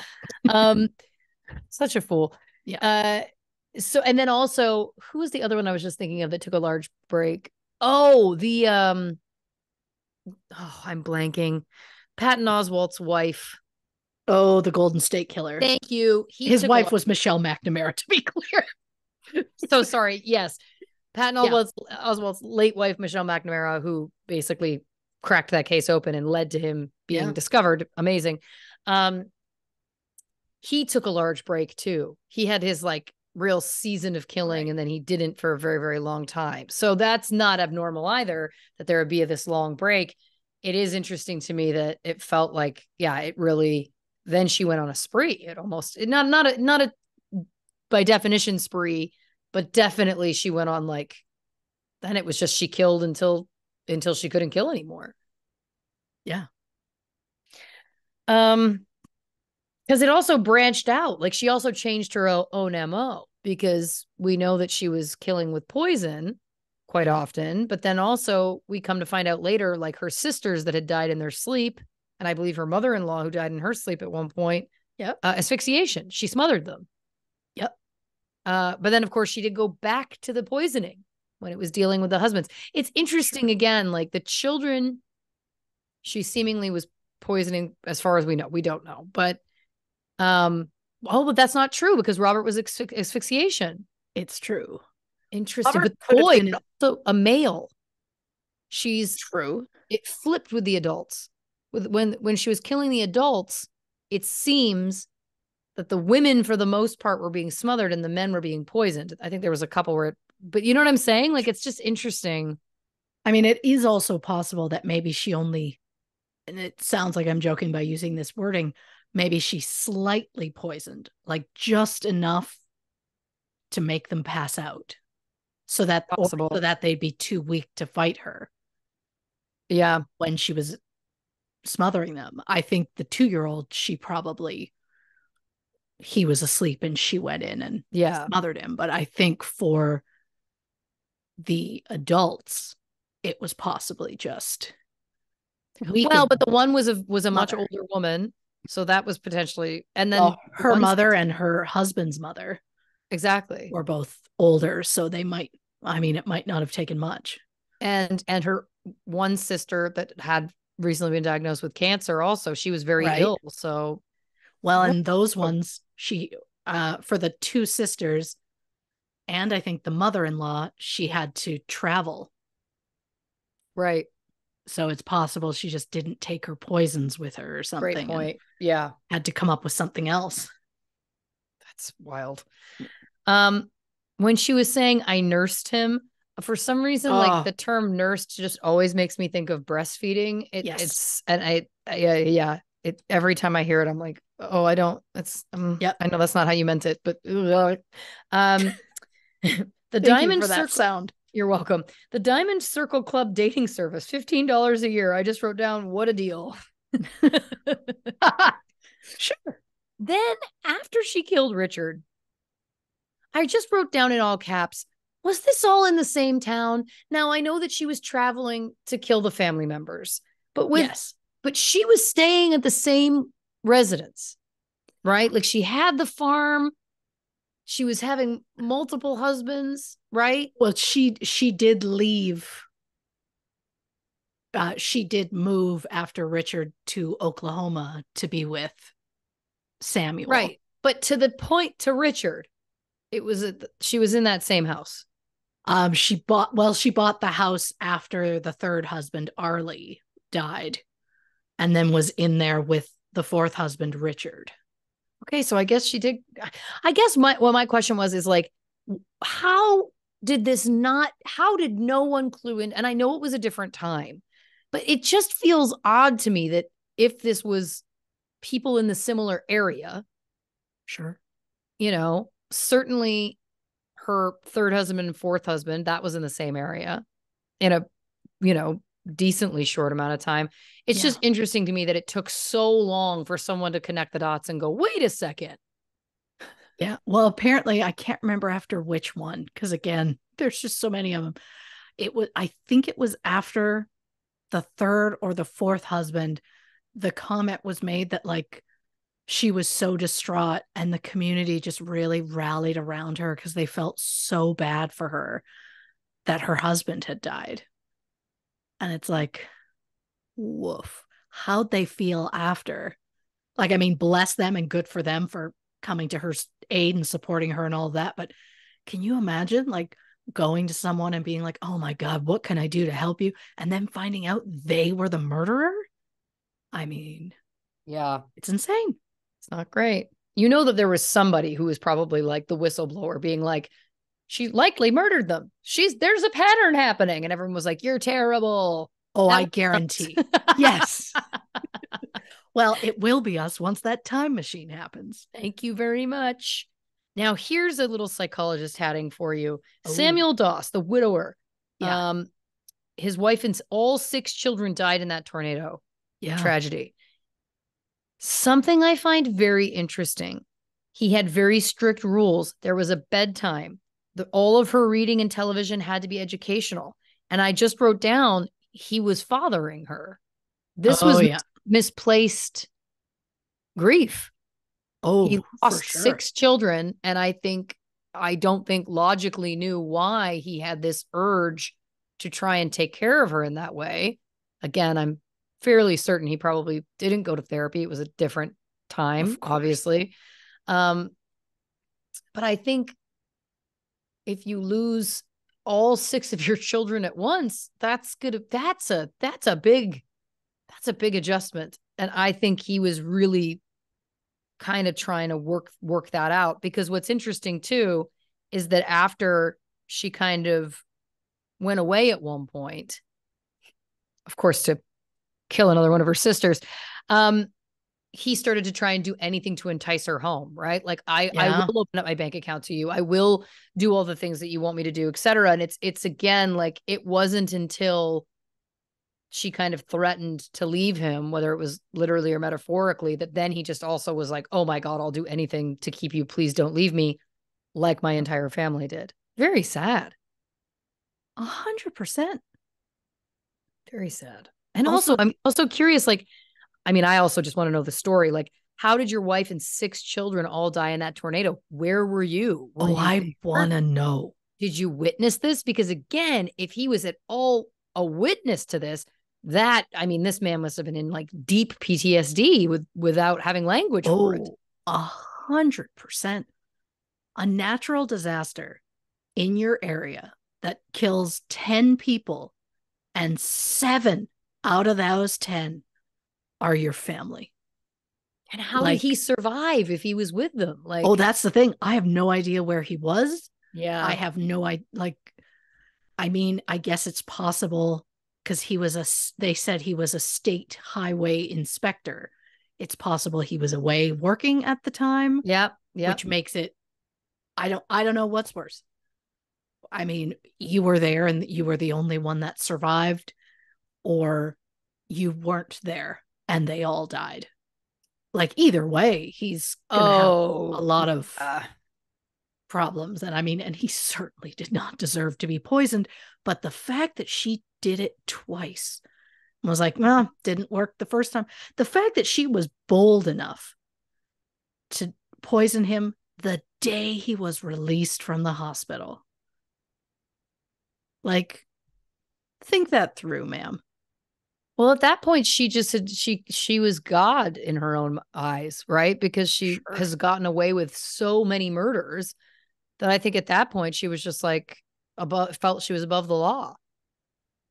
Um, such a fool. Yeah. Uh, so, and then also who was the other one I was just thinking of that took a large break? Oh, the, um, oh, I'm blanking. Patton Oswalt's wife. Oh, the Golden State Killer. Thank you. He His wife a- was Michelle McNamara, to be clear. So sorry. Yes. Patton Oswalt's, yeah. Oswalt's late wife, Michelle McNamara, who basically cracked that case open and led to him being yeah. discovered. Amazing. Um, he took a large break, too. He had his, like, real season of killing, right. and then he didn't for a very, very long time. So that's not abnormal either, that there would be this long break. It is interesting to me that it felt like, yeah, it really... Then she went on a spree. It almost... Not, not, a, not a, by definition, spree... But definitely she went on like, then it was just she killed until until she couldn't kill anymore. Yeah. Um, because it also branched out. Like she also changed her own M O because we know that she was killing with poison quite often. But then also we come to find out later, like her sisters that had died in their sleep. And I believe her mother-in-law who died in her sleep at one point. Yeah. Uh, asphyxiation. She smothered them. Uh, but then, of course, she did go back to the poisoning when it was dealing with the husbands. It's interesting, again, like the children, she seemingly was poisoning as far as we know. We don't know. But, um, oh, but that's not true because Robert was asphy- asphyxiation. It's true. Interesting. Robert but boy, been- also a male. She's true. It flipped with the adults. With when when she was killing the adults, it seems that the women, for the most part, were being smothered and the men were being poisoned. I think there was a couple where, it, but you know what I'm saying? Like, it's just interesting. I mean, it is also possible that maybe she only, and it sounds like I'm joking by using this wording, maybe she slightly poisoned, like just enough to make them pass out so that, possible. so that they'd be too weak to fight her. Yeah. When she was smothering them. I think the two-year-old, she probably... he was asleep and she went in and yeah. smothered him. But I think for the adults, it was possibly just. We well, but the one was a, was a mother. Much older woman. So that was potentially, and then well, her the mother and her husband's mother. Exactly. Were both older. So they might, I mean, it might not have taken much. And, and her one sister that had recently been diagnosed with cancer. Also, she was very right. ill. So. Well, and those ones, she, uh, for the two sisters and I think the mother-in-law, she had to travel. Right. So it's possible she just didn't take her poisons with her or something. Great point. Yeah. Had to come up with something else. That's wild. Um, when she was saying, I nursed him, For some reason, oh. like the term nurse just always makes me think of breastfeeding. It, yes. It's and I, I yeah, it every time I hear it, I'm like, oh, I don't. That's um, yeah. I know that's not how you meant it, but ugh. um, the Diamond Circle sound. You're welcome. The Diamond Circle Club dating service, fifteen dollars a year. I just wrote down, what a deal. Sure. Then after she killed Richard, I just wrote down in all caps, was this all in the same town? Now, I know that she was traveling to kill the family members, but with yes. but she was staying at the same residence, right? Like she had the farm. She was having multiple husbands, right? Well, she she did leave. Uh, she did move after Richard to Oklahoma to be with Samuel. Right. But to the point to Richard, it was a, she was in that same house. Um, she bought, well, she bought the house after the third husband, Arlie, died, and then was in there with the fourth husband, Richard. Okay. So I guess she did. I guess my, well, my question was, is like, how did this not, how did no one clue in? And I know it was a different time, but it just feels odd to me that if this was people in the similar area, sure, you know, certainly her third husband and fourth husband, that was in the same area in a, you know, decently short amount of time. It's yeah. just interesting to me that it took so long for someone to connect the dots and go, wait a second. Yeah. Well, apparently I can't remember after which one, because again, there's just so many of them. It was, I think it was after the third or the fourth husband, the comment was made that like she was so distraught and the community just really rallied around her because they felt so bad for her that her husband had died. And it's like, woof, how'd they feel after? Like, I mean, bless them and good for them for coming to her aid and supporting her and all that. But can you imagine like going to someone and being like, oh my God, what can I do to help you? And then finding out they were the murderer? I mean, yeah, it's insane. It's not great. You know that there was somebody who was probably like the whistleblower being like, she likely murdered them. She's there's a pattern happening. And everyone was like, you're terrible. Oh, I guarantee. Yes. Well, it will be us once that time machine happens. Thank you very much. Now, here's a little psychologist hatting for you. Ooh. Samuel Doss, the widower. Yeah. Um, his wife and all six children died in that tornado yeah. tragedy. Something I find very interesting. He had very strict rules. There was a bedtime. The, all of her reading and television had to be educational. And I just wrote down, he was fathering her. This oh, was yeah. misplaced grief. Oh, he lost sure. six children. And I think, I don't think logically knew why he had this urge to try and take care of her in that way. Again, I'm fairly certain he probably didn't go to therapy. It was a different time, obviously. Um, but I think if you lose all six of your children at once, that's good. That's a, that's a big, that's a big adjustment. And I think he was really kind of trying to work, work that out, because what's interesting too, is that after she kind of went away at one point, of course, to kill another one of her sisters, um, he started to try and do anything to entice her home, right? Like I, yeah. I will open up my bank account to you. I will do all the things that you want me to do, et cetera. And it's, it's again, like it wasn't until she kind of threatened to leave him, whether it was literally or metaphorically, that then he just also was like, oh my God, I'll do anything to keep you. Please don't leave me, like my entire family did. Very sad. A hundred percent. Very sad. And also, also I'm also curious, like, I mean, I also just want to know the story. Like, how did your wife and six children all die in that tornado? Where were you? Were oh, you I want to know. Did you witness this? Because again, if he was at all a witness to this, that, I mean, this man must have been in like deep P T S D with, without having language oh, for it. A hundred percent. A natural disaster in your area that kills ten people, and seven out of those ten are your family. And how like, did he survive if he was with them? Like, oh, that's the thing. I have no idea where he was. Yeah. I have no idea. Like, I mean, I guess it's possible because he was a, they said he was a state highway inspector. It's possible he was away working at the time. Yep. Yep. Which makes it, I don't, I don't know what's worse. I mean, you were there and you were the only one that survived, or you weren't there and they all died. Like, either way, he's going to oh, have a lot of uh, problems. And I mean, and he certainly did not deserve to be poisoned. But the fact that she did it twice and was like, no, nah, didn't work the first time. The fact that she was bold enough to poison him the day he was released from the hospital. Like, think that through, ma'am. Well, at that point, she just had, she she was God in her own eyes, right? Because she sure. has gotten away with so many murders that I think at that point she was just like above, felt she was above the law.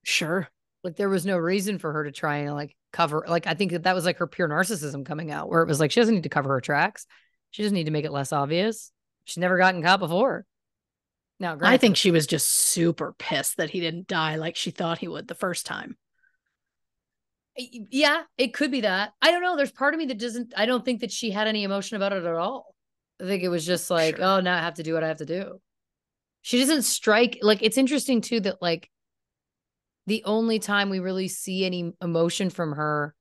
Sure, like there was no reason for her to try and like cover. Like I think that that was like her pure narcissism coming out, where it was like she doesn't need to cover her tracks. She doesn't need to make it less obvious. She's never gotten caught before. Now, granted, I think she was just super pissed that he didn't die like she thought he would the first time. Yeah, it could be that. I don't know. There's part of me that doesn't, I don't think that she had any emotion about it at all. I think it was just like, sure. oh, now I have to do what I have to do. She doesn't strike. Like, it's interesting too, that like the only time we really see any emotion from her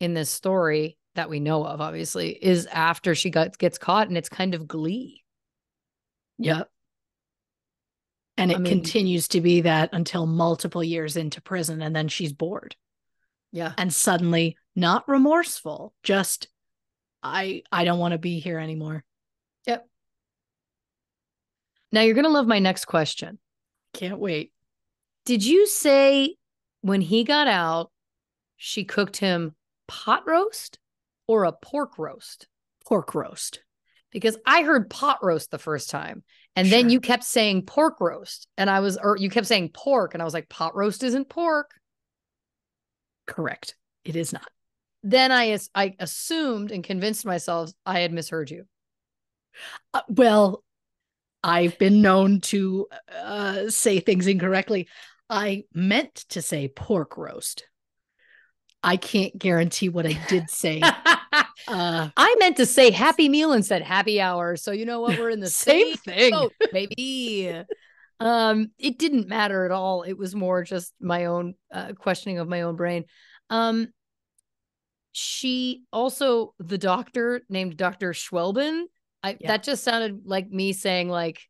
in this story that we know of, obviously, is after she got, gets caught, and it's kind of glee. Yep. And it I mean, continues to be that until multiple years into prison, and then she's bored. Yeah. And suddenly not remorseful, just I I don't want to be here anymore. Yep. Now you're going to love my next question. Can't wait. Did you say when he got out, she cooked him pot roast or a pork roast? Pork roast. Because I heard pot roast the first time, and sure. then you kept saying pork roast, and I was, or you kept saying pork, and I was like, pot roast isn't pork. Correct. It is not. Then I I assumed and convinced myself I had misheard you. Uh, well, I've been known to uh, say things incorrectly. I meant to say pork roast. I can't guarantee what I did say. uh, I meant to say happy meal and said happy hour. So you know what? We're in the same, same thing. Boat, baby. Um, it didn't matter at all. It was more just my own uh, questioning of my own brain. Um, she also, the doctor named Doctor Schwelben. I yeah. That just sounded like me saying, like,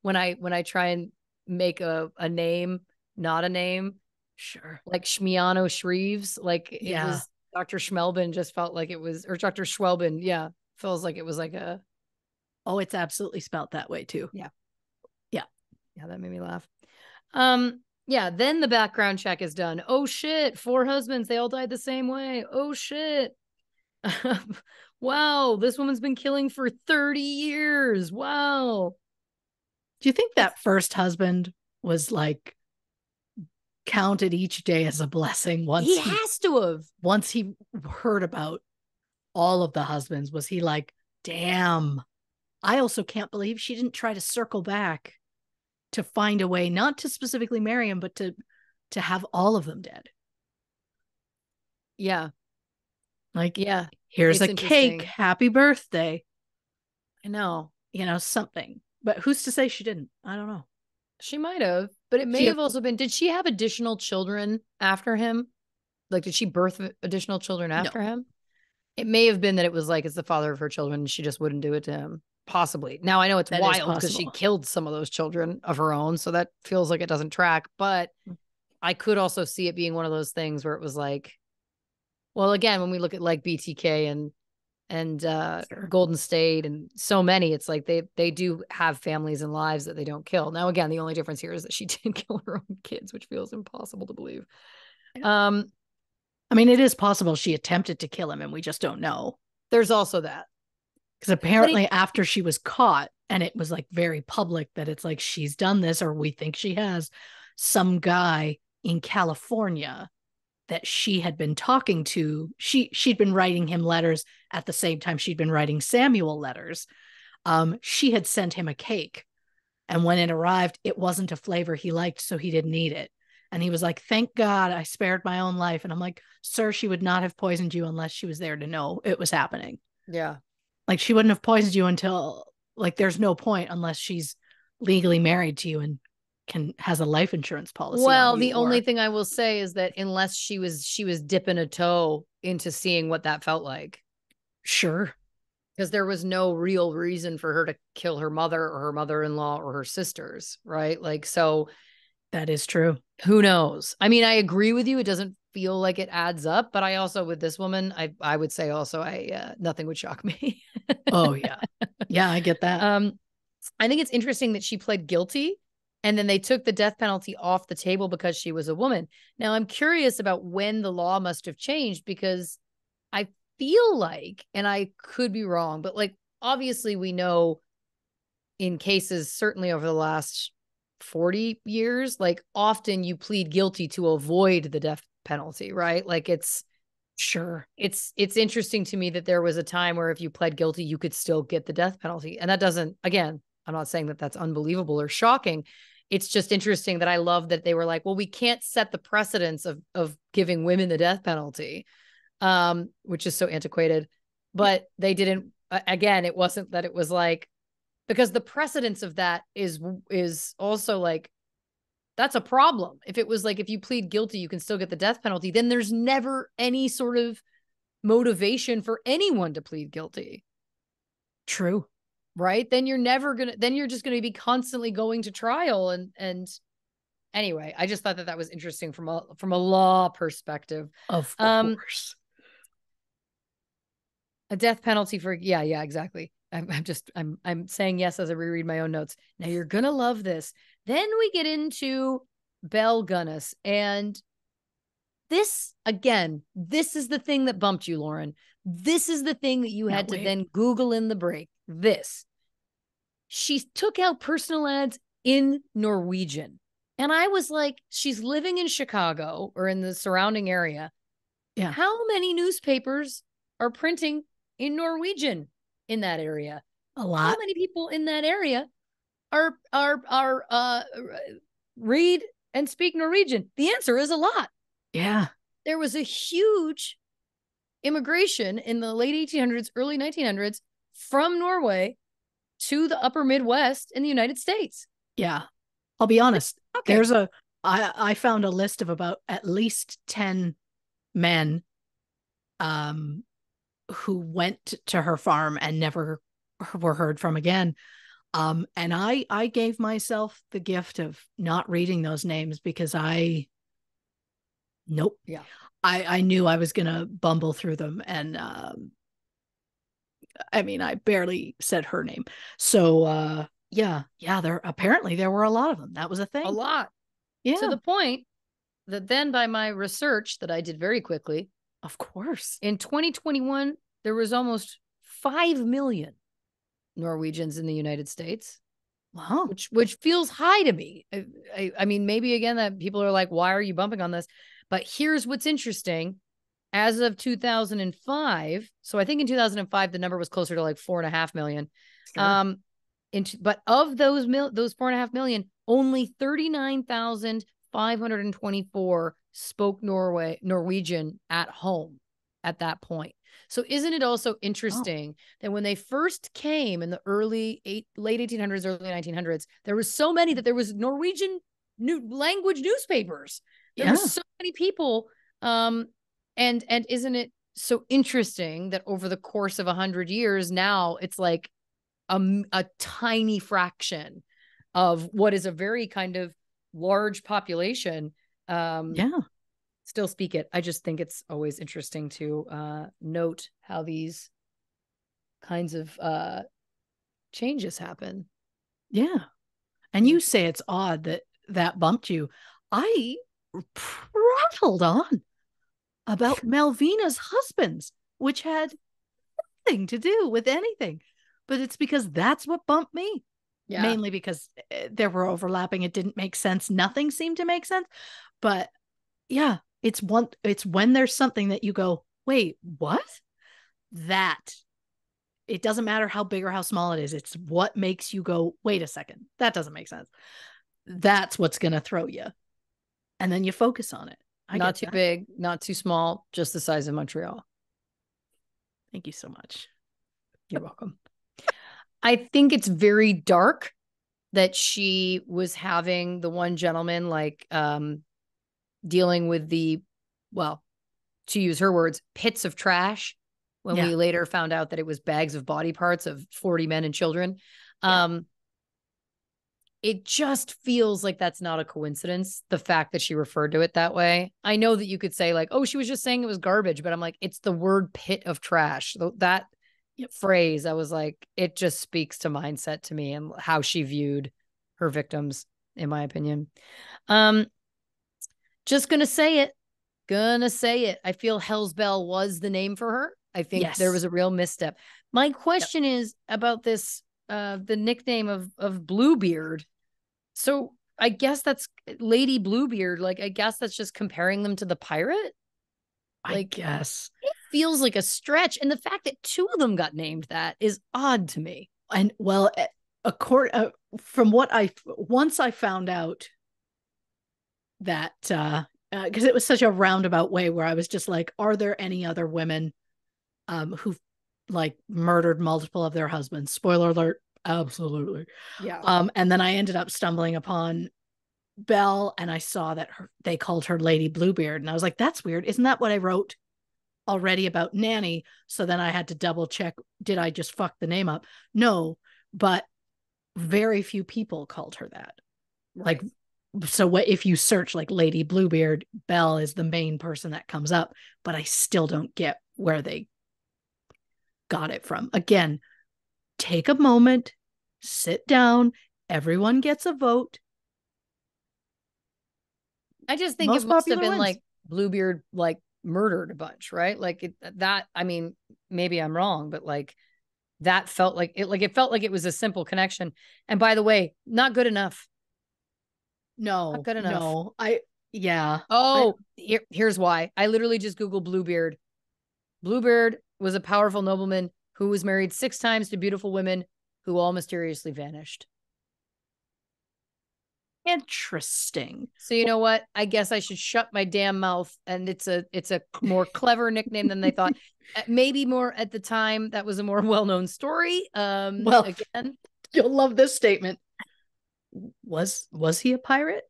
when I when I try and make a a name not a name, sure, like Shmiano Shreves, like it yeah. was Doctor Schwelben just felt like it was, or Doctor Schwelben, yeah, feels like it was like a. Oh, it's absolutely spelled that way too. Yeah. Yeah, that made me laugh. Um, yeah, then the background check is done. Oh, shit. Four husbands. They all died the same way. Oh, shit. Wow. This woman's been killing for thirty years. Wow. Do you think that first husband was like counted each day as a blessing? Once he, he has to have. Once he heard about all of the husbands, was he like, damn, I also can't believe she didn't try to circle back to find a way, not to specifically marry him, but to to have all of them dead. Yeah. Like, yeah, here's it's a cake. Happy birthday. I know. You know, something. But who's to say she didn't? I don't know. She might have, but it may she have also been. Did she have additional children after him? Like, did she birth additional children after no. him? It may have been that it was like, it's the father of her children, and she just wouldn't do it to him. Possibly. Now, I know it's that wild because she killed some of those children of her own, so that feels like it doesn't track. But I could also see it being one of those things where it was like, well, again, when we look at like B T K and and uh, sure. Golden State and so many, it's like they they do have families and lives that they don't kill. Now, again, the only difference here is that she did kill her own kids, which feels impossible to believe. Um, I mean, it is possible she attempted to kill him, and we just don't know. There's also that. Because apparently it, after she was caught, and it was like very public that it's like she's done this, or we think she has, some guy in California that she had been talking to, she, she'd been writing him letters at the same time she'd been writing Samuel letters. Um, she had sent him a cake And when it arrived, it wasn't a flavor he liked, so he didn't eat it. And he was like, thank God I spared my own life. And I'm like, sir, she would not have poisoned you unless she was there to know it was happening. Yeah. Like, she wouldn't have poisoned you until, like, there's no point unless she's legally married to you and can has a life insurance policy. Well, on the or... only thing I will say is that unless she was, she was dipping a toe into seeing what that felt like. Sure. Because there was no real reason for her to kill her mother or her mother-in-law or her sisters, right? Like, so... That is true. Who knows? I mean, I agree with you. It doesn't feel like it adds up, but I also, with this woman, I I would say also, I uh, nothing would shock me. Oh, yeah. Yeah, I get that. Um, I think it's interesting that she pled guilty and then they took the death penalty off the table because she was a woman. Now, I'm curious about when the law must have changed, because I feel like, and I could be wrong, but like, obviously we know in cases, certainly over the last forty years, like, often you plead guilty to avoid the death penalty, right? Like, it's sure. It's, it's interesting to me that there was a time where if you pled guilty, you could still get the death penalty. And that doesn't, again, I'm not saying that that's unbelievable or shocking. It's just interesting that I love that they were like, well, we can't set the precedence of, of giving women the death penalty, um, which is so antiquated, but they didn't, again, it wasn't that it was like, because the precedence of that is is also like, that's a problem. If it was like, if you plead guilty, you can still get the death penalty, then there's never any sort of motivation for anyone to plead guilty. True. Right? Then you're never going to, then you're just going to be constantly going to trial. And and anyway, I just thought that that was interesting from a, from a law perspective. Of course. Um, a death penalty for, yeah, yeah, exactly. I'm, I'm just, I'm, I'm saying yes as I reread my own notes. Now you're going to love this. Then we get into Belle Gunness. And this, again, this is the thing that bumped you, Lauren. This is the thing that you had to then Google in the break. This. She took out personal ads in Norwegian. And I was like, she's living in Chicago or in the surrounding area. Yeah. How many newspapers are printing in Norwegian? In that area, a lot. How many people in that area are are are uh read and speak Norwegian? The answer is a lot. Yeah, there was a huge immigration in the late eighteen hundreds, early nineteen hundreds from Norway to the upper Midwest in the United States. Yeah, I'll be honest. Okay. There's a I I found a list of about at least ten men. Um. Who went to her farm and never were heard from again. Um, and I, I gave myself the gift of not reading those names because I, nope. Yeah. I, I knew I was going to bumble through them. And, um, I mean, I barely said her name. So, uh, yeah, yeah. There, apparently there were a lot of them. That was a thing. A lot. Yeah. To the point that then by my research that I did very quickly, of course. in twenty twenty-one, there was almost five million Norwegians in the United States. Wow. Which, which feels high to me. I, I, I mean, maybe again, that people are like, why are you bumping on this? But here's what's interesting. As of two thousand five, so I think in two thousand five, the number was closer to like four and a half million. Sure. Um, in, but of those, mil, those four and a half million, only thirty-nine thousand five hundred twenty-four spoke Norway Norwegian at home at that point. So isn't it also interesting oh. that when they first came in the early eight, late eighteen hundreds, early nineteen hundreds, there was so many that there was Norwegian new language newspapers. There yeah. were so many people. Um, and, and isn't it so interesting that over the course of a hundred years now it's like a, a tiny fraction of what is a very kind of large population. Um, yeah. Still speak it. I just think it's always interesting to uh, note how these kinds of uh, changes happen. Yeah. And you say it's odd that that bumped you. I prattled on about Melvina's husbands, which had nothing to do with anything, but it's because that's what bumped me. Yeah. Mainly because there were overlapping. It didn't make sense. Nothing seemed to make sense. But yeah, it's one, it's when there's something that you go, wait, what? That It doesn't matter how big or how small it is. It's what makes you go, wait a second, that doesn't make sense. That's what's going to throw you. And then you focus on it. I not too that. big, not too small, just the size of Montreal. Thank you so much. You're welcome. I think it's very dark that she was having the one gentleman like um, dealing with the, well, to use her words, pits of trash. When yeah. we later found out that it was bags of body parts of forty men and children. Yeah. Um, it just feels like that's not a coincidence, the fact that she referred to it that way. I know that you could say like, oh, she was just saying it was garbage, but I'm like, it's the word pit of trash. That yep. phrase, I was like, it just speaks to mindset to me and how she viewed her victims, in my opinion. Um, just gonna say it. Gonna say it. I feel Hell's Bell was the name for her. I think yes. there was a real misstep. My question yep. is about this, uh, the nickname of, of Bluebeard. So I guess that's Lady Bluebeard. Like, I guess that's just comparing them to the pirate. Like, I guess it feels like a stretch. And the fact that two of them got named that is odd to me. And well, a court, uh, from what I, once I found out that, uh, uh, cause it was such a roundabout way where I was just like, are there any other women Um, who've like murdered multiple of their husbands? Spoiler alert, absolutely. Yeah. Um, and then I ended up stumbling upon Belle, and I saw that her, they called her Lady Bluebeard, and I was like, that's weird. Isn't that what I wrote already about Nannie? So then I had to double check. Did I just fuck the name up? No, but very few people called her that. Right. Like, so what if you search like Lady Bluebeard, Belle is the main person that comes up, but I still don't get where they got it from. Again, take a moment, sit down, everyone gets a vote. I just think Most it must have been wins. Like Bluebeard like murdered a bunch, right? Like it, that, I mean, maybe I'm wrong, but like that felt like it, like it felt like it was a simple connection. And by the way, not good enough. No, not good enough. No, I, yeah. Oh, I, here, here's why. I literally just Googled Bluebeard. Bluebeard was a powerful nobleman who was married six times to beautiful women who all mysteriously vanished. Interesting. So you know what? I guess I should shut my damn mouth. And it's a it's a more clever nickname than they thought. Maybe more at the time. That was a more well-known story. Um, well, again, you'll love this statement. Was was he a pirate?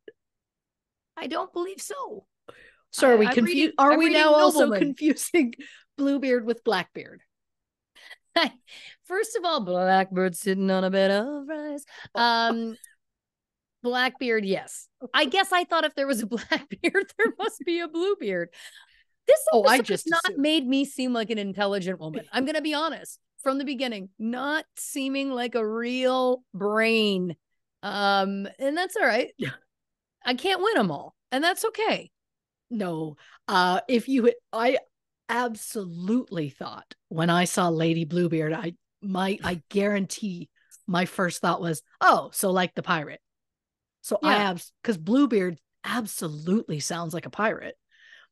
I don't believe so. So are we confused? Are I'm we now also nobleman. confusing Bluebeard with Blackbeard? First of all, Blackbeard sitting on a bed of rice. Um, Blackbeard, yes. I guess I thought if there was a Blackbeard, there must be a Bluebeard. This oh, I just not assumed. made me seem like an intelligent woman. I'm going to be honest from the beginning, not seeming like a real brain. Um, and that's all right. Yeah. I can't win them all, and that's okay. No, uh, if you, I. absolutely thought when I saw Lady Bluebeard, I my I guarantee my first thought was, oh, so like the pirate. So yeah. I abs because Bluebeard absolutely sounds like a pirate,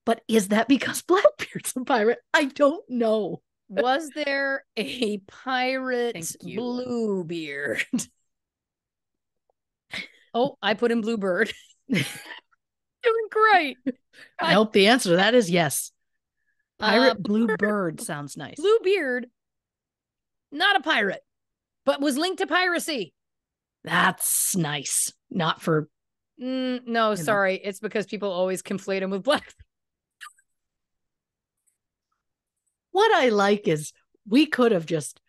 but is that because Blackbeard's a pirate? I don't know. Was there a pirate Bluebeard? Oh, I put in Bluebird. Doing great. I, I hope the answer to that is yes. Pirate uh, Bluebird sounds nice. Bluebeard, not a pirate, but was linked to piracy. That's nice. Not for... Mm, no, sorry. Know. It's because people always conflate him with Black. What I like is we could have just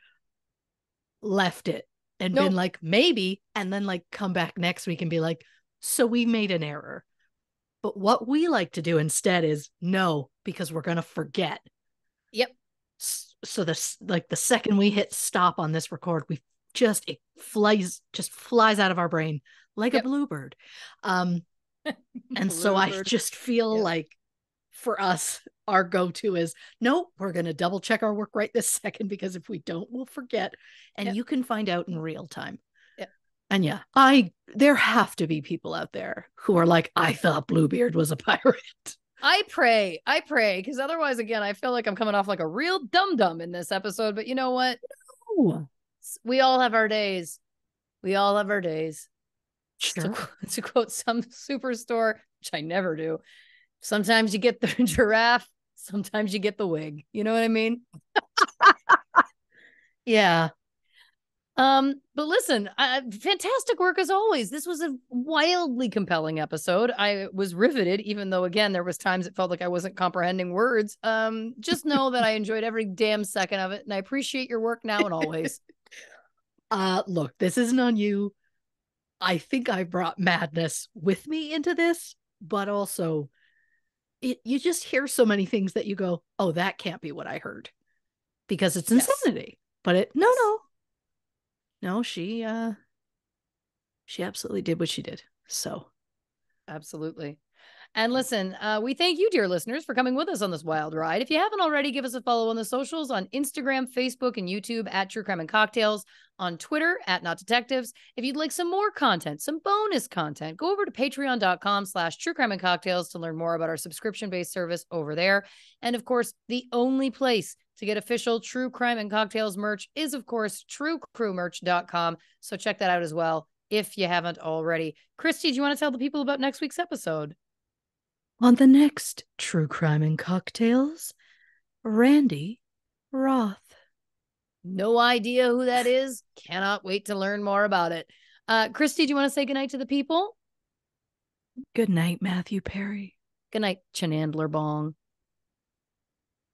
left it and nope. been like, maybe, and then like come back next week and be like, so we made an error. But what we like to do instead is no, because we're going to forget. Yep. So this, like the second we hit stop on this record, we just, it flies, just flies out of our brain like yep. a bluebird. Um, and bluebird. So I just feel yep. like for us, our go-to is no, we're going to double check our work right this second, because if we don't, we'll forget. And yep. you can find out in real time. And yeah, I there have to be people out there who are like, I thought Bluebeard was a pirate. I pray, I pray, because otherwise, again, I feel like I'm coming off like a real dum-dum in this episode. But you know what? No. We all have our days. We all have our days. Sure. To, to quote some superstore, which I never do. Sometimes you get the giraffe. Sometimes you get the wig. You know what I mean? Yeah. Um, but listen, uh, fantastic work as always. This was a wildly compelling episode. I was riveted, even though, again, there was times it felt like I wasn't comprehending words. Um, just know that I enjoyed every damn second of it, and I appreciate your work now and always. Uh, look, this isn't on you. I think I brought madness with me into this, but also it, you just hear so many things that you go, oh, that can't be what I heard, because it's insanity. Yes. But it, no, no. No, she uh, she absolutely did what she did. So, absolutely. And listen, uh, we thank you, dear listeners, for coming with us on this wild ride. If you haven't already, give us a follow on the socials on Instagram, Facebook, and YouTube at True Crime and Cocktails, on Twitter at Not Detectives. If you'd like some more content, some bonus content, go over to patreon.com slash True Crime and Cocktails to learn more about our subscription-based service over there. And of course, the only place to get official True Crime and Cocktails merch is, of course, true crew merch dot com. So check that out as well if you haven't already. Christy, do you want to tell the people about next week's episode? On the next True Crime and Cocktails, Randy Roth. No idea who that is. Cannot wait to learn more about it. Uh, Christy, do you want to say goodnight to the people? Good night, Matthew Perry. Good night, Chandler Bong.